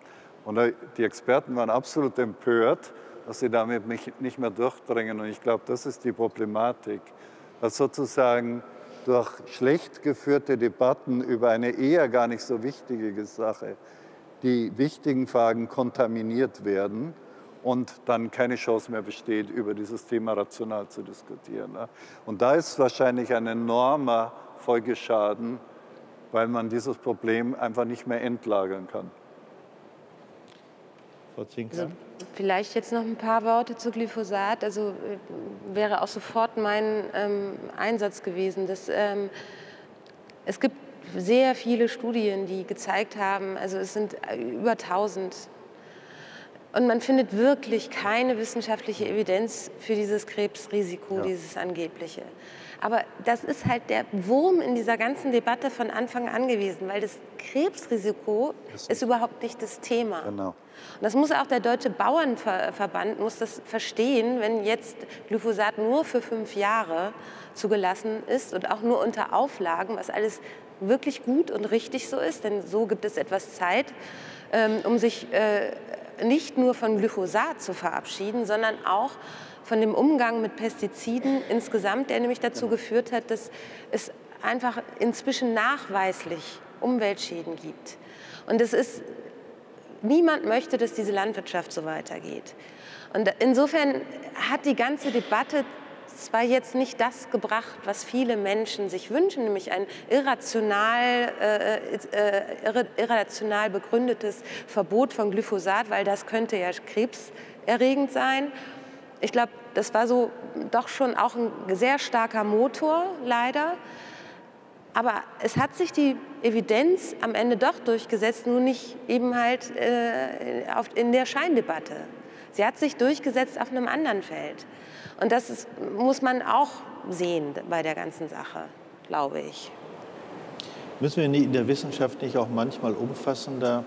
Und die Experten waren absolut empört, dass sie damit nicht mehr durchdringen. Und ich glaube, das ist die Problematik, dass sozusagen durch schlecht geführte Debatten über eine eher gar nicht so wichtige Sache die wichtigen Fragen kontaminiert werden und dann keine Chance mehr besteht, über dieses Thema rational zu diskutieren. Und da ist wahrscheinlich ein enormer Folgeschaden, weil man dieses Problem einfach nicht mehr entlagern kann. Frau Zinkant? Vielleicht jetzt noch ein paar Worte zu Glyphosat. Also wäre auch sofort mein Einsatz gewesen. Dass, es gibt sehr viele Studien, die gezeigt haben, also es sind über 1000. Und man findet wirklich keine wissenschaftliche Evidenz für dieses Krebsrisiko, ja, dieses angebliche. Aber das ist halt der Wurm in dieser ganzen Debatte von Anfang an gewesen, weil das Krebsrisiko ist überhaupt nicht das Thema. Genau. Und das muss auch der Deutsche Bauernverband muss das verstehen, wenn jetzt Glyphosat nur für 5 Jahre zugelassen ist und auch nur unter Auflagen, was alles wirklich gut und richtig so ist, denn so gibt es etwas Zeit, um sich nicht nur von Glyphosat zu verabschieden, sondern auch von dem Umgang mit Pestiziden insgesamt, der nämlich dazu geführt hat, dass es einfach inzwischen nachweislich Umweltschäden gibt. Und es ist, niemand möchte, dass diese Landwirtschaft so weitergeht. Und insofern hat die ganze Debatte zwar jetzt nicht das gebracht, was viele Menschen sich wünschen, nämlich ein irrational begründetes Verbot von Glyphosat, weil das könnte ja krebserregend sein. Ich glaube, das war so doch schon auch ein sehr starker Motor, leider. Aber es hat sich die Evidenz am Ende doch durchgesetzt, nur nicht eben halt in der Scheindebatte. Sie hat sich durchgesetzt auf einem anderen Feld. Und das ist, muss man auch sehen bei der ganzen Sache, glaube ich. Müssen wir in der Wissenschaft nicht auch manchmal umfassender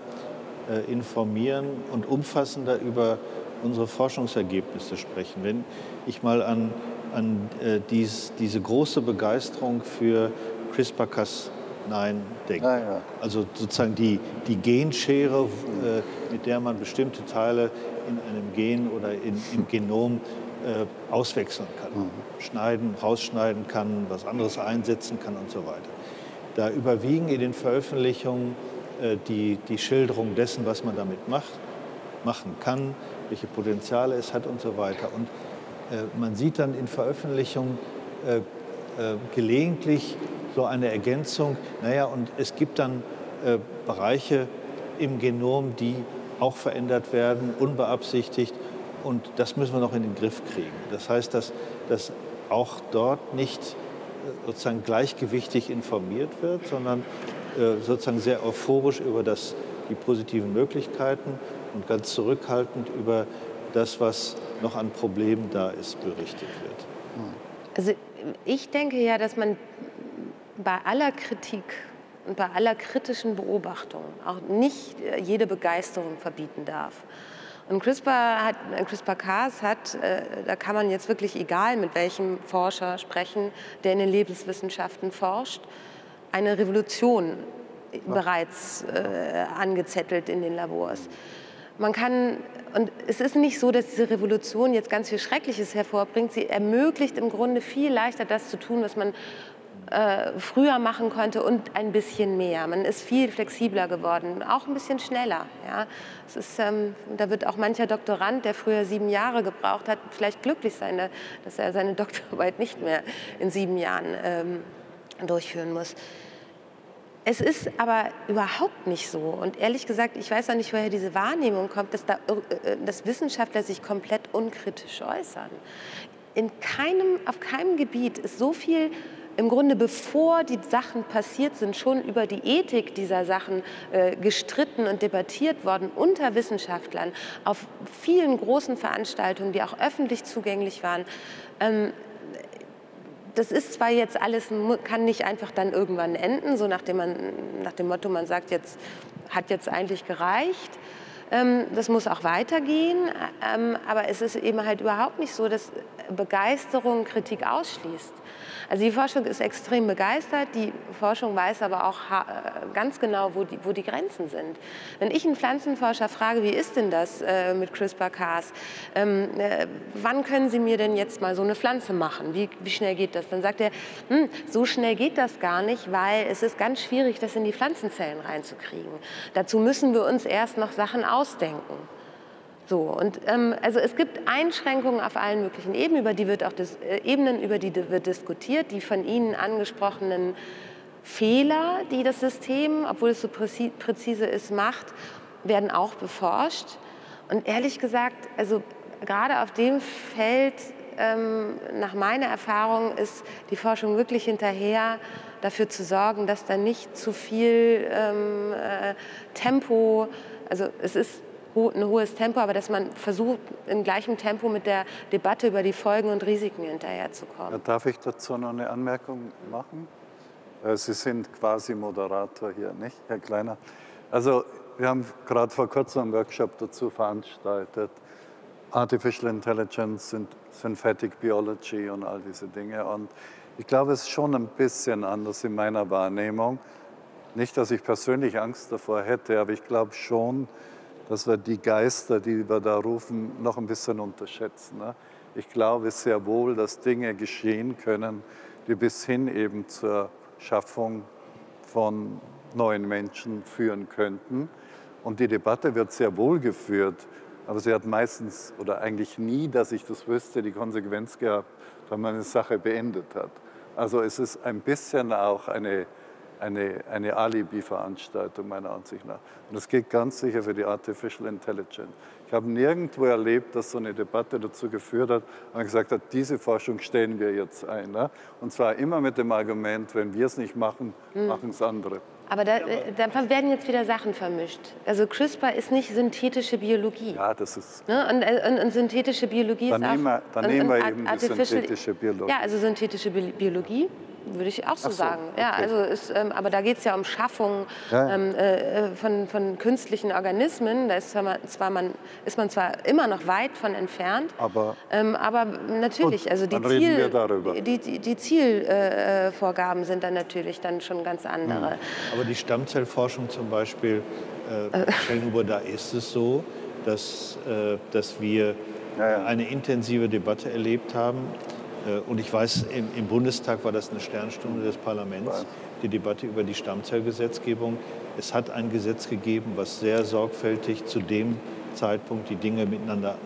informieren und umfassender über unsere Forschungsergebnisse sprechen? Wenn ich mal an diese große Begeisterung für CRISPR-Cas9 denke, ja. Also sozusagen die Genschere, mit der man bestimmte Teile in einem Gen oder im Genom auswechseln kann, schneiden, rausschneiden kann, was anderes einsetzen kann und so weiter. Da überwiegen in den Veröffentlichungen die Schilderung dessen, was man damit machen kann, welche Potenziale es hat und so weiter. Und man sieht dann in Veröffentlichungen gelegentlich so eine Ergänzung, naja, und es gibt dann Bereiche im Genom, die auch verändert werden, unbeabsichtigt. Und das müssen wir noch in den Griff kriegen. Das heißt, dass auch dort nicht sozusagen gleichgewichtig informiert wird, sondern sozusagen sehr euphorisch über die positiven Möglichkeiten und ganz zurückhaltend über das, was noch an Problemen da ist, berichtet wird. Also ich denke ja, dass man bei aller Kritik und bei aller kritischen Beobachtung auch nicht jede Begeisterung verbieten darf. Und CRISPR-Cas hat, da kann man jetzt wirklich egal mit welchem Forscher sprechen, der in den Lebenswissenschaften forscht, eine Revolution bereits angezettelt in den Labors. Man kann, und es ist nicht so, dass diese Revolution jetzt ganz viel Schreckliches hervorbringt, sie ermöglicht im Grunde viel leichter das zu tun, was man früher machen konnte und ein bisschen mehr. Man ist viel flexibler geworden, auch ein bisschen schneller. Ja. Es ist, da wird auch mancher Doktorand, der früher 7 Jahre gebraucht hat, vielleicht glücklich sein, dass er seine Doktorarbeit nicht mehr in 7 Jahren durchführen muss. Es ist aber überhaupt nicht so. Und ehrlich gesagt, ich weiß auch nicht, woher diese Wahrnehmung kommt, dass Wissenschaftler sich komplett unkritisch äußern. Auf keinem Gebiet ist so viel im Grunde, bevor die Sachen passiert sind, schon über die Ethik dieser Sachen gestritten und debattiert worden unter Wissenschaftlern auf vielen großen Veranstaltungen, die auch öffentlich zugänglich waren. Das ist zwar jetzt alles, kann nicht einfach dann irgendwann enden, so nach dem Motto, man sagt, jetzt hat jetzt eigentlich gereicht. Das muss auch weitergehen, aber es ist eben halt überhaupt nicht so, dass Begeisterung Kritik ausschließt. Also die Forschung ist extrem begeistert, die Forschung weiß aber auch ganz genau, wo die Grenzen sind. Wenn ich einen Pflanzenforscher frage, wie ist denn das mit CRISPR-Cas, wann können Sie mir denn jetzt mal so eine Pflanze machen, wie schnell geht das? Dann sagt er, so schnell geht das gar nicht, weil es ist ganz schwierig, das in die Pflanzenzellen reinzukriegen. Dazu müssen wir uns erst noch Sachen ausdenken. So, und also es gibt Einschränkungen auf allen möglichen Ebenen, über die wird diskutiert, die von Ihnen angesprochenen Fehler, die das System, obwohl es so präzise ist, macht, werden auch beforscht. Und ehrlich gesagt, also gerade auf dem Feld, nach meiner Erfahrung, ist die Forschung wirklich hinterher, dafür zu sorgen, dass da nicht zu viel Tempo, also es ist ein hohes Tempo, aber dass man versucht, im gleichen Tempo mit der Debatte über die Folgen und Risiken hinterherzukommen. Ja, darf ich dazu noch eine Anmerkung machen? Sie sind quasi Moderator hier, nicht, Herr Kleiner? Also wir haben gerade vor kurzem einen Workshop dazu veranstaltet, Artificial Intelligence, Synthetic Biology und all diese Dinge. Und ich glaube, es ist schon ein bisschen anders in meiner Wahrnehmung. Nicht, dass ich persönlich Angst davor hätte, aber ich glaube schon, dass wir die Geister, die wir da rufen, noch ein bisschen unterschätzen. Ich glaube sehr wohl, dass Dinge geschehen können, die bis hin eben zur Schaffung von neuen Menschen führen könnten. Und die Debatte wird sehr wohl geführt, aber sie hat meistens oder eigentlich nie, dass ich das wüsste, die Konsequenz gehabt, wenn man eine Sache beendet hat. Also es ist ein bisschen auch eine Alibi-Veranstaltung meiner Ansicht nach. Und das geht ganz sicher für die Artificial Intelligence. Ich habe nirgendwo erlebt, dass so eine Debatte dazu geführt hat, und man gesagt hat, diese Forschung stellen wir jetzt ein. Ne? Und zwar immer mit dem Argument, wenn wir es nicht machen, machen es andere. Aber da werden jetzt wieder Sachen vermischt. Also CRISPR ist nicht synthetische Biologie. Ja, das ist... Ne? Und synthetische Biologie dann ist nehmen wir, dann auch... Dann nehmen wir eben die synthetische Biologie. Ja, also synthetische Biologie, würde ich auch so sagen. Okay. Ja, also ist, aber da geht es ja um Schaffung von künstlichen Organismen. Da ist man zwar immer noch weit von entfernt, aber natürlich, also die Zielvorgaben sind dann natürlich dann schon ganz andere. Aber die Stammzellforschung zum Beispiel, Schellnhuber, da ist es so, dass wir eine intensive Debatte erlebt haben. Und ich weiß, im Bundestag war das eine Sternstunde des Parlaments, die Debatte über die Stammzellgesetzgebung. Es hat ein Gesetz gegeben, was sehr sorgfältig zu dem Zeitpunkt die Dinge miteinander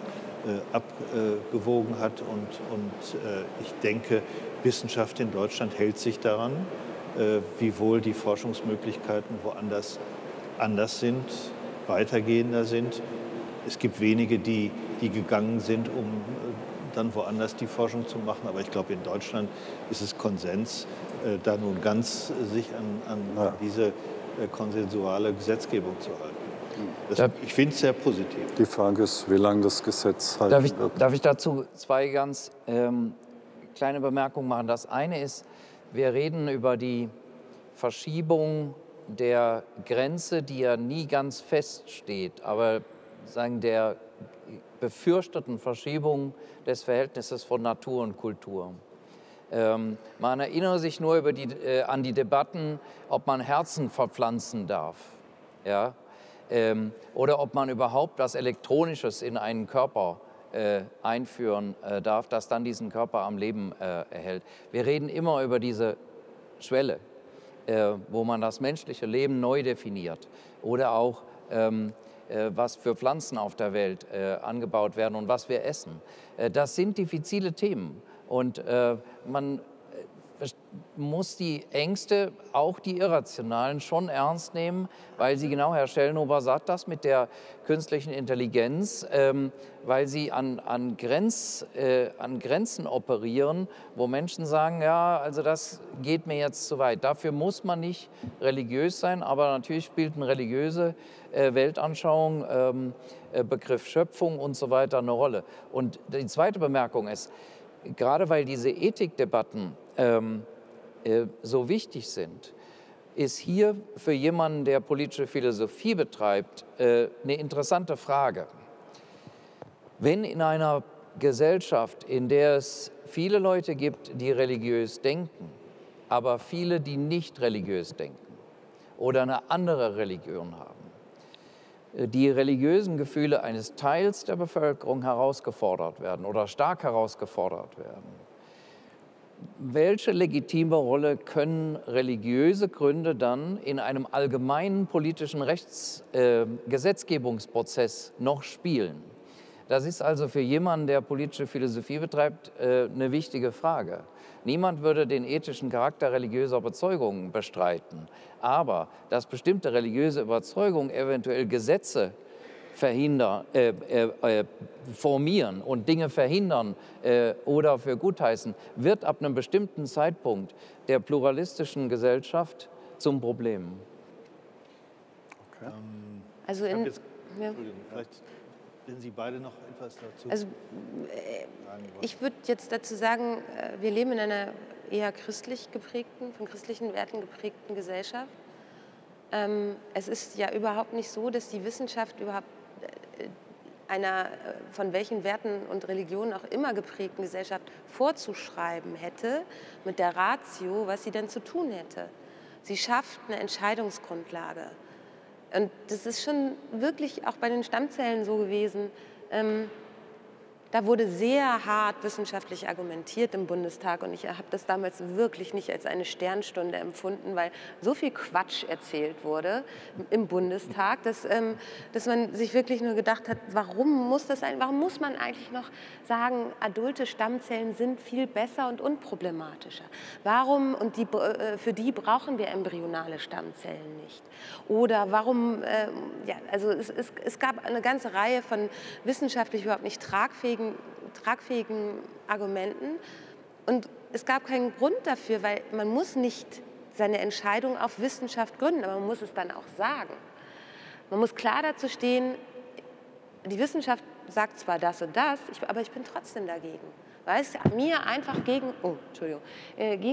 abgewogen hat. Und ich denke, Wissenschaft in Deutschland hält sich daran, wiewohl die Forschungsmöglichkeiten woanders anders sind, weitergehender sind. Es gibt wenige, die gegangen sind, um dann woanders die Forschung zu machen. Aber ich glaube, in Deutschland ist es Konsens, da nun ganz sich an diese konsensuale Gesetzgebung zu halten. Ich finde es sehr positiv. Die Frage ist, wie lange das Gesetz halten wird. Darf ich dazu zwei ganz kleine Bemerkungen machen? Das eine ist, wir reden über die Verschiebung der Grenze, die ja nie ganz feststeht, aber sagen der befürchteten Verschiebung des Verhältnisses von Natur und Kultur. Man erinnere sich nur an die Debatten, ob man Herzen verpflanzen darf, ja? Oder ob man überhaupt was Elektronisches in einen Körper einführen darf, das dann diesen Körper am Leben erhält. Wir reden immer über diese Schwelle, wo man das menschliche Leben neu definiert oder auch was für Pflanzen auf der Welt angebaut werden und was wir essen. Das sind diffizile Themen und man muss die Ängste, auch die irrationalen, schon ernst nehmen, weil sie, genau, Herr Schellnhuber sagt das mit der künstlichen Intelligenz, weil sie an Grenzen operieren, wo Menschen sagen, ja, also das geht mir jetzt zu weit. Dafür muss man nicht religiös sein, aber natürlich spielt eine religiöse Weltanschauung, Begriff Schöpfung und so weiter eine Rolle. Und die zweite Bemerkung ist, gerade weil diese Ethikdebatten so wichtig sind, ist hier für jemanden, der politische Philosophie betreibt, eine interessante Frage. Wenn in einer Gesellschaft, in der es viele Leute gibt, die religiös denken, aber viele, die nicht religiös denken oder eine andere Religion haben, die religiösen Gefühle eines Teils der Bevölkerung herausgefordert werden oder stark herausgefordert werden, welche legitime Rolle können religiöse Gründe dann in einem allgemeinen politischen Gesetzgebungsprozess noch spielen? Das ist also für jemanden, der politische Philosophie betreibt, eine wichtige Frage. Niemand würde den ethischen Charakter religiöser Überzeugungen bestreiten. Aber dass bestimmte religiöse Überzeugungen eventuell Gesetze formieren und Dinge verhindern oder für gutheißen, wird ab einem bestimmten Zeitpunkt der pluralistischen Gesellschaft zum Problem. Okay. Also wenn Sie beide noch etwas dazu sagen wollen. Ich würde jetzt dazu sagen, wir leben in einer eher christlich geprägten, von christlichen Werten geprägten Gesellschaft. Es ist ja überhaupt nicht so, dass die Wissenschaft überhaupt einer von welchen Werten und Religionen auch immer geprägten Gesellschaft vorzuschreiben hätte, mit der Ratio, was sie denn zu tun hätte. Sie schafft eine Entscheidungsgrundlage. Und das ist schon wirklich auch bei den Stammzellen so gewesen, Da wurde sehr hart wissenschaftlich argumentiert im Bundestag und ich habe das damals wirklich nicht als eine Sternstunde empfunden, weil so viel Quatsch erzählt wurde im Bundestag, dass man sich wirklich nur gedacht hat, warum muss man eigentlich noch sagen, adulte Stammzellen sind viel besser und unproblematischer? Warum, und für die brauchen wir embryonale Stammzellen nicht? Oder warum, es gab eine ganze Reihe von wissenschaftlich überhaupt nicht tragfähigen Argumenten und es gab keinen Grund dafür, weil man muss nicht seine Entscheidung auf Wissenschaft gründen, aber man muss es dann auch sagen. Man muss klar dazu stehen, die Wissenschaft sagt zwar das und das, aber ich bin trotzdem dagegen, weil es mir einfach gegen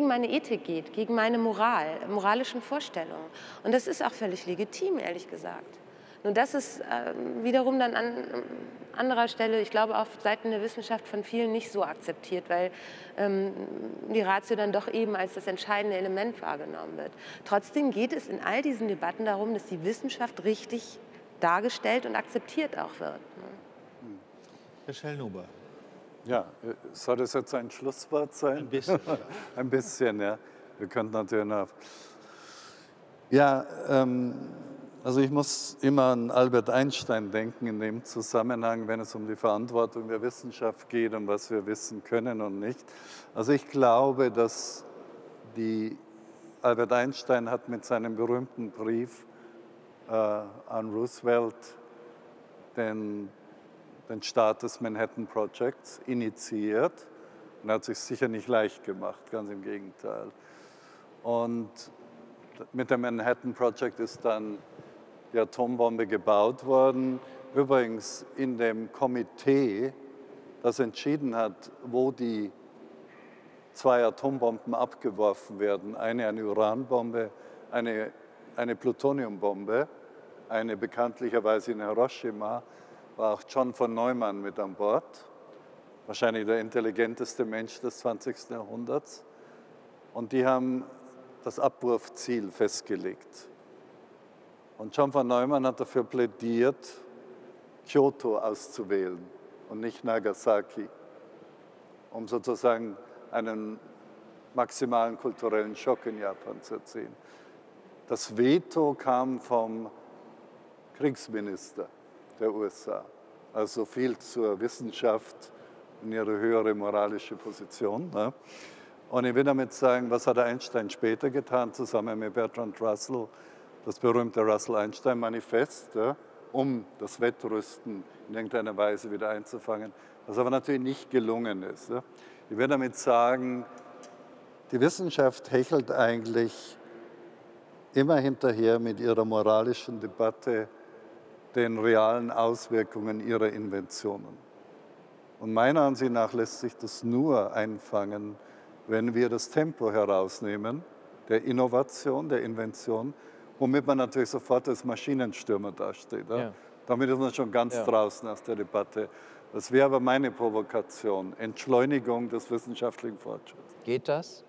meine Ethik geht, gegen meine moralischen Vorstellungen. Und das ist auch völlig legitim, ehrlich gesagt. Nun, das ist wiederum dann an anderer Stelle, ich glaube, auf Seiten der Wissenschaft von vielen nicht so akzeptiert, weil die Ratio dann doch eben als das entscheidende Element wahrgenommen wird. Trotzdem geht es in all diesen Debatten darum, dass die Wissenschaft richtig dargestellt und akzeptiert auch wird. Herr Schellnhuber. Ja, soll das jetzt ein Schlusswort sein? Ein bisschen. Ja. Ein bisschen, ja. Wir könnten natürlich noch... Ja, also ich muss immer an Albert Einstein denken in dem Zusammenhang, wenn es um die Verantwortung der Wissenschaft geht und was wir wissen können und nicht. Also ich glaube, dass Albert Einstein hat mit seinem berühmten Brief an Roosevelt den Start des Manhattan Projects initiiert und hat sich sicher nicht leicht gemacht, ganz im Gegenteil. Und mit dem Manhattan Project ist dann die Atombombe gebaut worden. Übrigens in dem Komitee, das entschieden hat, wo die zwei Atombomben abgeworfen werden, eine Uranbombe, eine Plutoniumbombe, eine bekanntlicherweise in Hiroshima, war auch John von Neumann mit an Bord, wahrscheinlich der intelligenteste Mensch des 20. Jahrhunderts. Und die haben das Abwurfziel festgelegt. Und John von Neumann hat dafür plädiert, Kyoto auszuwählen und nicht Nagasaki, um sozusagen einen maximalen kulturellen Schock in Japan zu erzielen. Das Veto kam vom Kriegsminister der USA, also viel zur Wissenschaft und ihre höhere moralische Position. Ne? Und ich will damit sagen, was hat Einstein später getan, zusammen mit Bertrand Russell, das berühmte Russell-Einstein-Manifest, ja, um das Wettrüsten in irgendeiner Weise wieder einzufangen, was aber natürlich nicht gelungen ist. Ja. Ich will damit sagen, die Wissenschaft hechelt eigentlich immer hinterher mit ihrer moralischen Debatte den realen Auswirkungen ihrer Inventionen. Und meiner Ansicht nach lässt sich das nur einfangen, wenn wir das Tempo herausnehmen, der Innovation, der Invention, womit man natürlich sofort als Maschinenstürmer dasteht. Ja? Ja. Damit ist man schon ganz draußen aus der Debatte. Das wäre aber meine Provokation, Entschleunigung des wissenschaftlichen Fortschritts. Geht das?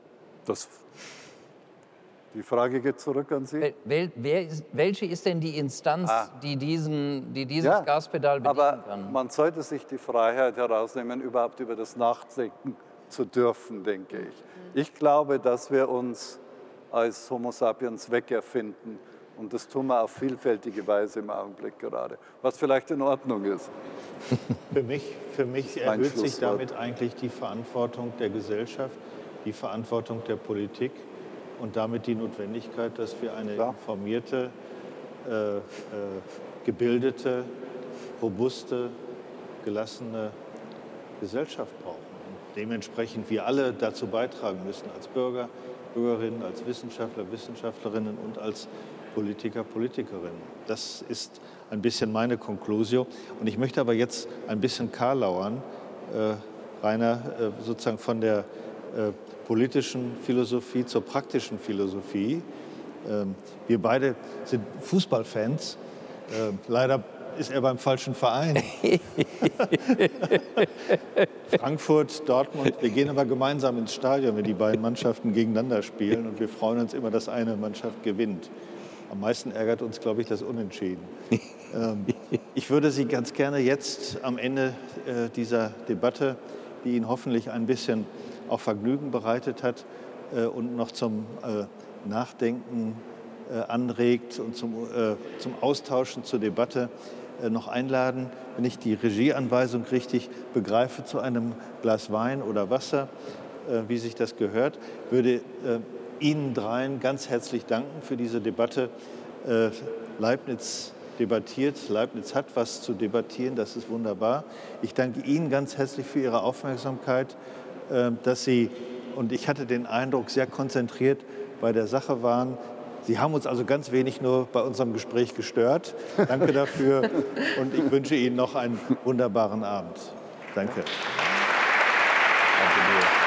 Die Frage geht zurück an Sie. Welche ist denn die Instanz, die dieses Gaspedal bedienen kann? Aber man sollte sich die Freiheit herausnehmen, überhaupt über das Nachdenken zu dürfen, denke ich. Ich glaube, dass wir uns als Homo sapiens wegerfinden und das tun wir auf vielfältige Weise im Augenblick gerade, was vielleicht in Ordnung ist. Für mich erhöht sich damit eigentlich die Verantwortung der Gesellschaft, die Verantwortung der Politik und damit die Notwendigkeit, dass wir eine informierte, gebildete, robuste, gelassene Gesellschaft brauchen. Dementsprechend wir alle dazu beitragen müssen, als Bürger, Bürgerinnen, als Wissenschaftler, Wissenschaftlerinnen und als Politiker, Politikerinnen. Das ist ein bisschen meine Konklusio. Und ich möchte aber jetzt ein bisschen karlauern, Rainer, sozusagen von der politischen Philosophie zur praktischen Philosophie. Wir beide sind Fußballfans, leider ist er beim falschen Verein. Frankfurt, Dortmund, wir gehen aber gemeinsam ins Stadion, wenn die beiden Mannschaften gegeneinander spielen und wir freuen uns immer, dass eine Mannschaft gewinnt. Am meisten ärgert uns, glaube ich, das Unentschieden. Ich würde Sie ganz gerne jetzt am Ende dieser Debatte, die Ihnen hoffentlich ein bisschen auch Vergnügen bereitet hat und noch zum Nachdenken anregt und zum Austauschen, zur Debatte noch einladen, wenn ich die Regieanweisung richtig begreife, zu einem Glas Wein oder Wasser, wie sich das gehört. Würde Ihnen dreien ganz herzlich danken für diese Debatte. Leibniz debattiert, Leibniz hat was zu debattieren, das ist wunderbar. Ich danke Ihnen ganz herzlich für Ihre Aufmerksamkeit, dass Sie, und ich hatte den Eindruck, sehr konzentriert bei der Sache waren. Sie haben uns also ganz wenig nur bei unserem Gespräch gestört. Danke dafür und ich wünsche Ihnen noch einen wunderbaren Abend. Danke. Danke dir.